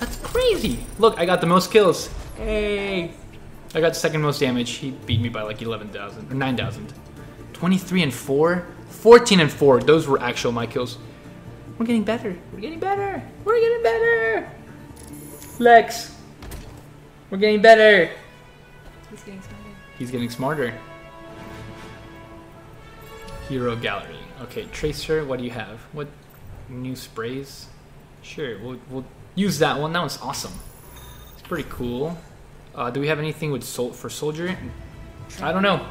That's crazy. Look, I got the most kills. Hey. I got second most damage. He beat me by like 11,000 or 9,000. 23 and 4, 14 and 4. Those were actual my kills. We're getting better. We're getting better. We're getting better. Lex. We're getting better. He's getting smarter. He's getting smarter. Hero gallery. Okay, Tracer. What do you have? What new sprays? Sure. We'll use that one. That one's awesome. It's pretty cool. Do we have anything with Soldier? I don't know.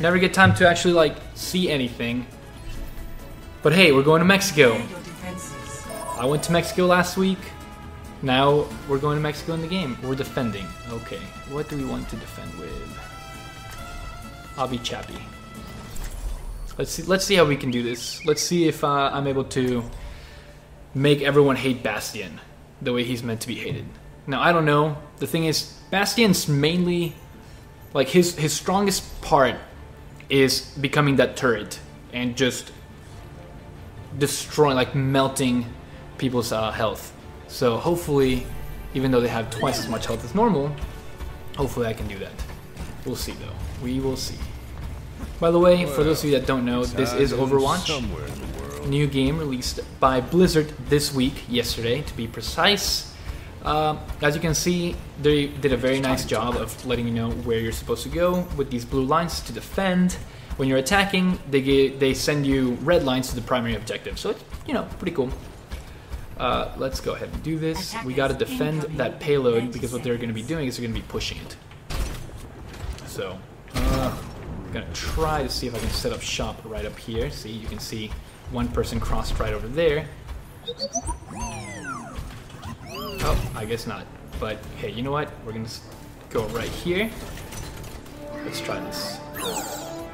Never get time to actually like see anything. But hey, we're going to Mexico. I went to Mexico last week. Now we're going to Mexico in the game. We're defending. Okay. What do we want to defend with? I'll be Chappy. Let's see how we can do this. Let's see if I'm able to make everyone hate Bastion the way he's meant to be hated. Now I don't know. The thing is, Bastion's mainly like his strongest part is becoming that turret and just destroying, like melting people's health. So hopefully, even though they have twice as much health as normal, hopefully I can do that. We'll see though. We will see. By the way, for those of you that don't know, this is Overwatch. New game released by Blizzard this week, yesterday to be precise. As you can see, they did a very nice job of letting you know where you're supposed to go with these blue lines to defend. When you're attacking, they send you red lines to the primary objective. So it's, you know, pretty cool. Let's go ahead and do this. We gotta defend that payload because what they're gonna be doing is they're gonna be pushing it. So, I'm gonna try to see if I can set up shop right up here. See, you can see one person crossed right over there. Oh, I guess not. But hey, you know what? We're gonna go right here. Let's try this.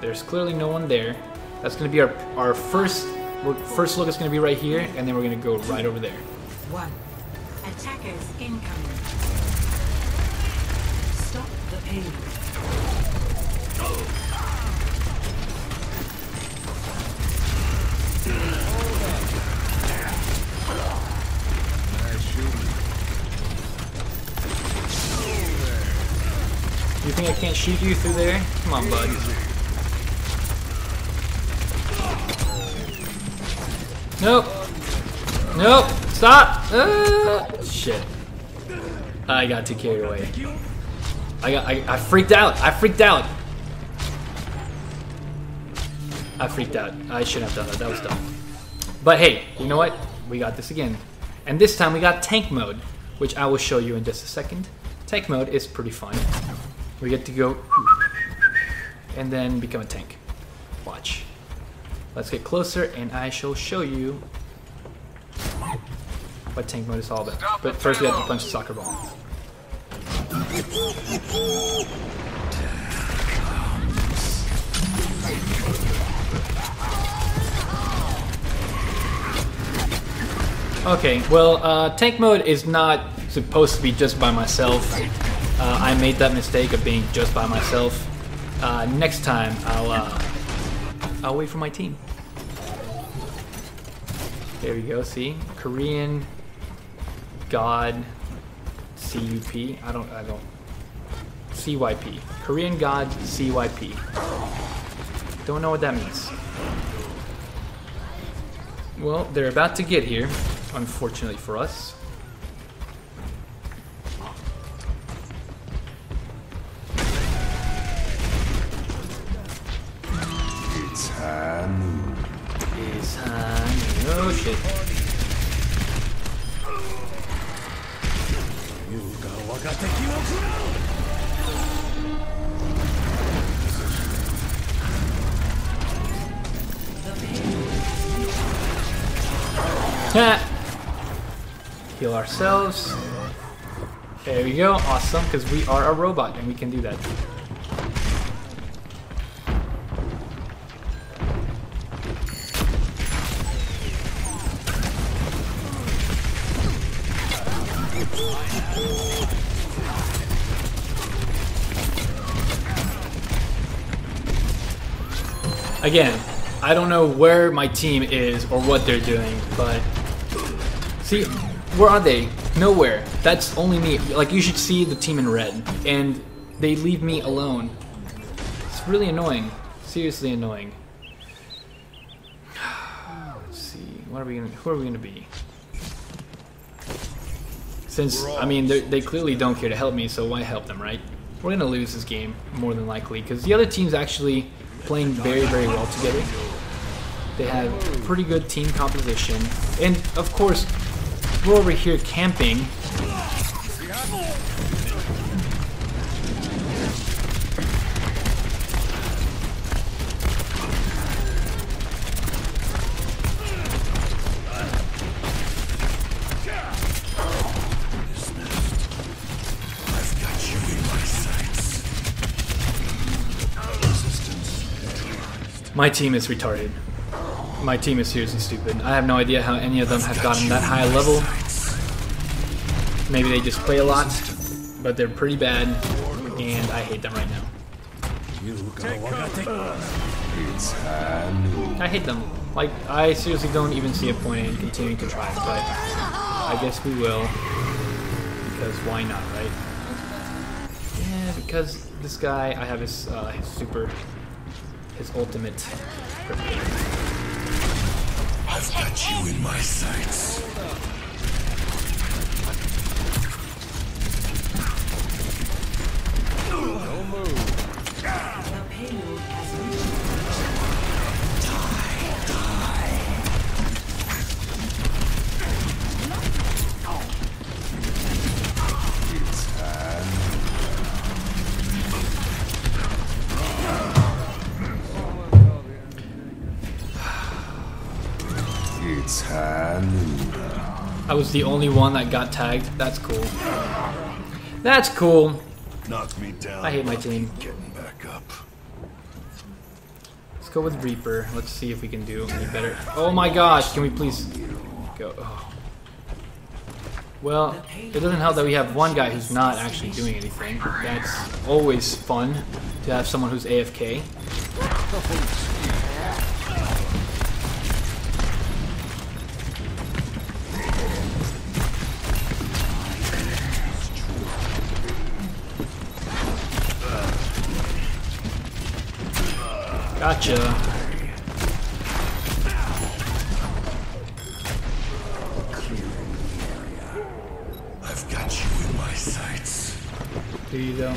There's clearly no one there. That's gonna be our first look is gonna be right here, and then we're gonna go right over there. One. Attackers incoming. Stop the pain. You think I can't shoot you through there? Come on, bud. Nope. Nope. Stop. Shit. I got too carried away. I freaked out. I freaked out. I freaked out. I shouldn't have done that. That was dumb. But hey, you know what? We got this again. And this time we got tank mode, which I will show you in just a second. Tank mode is pretty fun. We get to go and then become a tank. Watch. Let's get closer and I shall show you what tank mode is all about. But first we have to punch the soccer ball. Okay, well, tank mode is not supposed to be just by myself. I made that mistake of being just by myself. Next time, I'll wait for my team. There we go, see? Korean God CUP. I don't. CYP. Korean God CYP. Don't know what that means. Well, they're about to get here, unfortunately for us. Oh shit. Heal ourselves. There we go. Awesome, because we are a robot and we can do that. Again, I don't know where my team is or what they're doing, but see, where are they? Nowhere. That's only me. Like, you should see the team in red, and they leave me alone. It's really annoying. Seriously annoying. Let's see. What are we gonna? Who are we gonna be? Since I mean, they clearly don't care to help me, so why help them, right? We're gonna lose this game more than likely because the other team's actually playing very well together. They have pretty good team composition, and of course we're over here camping. My team is retarded. My team is seriously stupid. I have no idea how any of them have gotten that high level. Maybe they just play a lot, but they're pretty bad, and I hate them right now. I hate them. Like, I seriously don't even see a point in continuing to try, but I guess we will, because why not, right? Yeah, because this guy, I have his super... his ultimate. I've got you in my sights. Don't move. Die. I was the only one that got tagged. That's cool. That's cool. Knock me down. I hate my team. Getting back up. Let's go with Reaper. Let's see if we can do any better. Oh my gosh! Can we please go? Oh. Well, it doesn't help that we have one guy who's not actually doing anything. That's always fun to have someone who's AFK. Gotcha. I've got you in my sights. There you go.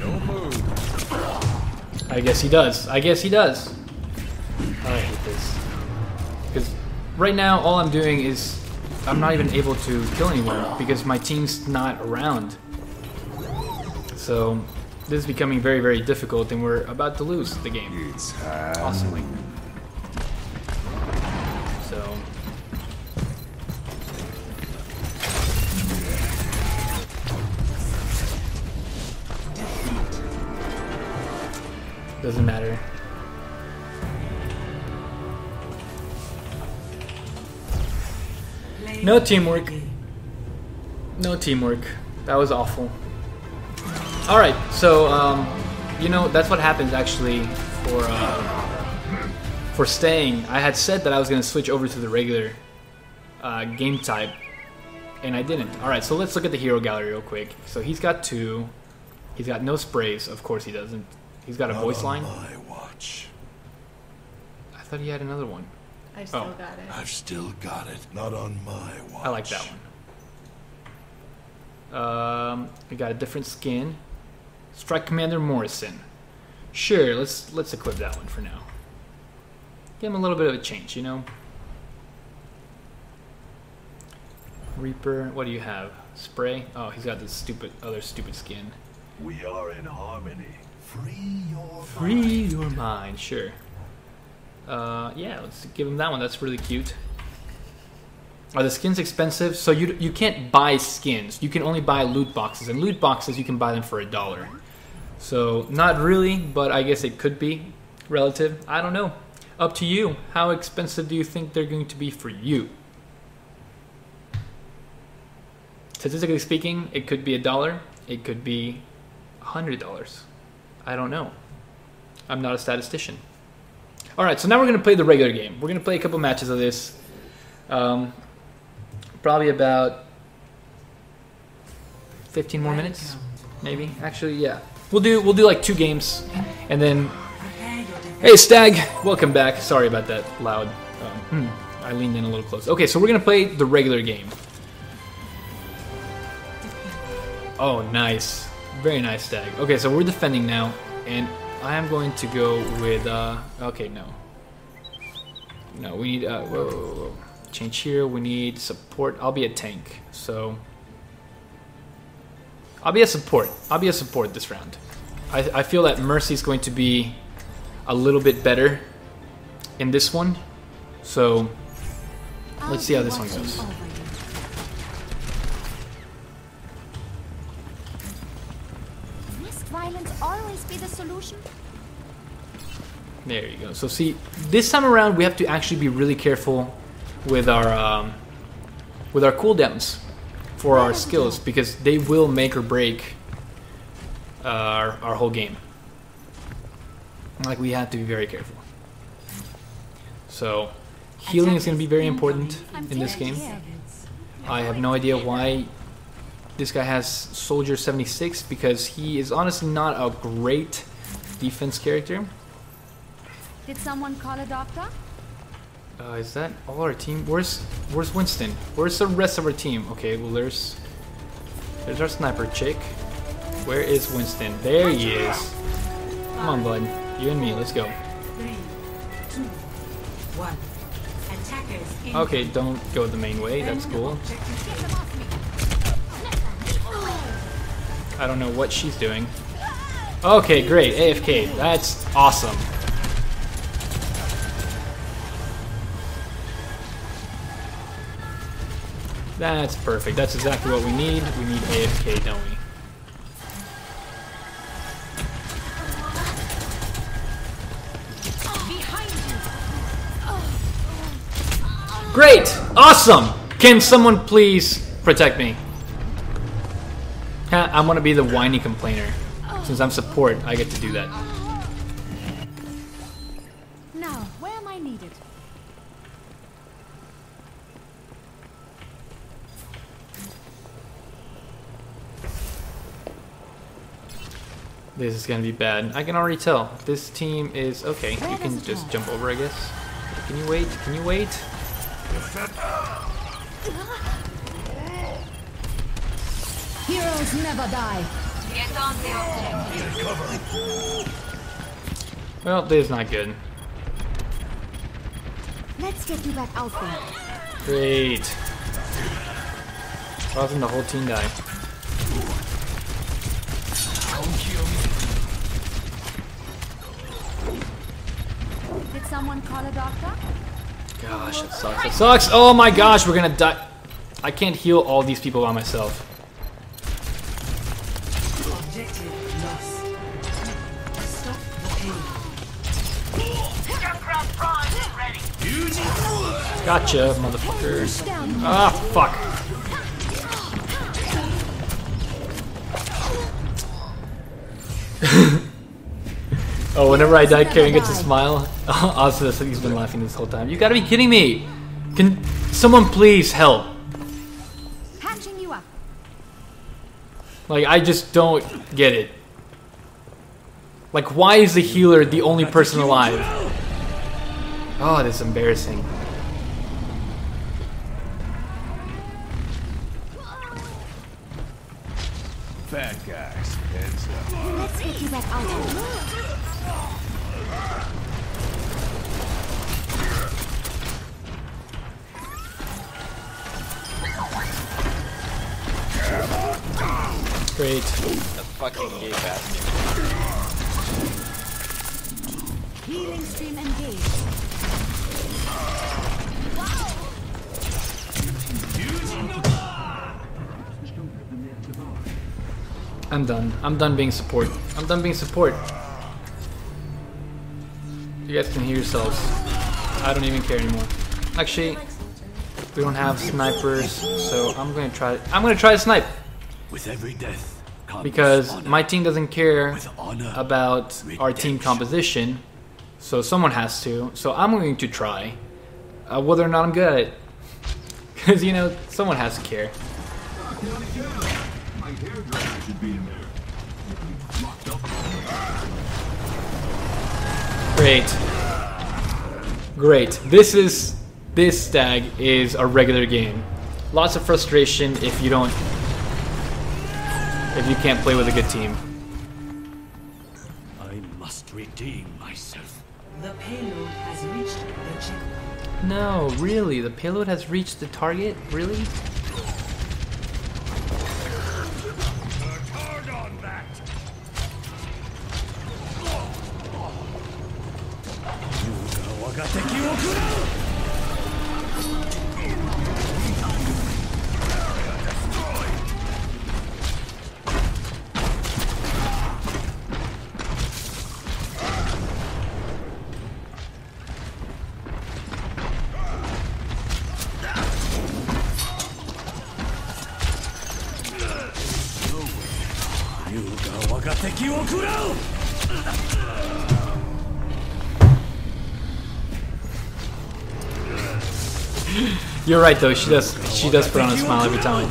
No move. I guess he does. I guess he does. I hate this. Right now, all I'm doing is I'm not even able to kill anyone because my team's not around. So this is becoming very difficult, and we're about to lose the game. Awesomely. So. Doesn't matter. No teamwork. No teamwork. That was awful. Alright, so, you know, that's what happens, actually, for staying. I had said that I was going to switch over to the regular game type, and I didn't. Alright, so let's look at the hero gallery real quick. So he's got two. He's got no sprays. Of course he doesn't. He's got a voice line. I thought he had another one. I've still got it. I've still got it. Not on my watch. I like that one. We got a different skin. Strike Commander Morrison. Sure, let's equip that one for now. Give him a little bit of a change, you know. Reaper, what do you have? Spray? Oh, he's got this stupid skin. We are in harmony. Free your mind, sure. Yeah, let's give him that one. That's really cute. Are the skins expensive? So you can't buy skins. You can only buy loot boxes, and loot boxes you can buy them for $1. So not really, but I guess it could be relative. I don't know. Up to you. How expensive do you think they're going to be for you? Statistically speaking, it could be $1. It could be $100. I don't know. I'm not a statistician. All right, so now we're going to play the regular game. We're going to play a couple matches of this. Probably about 15 more minutes, maybe. Actually, yeah. We'll do like 2 games, and then... Hey, Stag! Welcome back. Sorry about that loud. I leaned in a little close. Okay, so we're going to play the regular game. Oh, nice. Very nice, Stag. Okay, so we're defending now, and... I am going to go with, okay, no. No, we need, whoa. Change here, we need support. I'll be a tank, so. I'll be a support this round. I feel that Mercy's going to be a little bit better in this one. So, let's see how this one goes. Always be the solution. There you go. So see, this time around we have to actually be really careful with our cooldowns for our skills, because they will make or break our whole game. Like, we have to be very careful. So healing is going to be very important in this game. I have no idea why this guy has Soldier 76, because he is honestly not a great defense character. Did someone call a doctor? Is that all our team? Where's Winston? Where's the rest of our team? Okay, well there's our sniper chick. Where is Winston? There he is. Come on, bud. You and me. Let's go. 3, 2, 1. Attackers. Okay, don't go the main way. That's cool. I don't know what she's doing. Okay, great. AFK. That's awesome. That's perfect. That's exactly what we need. We need AFK, don't we? Great! Awesome! Can someone please protect me? I'm gonna be the whiny complainer. Since I'm support, I get to do that. Now, where am I needed? This is gonna be bad. I can already tell. This team is okay. You can just jump over, I guess. Can you wait? Can you wait? Heroes never die. Get on the objective. Well, this is not good. Let's get you back out there. Great. Why doesn't the whole team die? Did someone call a doctor? Gosh, it sucks. It sucks. Oh my gosh, we're gonna die. I can't heal all these people by myself. Gotcha, motherfucker. Ah, fuck. Oh, whenever I die, Karen gets a smile. Also, he's been laughing this whole time. You gotta be kidding me! Can someone please help? Like, I just don't get it. Like, why is the healer the only person alive? Oh, that's embarrassing. Bad guys, heads up. Let's get you back out. Great. The fucking gay bastard. Healing stream engaged. Wow. I'm done. I'm done being support. I'm done being support. You guys can hear yourselves. I don't even care anymore. Actually, we don't have snipers, so I'm gonna try to snipe. With every death, because my team doesn't care about our team composition, so someone has to. So I'm going to try, whether or not I'm good at it, because you know someone has to care. Great, great. This stag is a regular game. Lots of frustration if you don't. If you can't play with a good team. I must redeem myself. The payload has reached the checkpoint. No, really? The payload has reached the target? Really? You're right though, she does put on a smile every time I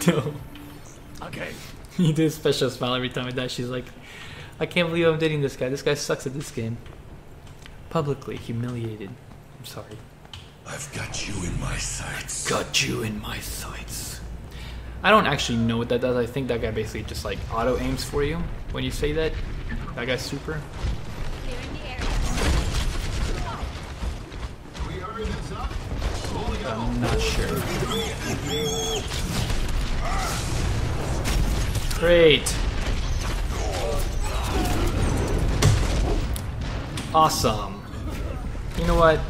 die. No. Okay. He did a special smile every time I die. She's like, I can't believe I'm dating this guy. This guy sucks at this game. Publicly humiliated. I'm sorry. I've got you in my sights. Got you in my sights. I don't actually know what that does. I think that guy basically just like auto aims for you when you say that. That guy's super. I'm not sure. Great. Awesome. You know what?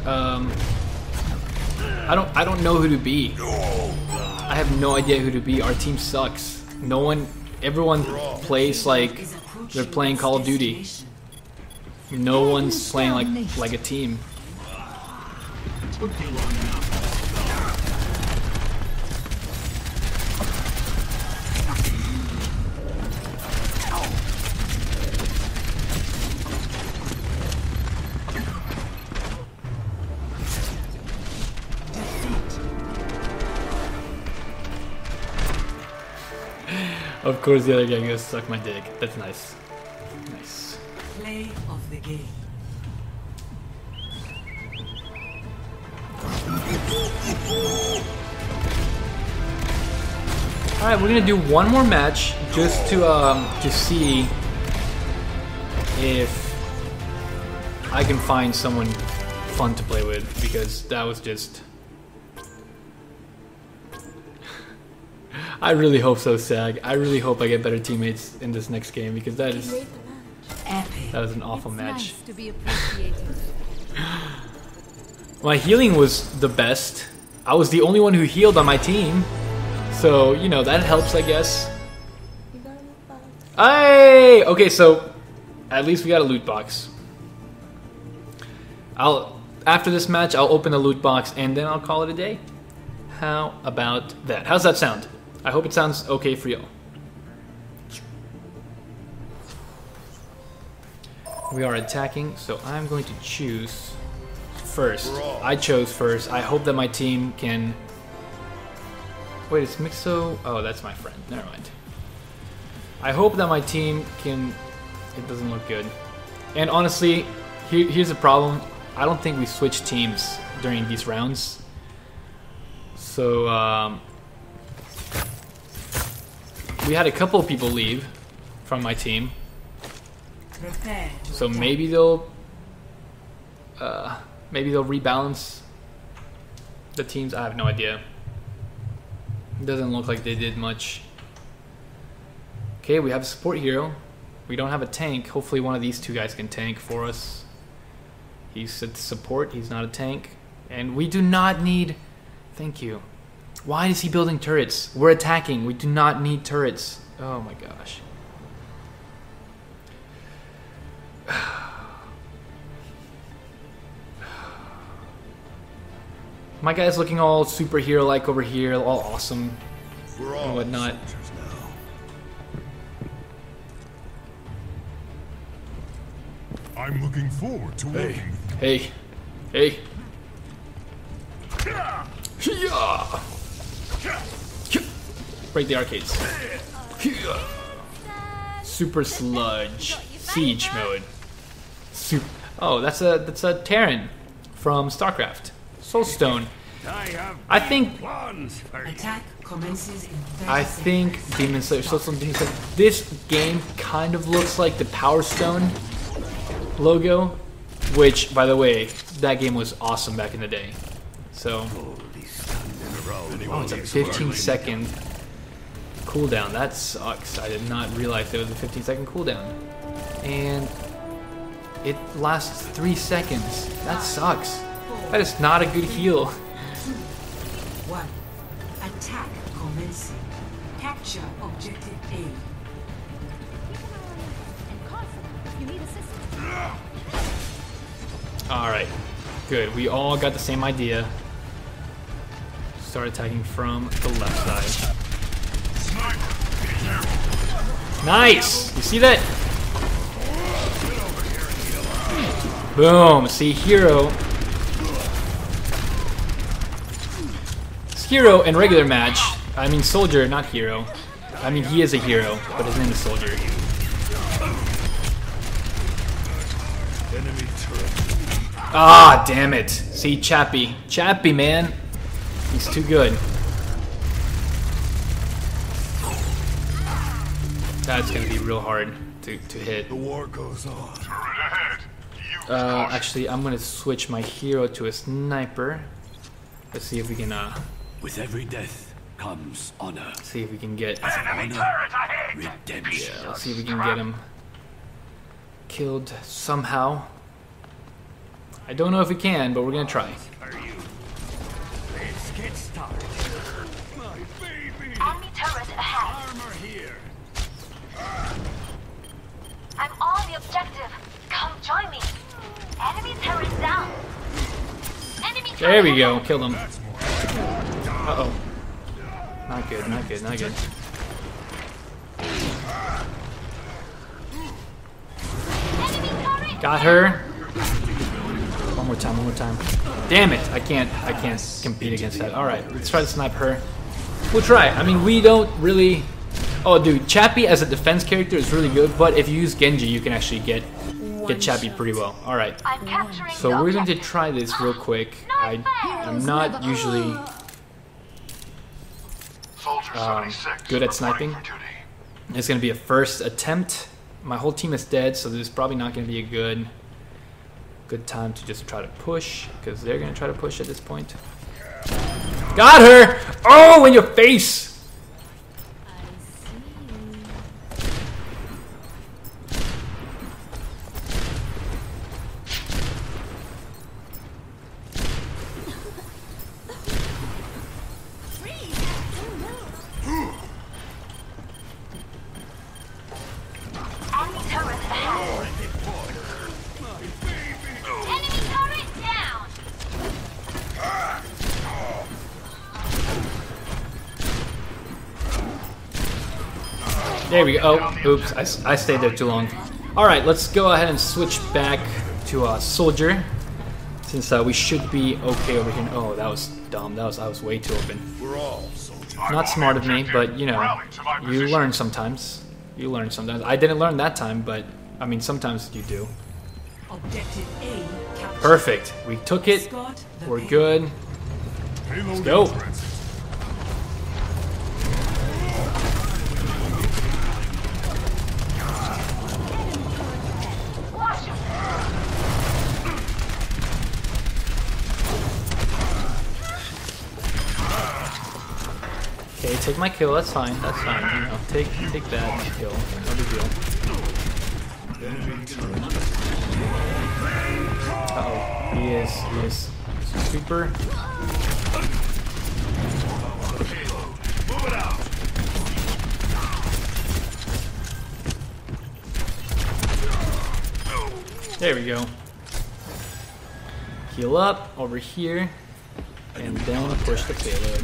I don't know who to be. I have no idea who to be. Our team sucks. No one, everyone plays like they're playing Call of Duty. No one's playing like a team. Of course the other guy goes suck my dick. That's nice. Nice. Play of the game. Alright, we're gonna do one more match just to see if I can find someone fun to play with, because that was just I really hope so, Sag. I really hope I get better teammates in this next game, because that was an awful match. Nice to be appreciated. My healing was the best. I was the only one who healed on my team, so you know that helps, I guess. Hey, okay, so at least we got a loot box. After this match, I'll open a loot box and then I'll call it a day. How about that? How's that sound? I hope it sounds okay for y'all. We are attacking, so I'm going to choose first. I chose first. I hope that my team can... Wait, it's Mixo... Oh, that's my friend. Never mind. I hope that my team can... It doesn't look good. And honestly, here's the problem. I don't think we switch teams during these rounds. So, we had a couple of people leave from my team, so maybe they'll rebalance the teams. I have no idea. It doesn't look like they did much. Okay, we have a support hero. We don't have a tank. Hopefully one of these two guys can tank for us. He's a support. He's not a tank, and we do not need. Thank you. Why is he building turrets? We're attacking. We do not need turrets. Oh my gosh. My guy's looking all superhero-like over here, all awesome and whatnot. I'm looking forward to working. Hey, hey, hey! Break the arcades. Super sludge siege mode. Super. Oh, that's a Terran from StarCraft. Soulstone. I think. Attack commences in 30 I think seconds. Demon Slayer. Soulstone Demon Slayer. This game kind of looks like the Power Stone logo, which, by the way, that game was awesome back in the day. So, oh, it's a 15-second cooldown. That sucks. I did not realize there was a 15-second cooldown, and it lasts 3 seconds. That sucks. That is not a good heal. One. Attack commencing. Capture objective A. Alright, good. We all got the same idea. Start attacking from the left side. Nice! You see that? Boom! See, hero. It's hero and regular match. I mean soldier, not hero. I mean he is a hero, but his name is soldier. Ah, damn it. See, Chappie. Chappie, man. He's too good. That's going to be real hard to hit. The war goes on. Actually, I'm going to switch my hero to a sniper. Let's see if we can, with every death comes honor. See if we can get... Enemy turret ahead. Redemption. Yeah, let's see if we can get him killed somehow. I don't know if we can, but we're gonna try. Let's get started. My baby. Enemy turret ahead. Armor here. I'm on the objective. Come join me. Enemy turret down. Enemy turret. There we go. Kill them. Uh oh. Not good. Not good. Not good. Got her. One more time, one more time. Damn it, I can't compete against that. Alright, let's try to snipe her. We'll try. I mean, we don't really... Oh, dude, Chappie as a defense character is really good, but if you use Genji, you can actually get Chappie pretty well. Alright, so we're going to try this real quick. I'm not usually good at sniping. It's going to be a first attempt. My whole team is dead, so there's probably not going to be a good time to just try to push, because they're going to try to push at this point. Got her! Oh, in your face! There we go. Oh, oops. I stayed there too long. Alright, let's go ahead and switch back to Soldier. Since we should be okay over here. Oh, that was dumb. I was way too open. Not smart of me, but you know, you learn sometimes. You learn sometimes. I didn't learn that time, but I mean, sometimes you do. Perfect. We took it. We're good. Let's go. Okay, take my kill, that's fine, You know, take that kill. No big deal. Uh oh, he is super. There we go. Heal up over here, and then push the payload.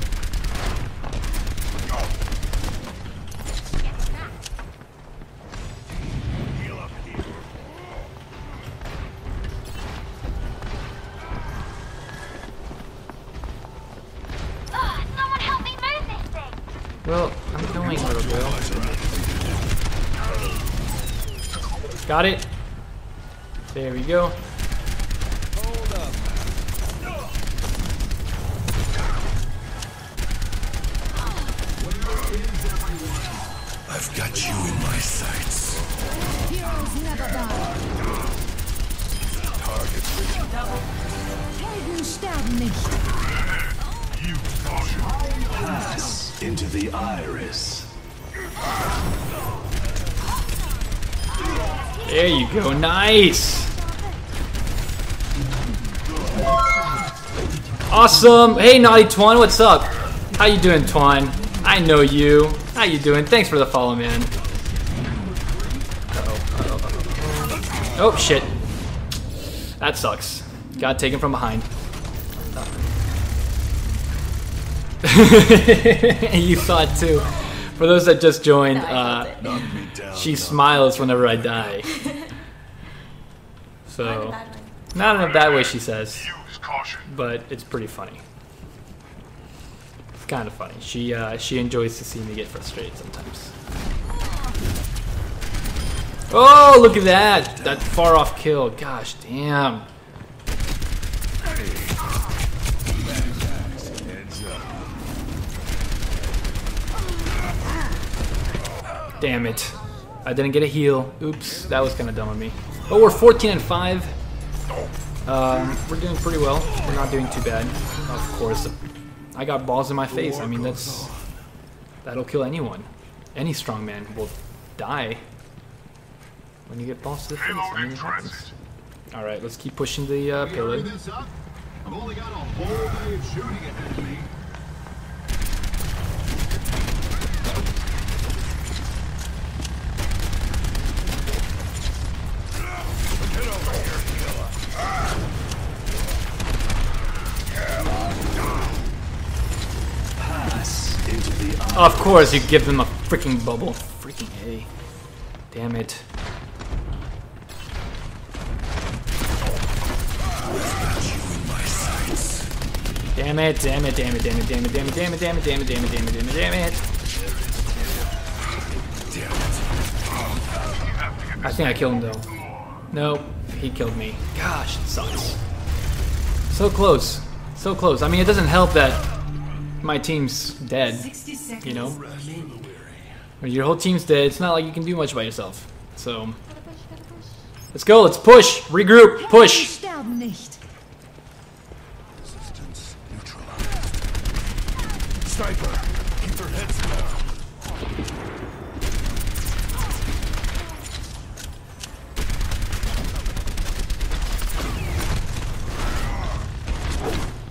Well, I'm going, little girl. Got it. There we go. Hold up. I've got you in my sights. Heroes never die. Target you pass into the iris. There you go, nice! Awesome! Hey Naughty Twine, what's up? How you doing, Twine? I know you. How you doing? Thanks for the follow, man. Uh-oh. Oh, shit. That sucks. Got taken from behind. You saw it too. For those that just joined, she smiles whenever I die. So, not in a bad way, she says, but it's pretty funny. It's kind of funny. She enjoys to see me get frustrated sometimes. Oh, look at that! That far off kill. Gosh, damn. Damn it. I didn't get a heal. Oops, that was kind of dumb of me. But we're 14-5. We're doing pretty well. We're not doing too bad. Of course. I got balls in my face. I mean, that'll kill anyone. Any strong man will die when you get balls to the face. I mean, it happens. All right, let's keep pushing the payload. I've only got a whole day of shooting ahead of me. Of course, you give them a freaking bubble. Freaking A. Damn it. Damn it, damn it, damn it, damn it, damn it, damn it, damn it, damn it, damn it, damn it, damn it, damn it, damn it. I think I killed him though. Nope, he killed me. Gosh, it sucks. So close. So close. I mean, it doesn't help that my team's dead, you know? When your whole team's dead, it's not like you can do much by yourself. So, let's go, let's push, regroup, push.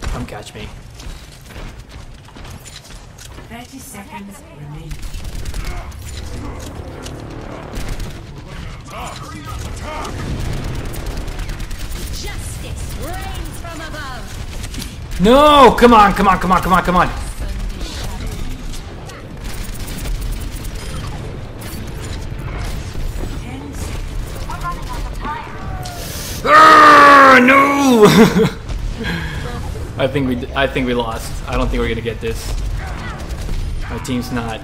Come catch me. 30 seconds remaining. Justice reigns from above. No, come on, come on, come on, come on, come on. No. I think we lost. I don't think we're gonna get this. My team's not.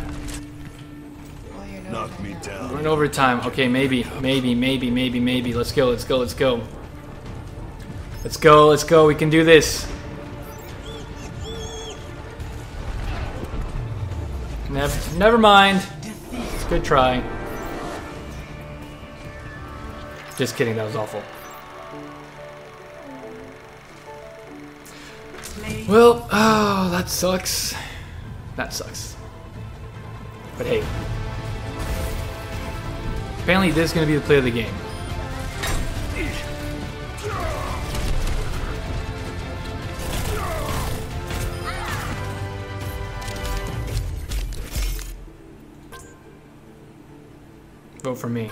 Knock me down. We're in overtime. Okay, maybe. Let's go, let's go, let's go. Let's go, let's go. We can do this. Never mind. It's a good try. Just kidding, that was awful. Well, oh, that sucks. That sucks. But hey, apparently this is going to be the play of the game. vote for me.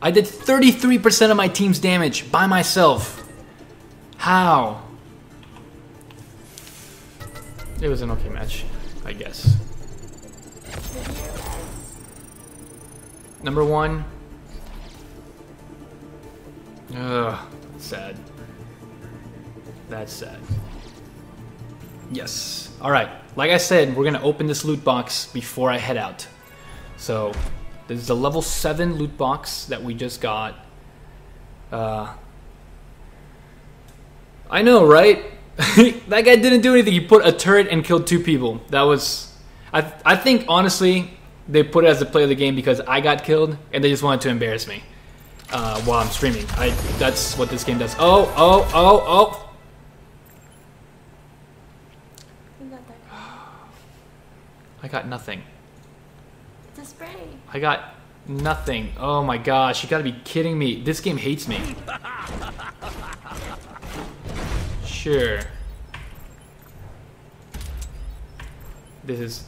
I did 33% of my team's damage by myself. How? It was an okay match, I guess. Number one. Ugh, sad. That's sad. Yes. All right. Like I said, we're gonna open this loot box before I head out. So this is a level 7 loot box that we just got. I know, right? That guy didn't do anything. He put a turret and killed 2 people. That was, I think honestly, they put it as the play of the game because I got killed and they just wanted to embarrass me while I'm streaming. That's what this game does. Oh, oh, oh, oh. I got nothing. It's a spray. I got nothing. Oh my gosh, you gotta be kidding me. This game hates me. Sure. This is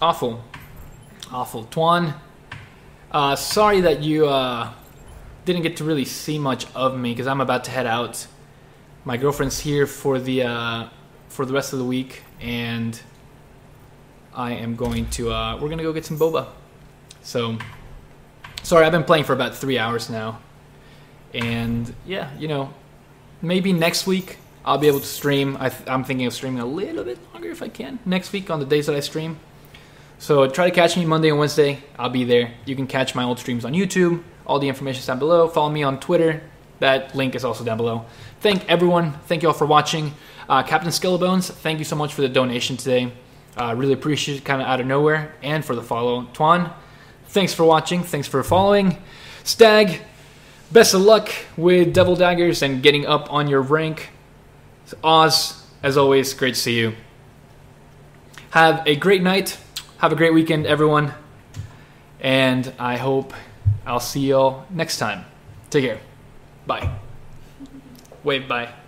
awful. Awful. Tuan, sorry that you didn't get to really see much of me because I'm about to head out. My girlfriend's here for the rest of the week, and I am going to, we're going to go get some boba. So, sorry, I've been playing for about 3 hours now. And, yeah, you know, maybe next week I'll be able to stream. I'm thinking of streaming a little bit longer if I can next week on the days that I stream. So try to catch me Monday and Wednesday. I'll be there. You can catch my old streams on YouTube. All the information is down below. Follow me on Twitter. That link is also down below. Thank everyone. Thank you all for watching. Captain Skillbones, thank you so much for the donation today. Really appreciate it, kind of out of nowhere, and for the follow. Tuan, thanks for watching, thanks for following. Stag, best of luck with Devil Daggers and getting up on your rank. Oz, as always, great to see you. Have a great night, have a great weekend, everyone, and I hope I'll see y'all next time. Take care. Bye. Wave bye.